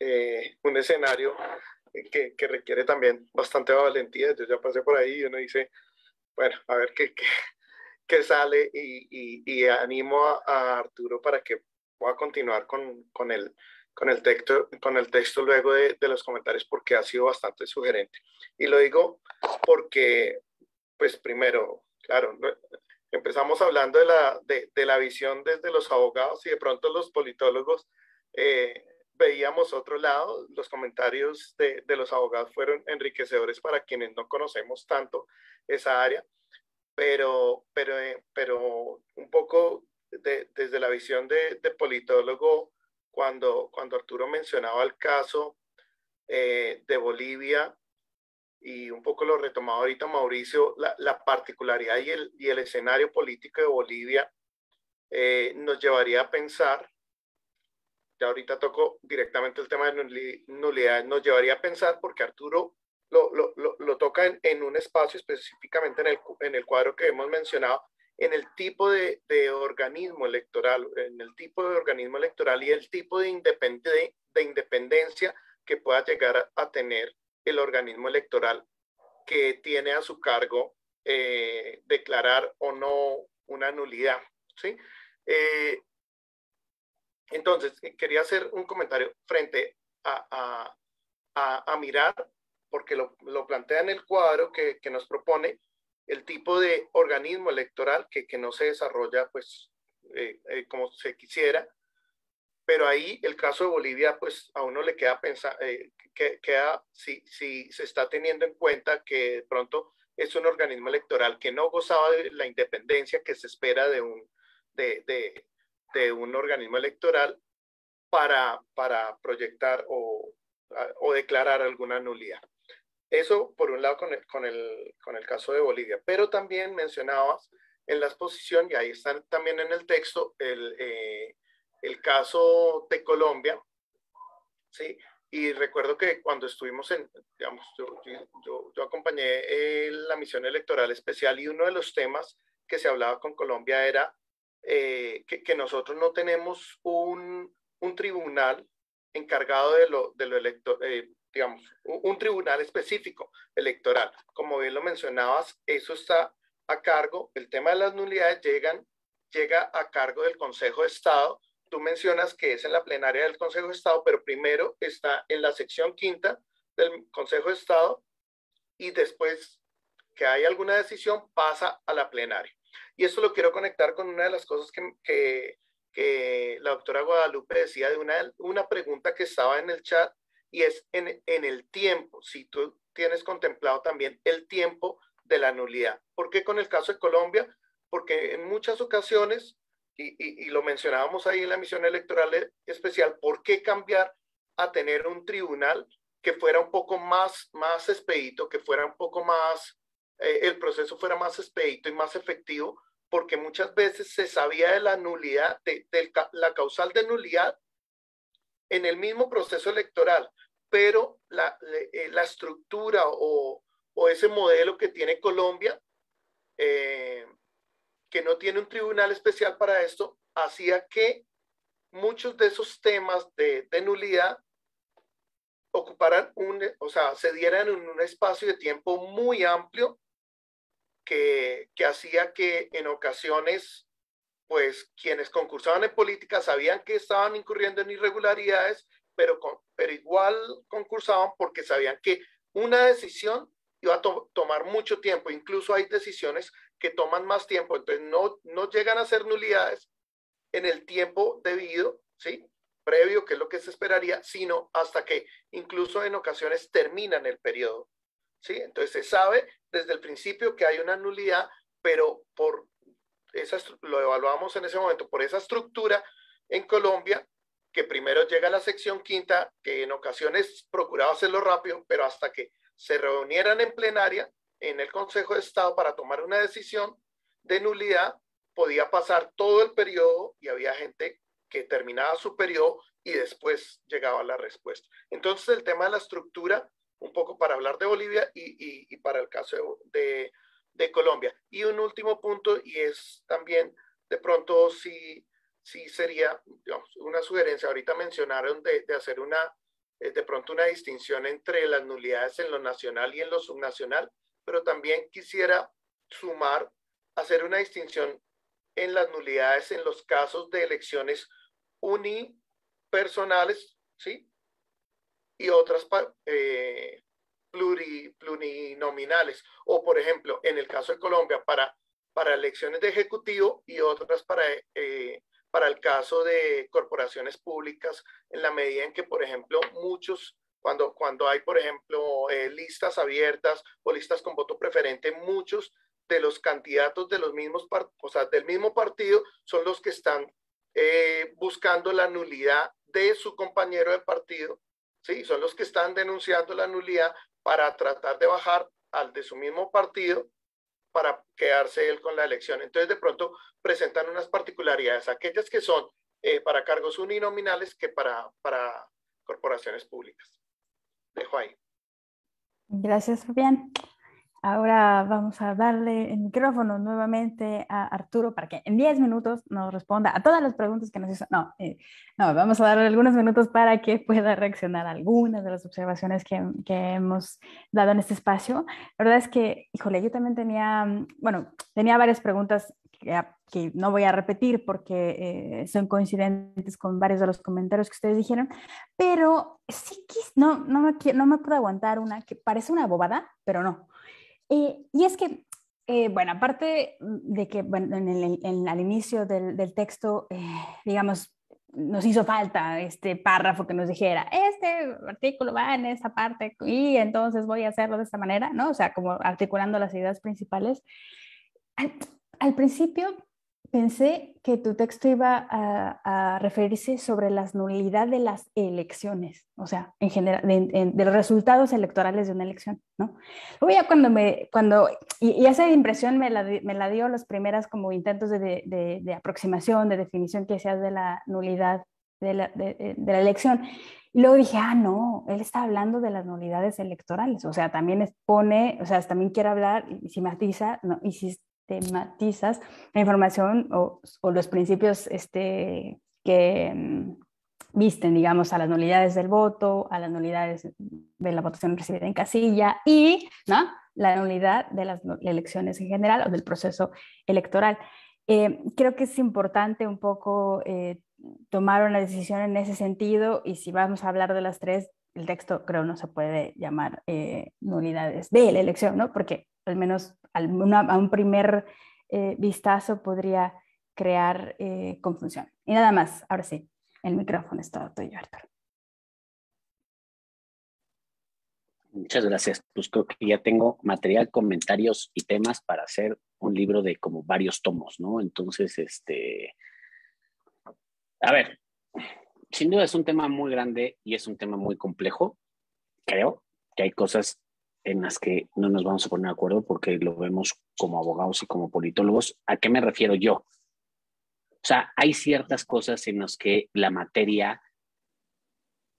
eh, un escenario Que, que requiere también bastante valentía. Yo ya pasé por ahí y uno dice, bueno, a ver qué, qué, qué sale, y, y, y animo a, a Arturo para que pueda continuar con, con, el, con, el, texto, con el texto luego de, de los comentarios, porque ha sido bastante sugerente. Y lo digo porque, pues primero, claro, empezamos hablando de la, de, de la visión desde los abogados y de pronto los politólogos eh, veíamos otro lado. Los comentarios de, de los abogados fueron enriquecedores para quienes no conocemos tanto esa área, pero, pero, pero un poco de, desde la visión de, de politólogo, cuando, cuando Arturo mencionaba el caso eh, de Bolivia, y un poco lo retomaba ahorita Mauricio, la, la particularidad y el, y el escenario político de Bolivia eh, nos llevaría a pensar. Ya ahorita toco directamente el tema de nulidad, nos llevaría a pensar, porque Arturo lo, lo, lo, lo toca en, en un espacio específicamente en el, en el cuadro que hemos mencionado, en el tipo de, de organismo electoral, en el tipo de organismo electoral y el tipo de, independ, de, de independencia que pueda llegar a, a tener el organismo electoral que tiene a su cargo eh, declarar o no una nulidad, ¿sí? Eh, Entonces, quería hacer un comentario frente a, a, a, a mirar, porque lo, lo plantea en el cuadro que, que nos propone, el tipo de organismo electoral que, que no se desarrolla pues, eh, eh, como se quisiera. Pero ahí el caso de Bolivia, pues a uno le queda pensar, eh, que, queda, si, si se está teniendo en cuenta que de pronto es un organismo electoral que no gozaba de la independencia que se espera de un... De, de, de un organismo electoral para, para proyectar o, o declarar alguna nulidad. Eso por un lado con el, con, el, con el caso de Bolivia, pero también mencionabas en la exposición, y ahí están también en el texto, el, eh, el caso de Colombia, ¿sí? Y recuerdo que cuando estuvimos en, digamos, yo, yo, yo acompañé eh, la misión electoral especial, y uno de los temas que se hablaba con Colombia era Eh, que, que nosotros no tenemos un, un tribunal encargado de lo, de lo electo, eh, digamos, un, un tribunal específico electoral. Como bien lo mencionabas, eso está a cargo, el tema de las nulidades llegan, llega a cargo del Consejo de Estado. Tú mencionas que es en la plenaria del Consejo de Estado, pero primero está en la sección quinta del Consejo de Estado, y después que hay alguna decisión pasa a la plenaria. Y eso lo quiero conectar con una de las cosas que, que, que la doctora Guadalupe decía, de una, una pregunta que estaba en el chat, y es en, en el tiempo, si tú tienes contemplado también el tiempo de la nulidad. ¿Por qué con el caso de Colombia? Porque en muchas ocasiones, y, y, y lo mencionábamos ahí en la misión electoral especial, ¿por qué cambiar a tener un tribunal que fuera un poco más, más expedito, que fuera un poco más... Eh, el proceso fuera más expedito y más efectivo, porque muchas veces se sabía de la nulidad, de, de la causal de nulidad en el mismo proceso electoral, pero la, la estructura o, o ese modelo que tiene Colombia, eh, que no tiene un tribunal especial para esto, hacía que muchos de esos temas de, de nulidad ocuparan un, o sea, se dieran en un espacio de tiempo muy amplio que, que hacía que en ocasiones, pues, quienes concursaban en política sabían que estaban incurriendo en irregularidades, pero, con, pero igual concursaban porque sabían que una decisión iba a to- tomar mucho tiempo. Incluso hay decisiones que toman más tiempo, entonces no, no llegan a ser nulidades en el tiempo debido, ¿sí?, previo, que es lo que se esperaría, sino hasta que incluso en ocasiones terminan el periodo, ¿sí? Entonces se sabe desde el principio que hay una nulidad, pero por esa, lo evaluamos en ese momento, por esa estructura en Colombia, que primero llega a la sección quinta, que en ocasiones procuraba hacerlo rápido, pero hasta que se reunieran en plenaria en el Consejo de Estado para tomar una decisión de nulidad, podía pasar todo el periodo y había gente que terminaba su periodo y después llegaba la respuesta. Entonces el tema de la estructura, un poco para hablar de Bolivia y, y, y para el caso de, de Colombia. Y un último punto, y es también de pronto sí, sí sería, digamos, una sugerencia, ahorita mencionaron de, de hacer una, de pronto una distinción entre las nulidades en lo nacional y en lo subnacional, pero también quisiera sumar, hacer una distinción en las nulidades en los casos de elecciones unipersonales, ¿sí?, y otras eh, pluri, plurinominales, o por ejemplo en el caso de Colombia para, para elecciones de ejecutivo y otras para, eh, para el caso de corporaciones públicas, en la medida en que, por ejemplo, muchos, cuando, cuando hay, por ejemplo, eh, listas abiertas o listas con voto preferente, muchos de los candidatos de los mismos, o sea, del mismo partido son los que están Eh, buscando la nulidad de su compañero de partido, ¿sí? Son los que están denunciando la nulidad para tratar de bajar al de su mismo partido para quedarse él con la elección. Entonces, de pronto presentan unas particularidades, aquellas que son eh, para cargos uninominales que para, para corporaciones públicas. Dejo ahí. Gracias, Fabián. Ahora vamos a darle el micrófono nuevamente a Arturo para que en diez minutos nos responda a todas las preguntas que nos hizo. No, eh, no, vamos a darle algunos minutos para que pueda reaccionar a algunas de las observaciones que, que hemos dado en este espacio. La verdad es que, híjole, yo también tenía, bueno, tenía varias preguntas que, que no voy a repetir porque eh, son coincidentes con varios de los comentarios que ustedes dijeron, pero sí que no, no, me, no me puedo aguantar una que parece una bobada, pero no. Eh, y es que, eh, bueno, aparte de que bueno, en el, en, al inicio del, del texto, eh, digamos, nos hizo falta este párrafo que nos dijera, este artículo va en esta parte y entonces voy a hacerlo de esta manera, ¿no? O sea, como articulando las ideas principales. Al, al principio pensé que tu texto iba a, a referirse sobre la nulidad de las elecciones, o sea, en general, de, de, de los resultados electorales de una elección, ¿no? Luego ya cuando me, cuando, y, y esa impresión me la, me la dio los primeros como intentos de, de, de, de aproximación, de definición que hacías de la nulidad de la, de, de la elección. Y luego dije, ah, no, él está hablando de las nulidades electorales, o sea, también expone, o sea, también quiere hablar y si matiza, no, y si tematizas la información o, o los principios este, que um, visten, digamos, a las nulidades del voto, a las nulidades de la votación recibida en casilla y, ¿no?, la nulidad de las elecciones en general o del proceso electoral. Eh, creo que es importante un poco eh, tomar una decisión en ese sentido y si vamos a hablar de las tres, el texto creo no se puede llamar eh, nulidades de la elección, ¿no? Porque al menos una, a un primer eh, vistazo podría crear eh, confusión. Y nada más, ahora sí, el micrófono es todo tuyo, Arturo. Muchas gracias. Pues creo que ya tengo material, comentarios y temas para hacer un libro de como varios tomos, ¿no? Entonces, este... a ver, sin duda es un tema muy grande y es un tema muy complejo. Creo que hay cosas en las que no nos vamos a poner de acuerdo porque lo vemos como abogados y como politólogos. ¿A qué me refiero yo? O sea, hay ciertas cosas en las que la materia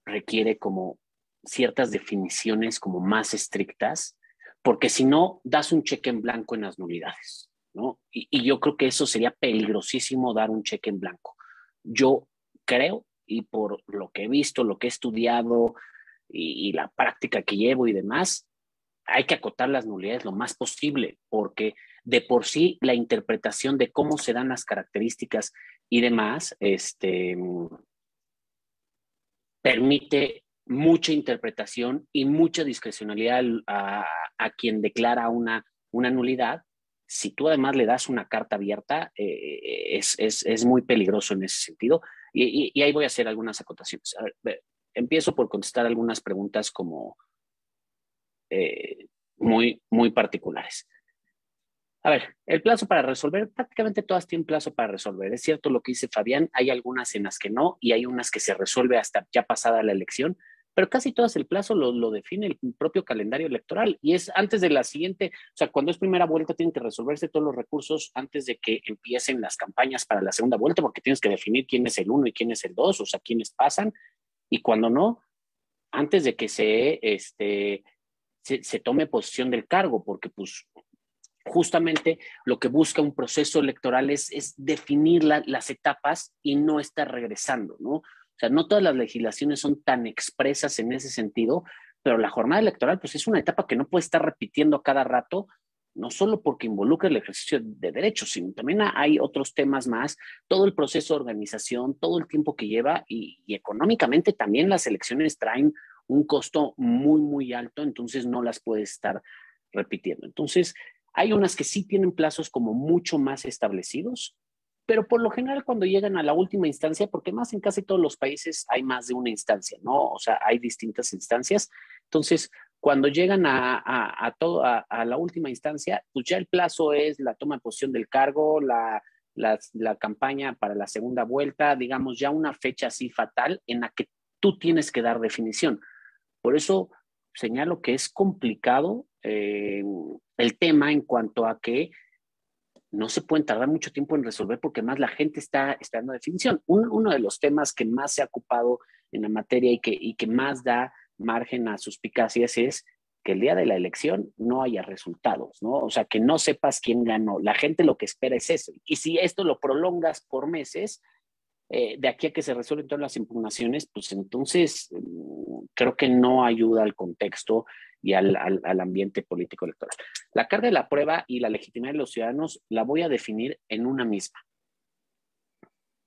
requiere como ciertas definiciones como más estrictas, porque si no, das un cheque en blanco en las nulidades, ¿no? Y, y yo creo que eso sería peligrosísimo, dar un cheque en blanco. Yo creo, y por lo que he visto, lo que he estudiado y, y la práctica que llevo y demás, hay que acotar las nulidades lo más posible, porque de por sí la interpretación de cómo se dan las características y demás este, permite mucha interpretación y mucha discrecionalidad a, a quien declara una, una nulidad. Si tú además le das una carta abierta, eh, es, es, es muy peligroso en ese sentido. Y, y, y ahí voy a hacer algunas acotaciones. A ver, empiezo por contestar algunas preguntas como eh, muy, muy particulares. A ver, el plazo para resolver, prácticamente todas tienen plazo para resolver. Es cierto lo que dice Fabián, hay algunas en las que no y hay unas que se resuelve hasta ya pasada la elección, pero casi todas el plazo lo, lo define el propio calendario electoral y es antes de la siguiente, o sea, cuando es primera vuelta tienen que resolverse todos los recursos antes de que empiecen las campañas para la segunda vuelta porque tienes que definir quién es el uno y quién es el dos, o sea, quiénes pasan y cuando no, antes de que se, este, se, se tome posición del cargo porque pues... Justamente lo que busca un proceso electoral es, es definir la, las etapas y no estar regresando, ¿no? O sea, no todas las legislaciones son tan expresas en ese sentido, pero la jornada electoral pues es una etapa que no puede estar repitiendo a cada rato, no solo porque involucra el ejercicio de derechos, sino también hay otros temas más, todo el proceso de organización, todo el tiempo que lleva y, y económicamente también las elecciones traen un costo muy, muy alto, entonces no las puede estar repitiendo. Entonces, hay unas que sí tienen plazos como mucho más establecidos, pero por lo general cuando llegan a la última instancia, porque más en casi todos los países hay más de una instancia, ¿no? O sea, hay distintas instancias. Entonces, cuando llegan a, a, a, todo, a, a la última instancia, pues ya el plazo es la toma de posición del cargo, la, la, la campaña para la segunda vuelta, digamos, ya una fecha así fatal en la que tú tienes que dar definición. Por eso señalo que es complicado Eh, el tema en cuanto a que no se pueden tardar mucho tiempo en resolver porque más la gente está esperando definición. Un, uno de los temas que más se ha ocupado en la materia y que, y que más da margen a suspicacias es que el día de la elección no haya resultados, ¿no? O sea, que no sepas quién ganó. La gente lo que espera es eso. Y si esto lo prolongas por meses, eh, de aquí a que se resuelven todas las impugnaciones, pues entonces eh, creo que no ayuda al contexto y al, al, al ambiente político electoral. La carga de la prueba y la legitimidad de los ciudadanos la voy a definir en una misma.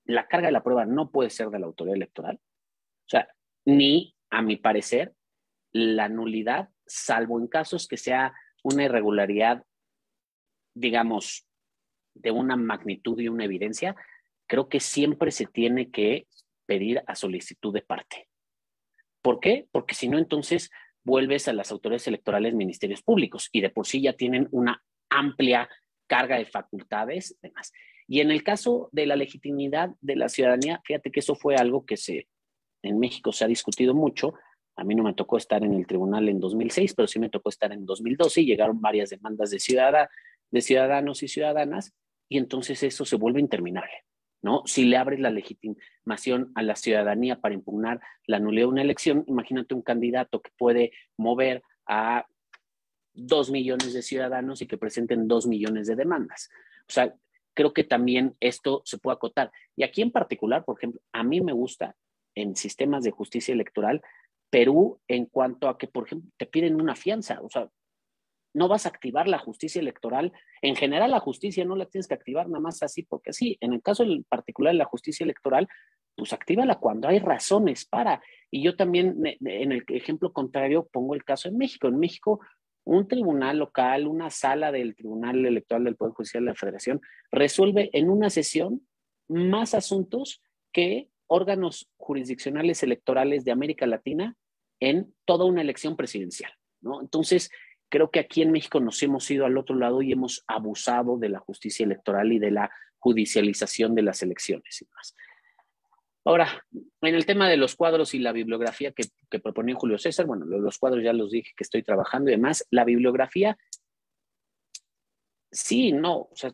La carga de la prueba no puede ser de la autoridad electoral, o sea, ni, a mi parecer, la nulidad, salvo en casos que sea una irregularidad, digamos, de una magnitud y una evidencia, creo que siempre se tiene que pedir a solicitud de parte. ¿Por qué? Porque si no, entonces vuelves a las autoridades electorales, ministerios públicos, y de por sí ya tienen una amplia carga de facultades, demás. Y en el caso de la legitimidad de la ciudadanía, fíjate que eso fue algo que se, en México se ha discutido mucho. A mí no me tocó estar en el tribunal en dos mil seis, pero sí me tocó estar en dos mil doce y llegaron varias demandas de, ciudad, de ciudadanos y ciudadanas, y entonces eso se vuelve interminable, ¿no? Si le abres la legitimación a la ciudadanía para impugnar la nulidad de una elección, imagínate un candidato que puede mover a dos millones de ciudadanos y que presenten dos millones de demandas. O sea, creo que también esto se puede acotar. Y aquí en particular, por ejemplo, a mí me gusta en sistemas de justicia electoral, Perú, en cuanto a que, por ejemplo, te piden una fianza. O sea, no vas a activar la justicia electoral. En general, la justicia no la tienes que activar nada más así porque sí. En el caso en particular de la justicia electoral, pues actívala cuando hay razones para. Y yo también, en el ejemplo contrario, pongo el caso en México. En México, un tribunal local, una sala del Tribunal Electoral del Poder Judicial de la Federación, resuelve en una sesión más asuntos que órganos jurisdiccionales electorales de América Latina en toda una elección presidencial, ¿no? Entonces, creo que aquí en México nos hemos ido al otro lado y hemos abusado de la justicia electoral y de la judicialización de las elecciones y demás. Ahora, en el tema de los cuadros y la bibliografía que, que proponía Julio César, bueno, los cuadros ya los dije que estoy trabajando y demás. La bibliografía, sí, no, o sea,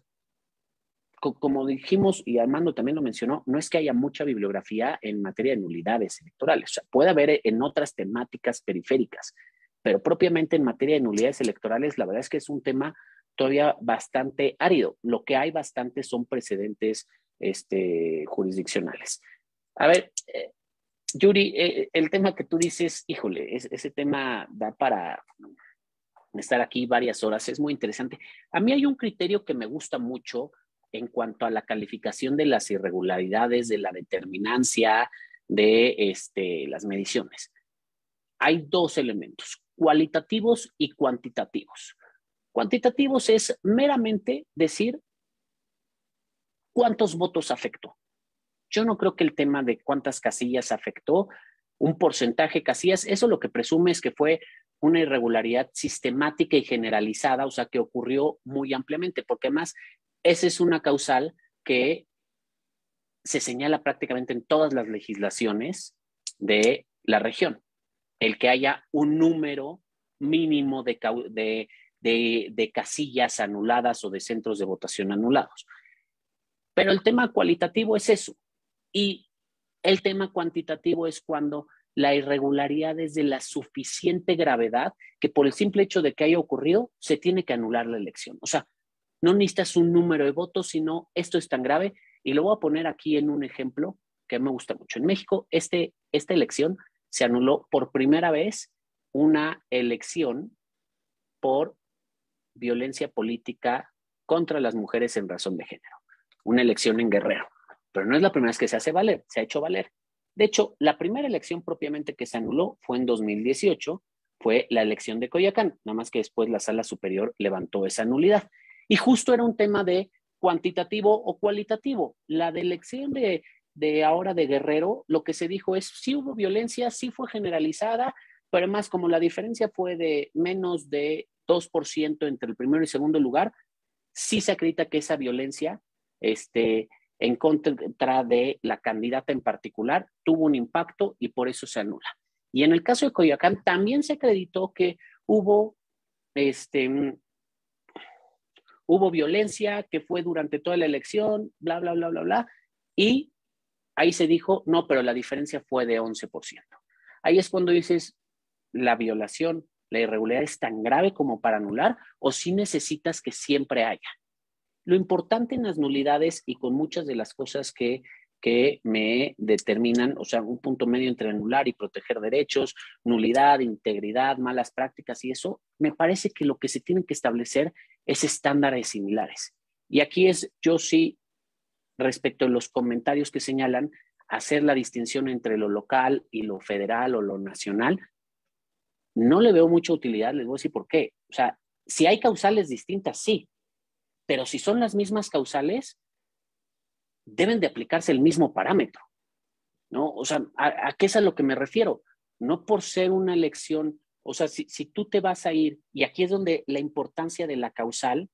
como dijimos, y Armando también lo mencionó, no es que haya mucha bibliografía en materia de nulidades electorales. O sea, puede haber en otras temáticas periféricas, pero propiamente en materia de nulidades electorales, la verdad es que es un tema todavía bastante árido. Lo que hay bastante son precedentes este, jurisdiccionales. A ver, eh, Yuri, eh, el tema que tú dices, híjole, es, ese tema da para estar aquí varias horas, es muy interesante. A mí hay un criterio que me gusta mucho en cuanto a la calificación de las irregularidades, de la determinancia, de este, las mediciones. Hay dos elementos, cualitativos y cuantitativos. Cuantitativos es meramente decir cuántos votos afectó. Yo no creo que el tema de cuántas casillas afectó, un porcentaje de casillas, eso lo que presume es que fue una irregularidad sistemática y generalizada, o sea, que ocurrió muy ampliamente, porque además esa es una causal que se señala prácticamente en todas las legislaciones de la región. El que haya un número mínimo de, de, de, de casillas anuladas o de centros de votación anulados. Pero el tema cualitativo es eso. Y el tema cuantitativo es cuando la irregularidad es de la suficiente gravedad que por el simple hecho de que haya ocurrido, se tiene que anular la elección. O sea, no necesitas un número de votos, sino esto es tan grave. Y lo voy a poner aquí en un ejemplo que me gusta mucho. En México, este, esta elección se anuló por primera vez una elección por violencia política contra las mujeres en razón de género. Una elección en Guerrero. Pero no es la primera vez que se hace valer, se ha hecho valer. De hecho, la primera elección propiamente que se anuló fue en dos mil dieciocho, fue la elección de Coyoacán, nada más que después la Sala Superior levantó esa nulidad. Y justo era un tema de cuantitativo o cualitativo. La de elección de, de ahora de Guerrero, lo que se dijo es, sí hubo violencia, sí fue generalizada, pero además como la diferencia fue de menos de dos por ciento entre el primero y segundo lugar, sí se acredita que esa violencia este, en contra de la candidata en particular tuvo un impacto y por eso se anula. Y en el caso de Coyoacán también se acreditó que hubo... este Hubo violencia que fue durante toda la elección, bla, bla, bla, bla, bla. Y ahí se dijo, no, pero la diferencia fue de once por ciento. Ahí es cuando dices, la violación, la irregularidad es tan grave como para anular o si necesitas que siempre haya. Lo importante en las nulidades y con muchas de las cosas que, que me determinan, o sea, un punto medio entre anular y proteger derechos, nulidad, integridad, malas prácticas y eso, me parece que lo que se tiene que establecer es estándares similares. Y aquí es, yo sí, respecto a los comentarios que señalan, hacer la distinción entre lo local y lo federal o lo nacional, no le veo mucha utilidad, les voy a decir por qué. O sea, si hay causales distintas, sí, pero si son las mismas causales, deben de aplicarse el mismo parámetro, ¿no? O sea, ¿a, a qué es a lo que me refiero? No por ser una elección... O sea, si, si tú te vas a ir, y aquí es donde la importancia de la causal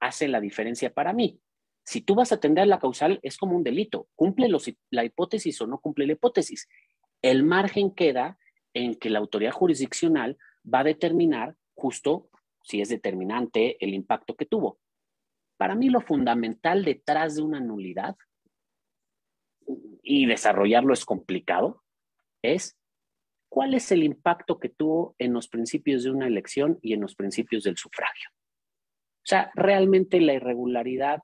hace la diferencia para mí. Si tú vas a atender la causal, es como un delito. Cumple los, la hipótesis o no cumple la hipótesis. El margen queda en que la autoridad jurisdiccional va a determinar justo si es determinante el impacto que tuvo. Para mí lo fundamental detrás de una nulidad, y desarrollarlo es complicado, es... ¿Cuál es el impacto que tuvo en los principios de una elección y en los principios del sufragio? O sea, realmente la irregularidad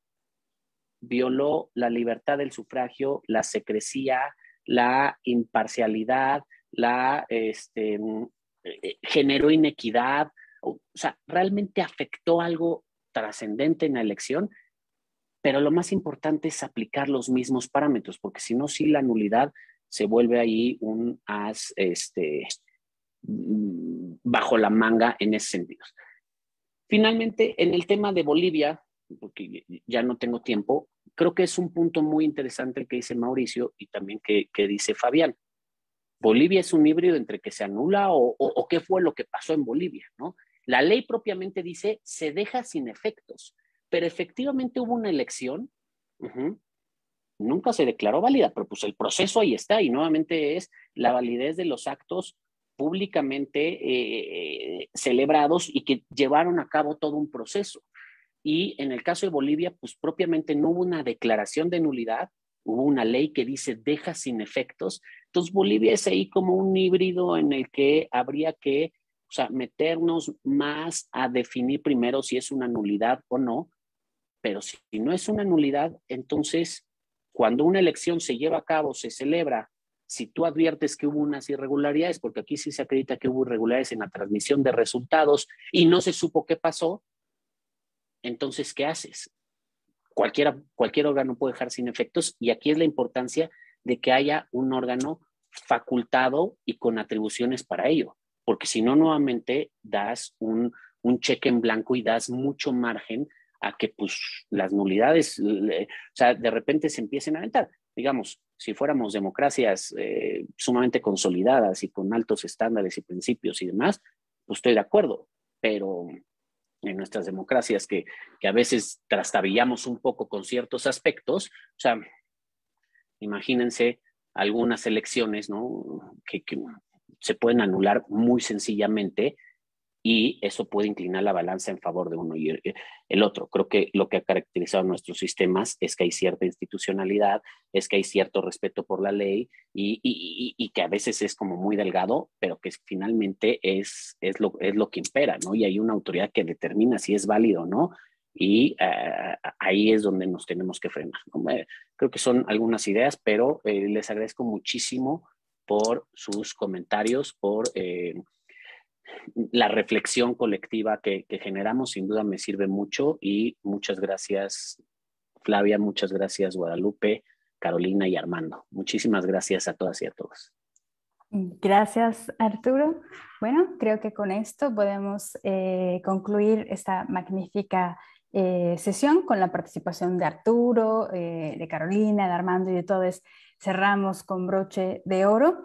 violó la libertad del sufragio, la secrecía, la imparcialidad, la, este, generó inequidad. O sea, realmente afectó algo trascendente en la elección, pero lo más importante es aplicar los mismos parámetros, porque si no, sí la nulidad... se vuelve ahí un as este, bajo la manga en ese sentido. Finalmente, en el tema de Bolivia, porque ya no tengo tiempo, creo que es un punto muy interesante que dice Mauricio y también que, que dice Fabián. Bolivia es un híbrido entre que se anula o, o, o qué fue lo que pasó en Bolivia, ¿no? La ley propiamente dice se deja sin efectos, pero efectivamente hubo una elección, uh-huh, nunca se declaró válida, pero pues el proceso ahí está, y nuevamente es la validez de los actos públicamente eh, celebrados y que llevaron a cabo todo un proceso. Y en el caso de Bolivia, pues propiamente no hubo una declaración de nulidad, hubo una ley que dice deja sin efectos. Entonces Bolivia es ahí como un híbrido en el que habría que, o sea, meternos más a definir primero si es una nulidad o no, pero si no es una nulidad, entonces cuando una elección se lleva a cabo, se celebra, si tú adviertes que hubo unas irregularidades, porque aquí sí se acredita que hubo irregularidades en la transmisión de resultados y no se supo qué pasó, entonces, ¿qué haces? Cualquiera, cualquier órgano puede dejar sin efectos, y aquí es la importancia de que haya un órgano facultado y con atribuciones para ello, porque si no, nuevamente das un, un cheque en blanco y das mucho margen a que pues las nulidades, le, o sea, de repente se empiecen a aventar. Digamos, si fuéramos democracias eh, sumamente consolidadas y con altos estándares y principios y demás, pues estoy de acuerdo, pero en nuestras democracias que, que a veces trastabillamos un poco con ciertos aspectos, o sea, imagínense algunas elecciones, ¿no? que, que se pueden anular muy sencillamente, y eso puede inclinar la balanza en favor de uno y el otro. Creo que lo que ha caracterizado a nuestros sistemas es que hay cierta institucionalidad, es que hay cierto respeto por la ley, y, y, y, y que a veces es como muy delgado, pero que finalmente es, es, lo, es lo que impera, ¿no? Y hay una autoridad que determina si es válido o no, y uh, ahí es donde nos tenemos que frenar, ¿no? Creo que son algunas ideas, pero eh, les agradezco muchísimo por sus comentarios, por... Eh, la reflexión colectiva que, que generamos. Sin duda me sirve mucho, y muchas gracias Flavia, muchas gracias Guadalupe, Carolina y Armando. Muchísimas gracias a todas y a todos. Gracias Arturo. Bueno, creo que con esto podemos eh, concluir esta magnífica eh, sesión con la participación de Arturo, eh, de Carolina, de Armando y de todos. Cerramos con broche de oro.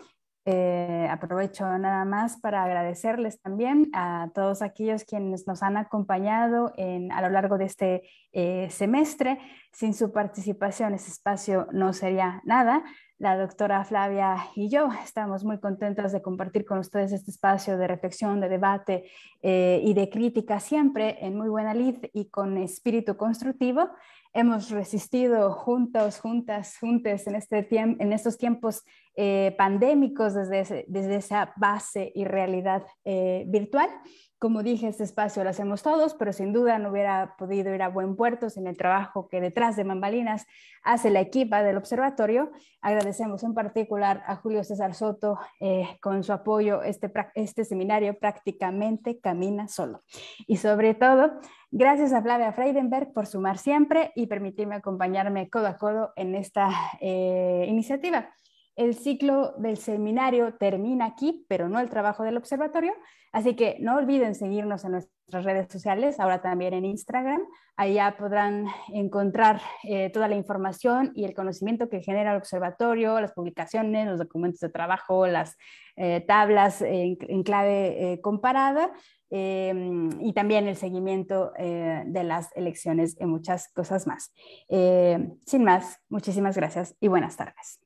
Eh, aprovecho nada más para agradecerles también a todos aquellos quienes nos han acompañado en, a lo largo de este eh, semestre. Sin su participación este espacio no sería nada. La doctora Flavia y yo estamos muy contentos de compartir con ustedes este espacio de reflexión, de debate eh, y de crítica, siempre en muy buena lid y con espíritu constructivo. Hemos resistido juntos, juntas, juntes en, este tiemp en estos tiempos eh, pandémicos desde, ese, desde esa base y realidad eh, virtual. Como dije, este espacio lo hacemos todos, pero sin duda no hubiera podido ir a buen puerto sin el trabajo que detrás de bambalinas hace la equipa del observatorio. Agradecemos en particular a Julio César Soto eh, con su apoyo. Este, este seminario prácticamente camina solo. Y sobre todo, gracias a Flavia Freidenberg por sumar siempre y permitirme acompañarme codo a codo en esta eh, iniciativa. El ciclo del seminario termina aquí, pero no el trabajo del observatorio, así que no olviden seguirnos en nuestras redes sociales, ahora también en Instagram. Allá podrán encontrar eh, toda la información y el conocimiento que genera el observatorio, las publicaciones, los documentos de trabajo, las eh, tablas eh, en clave eh, comparada, Eh, y también el seguimiento eh, de las elecciones y muchas cosas más. Eh, sin más, muchísimas gracias y buenas tardes.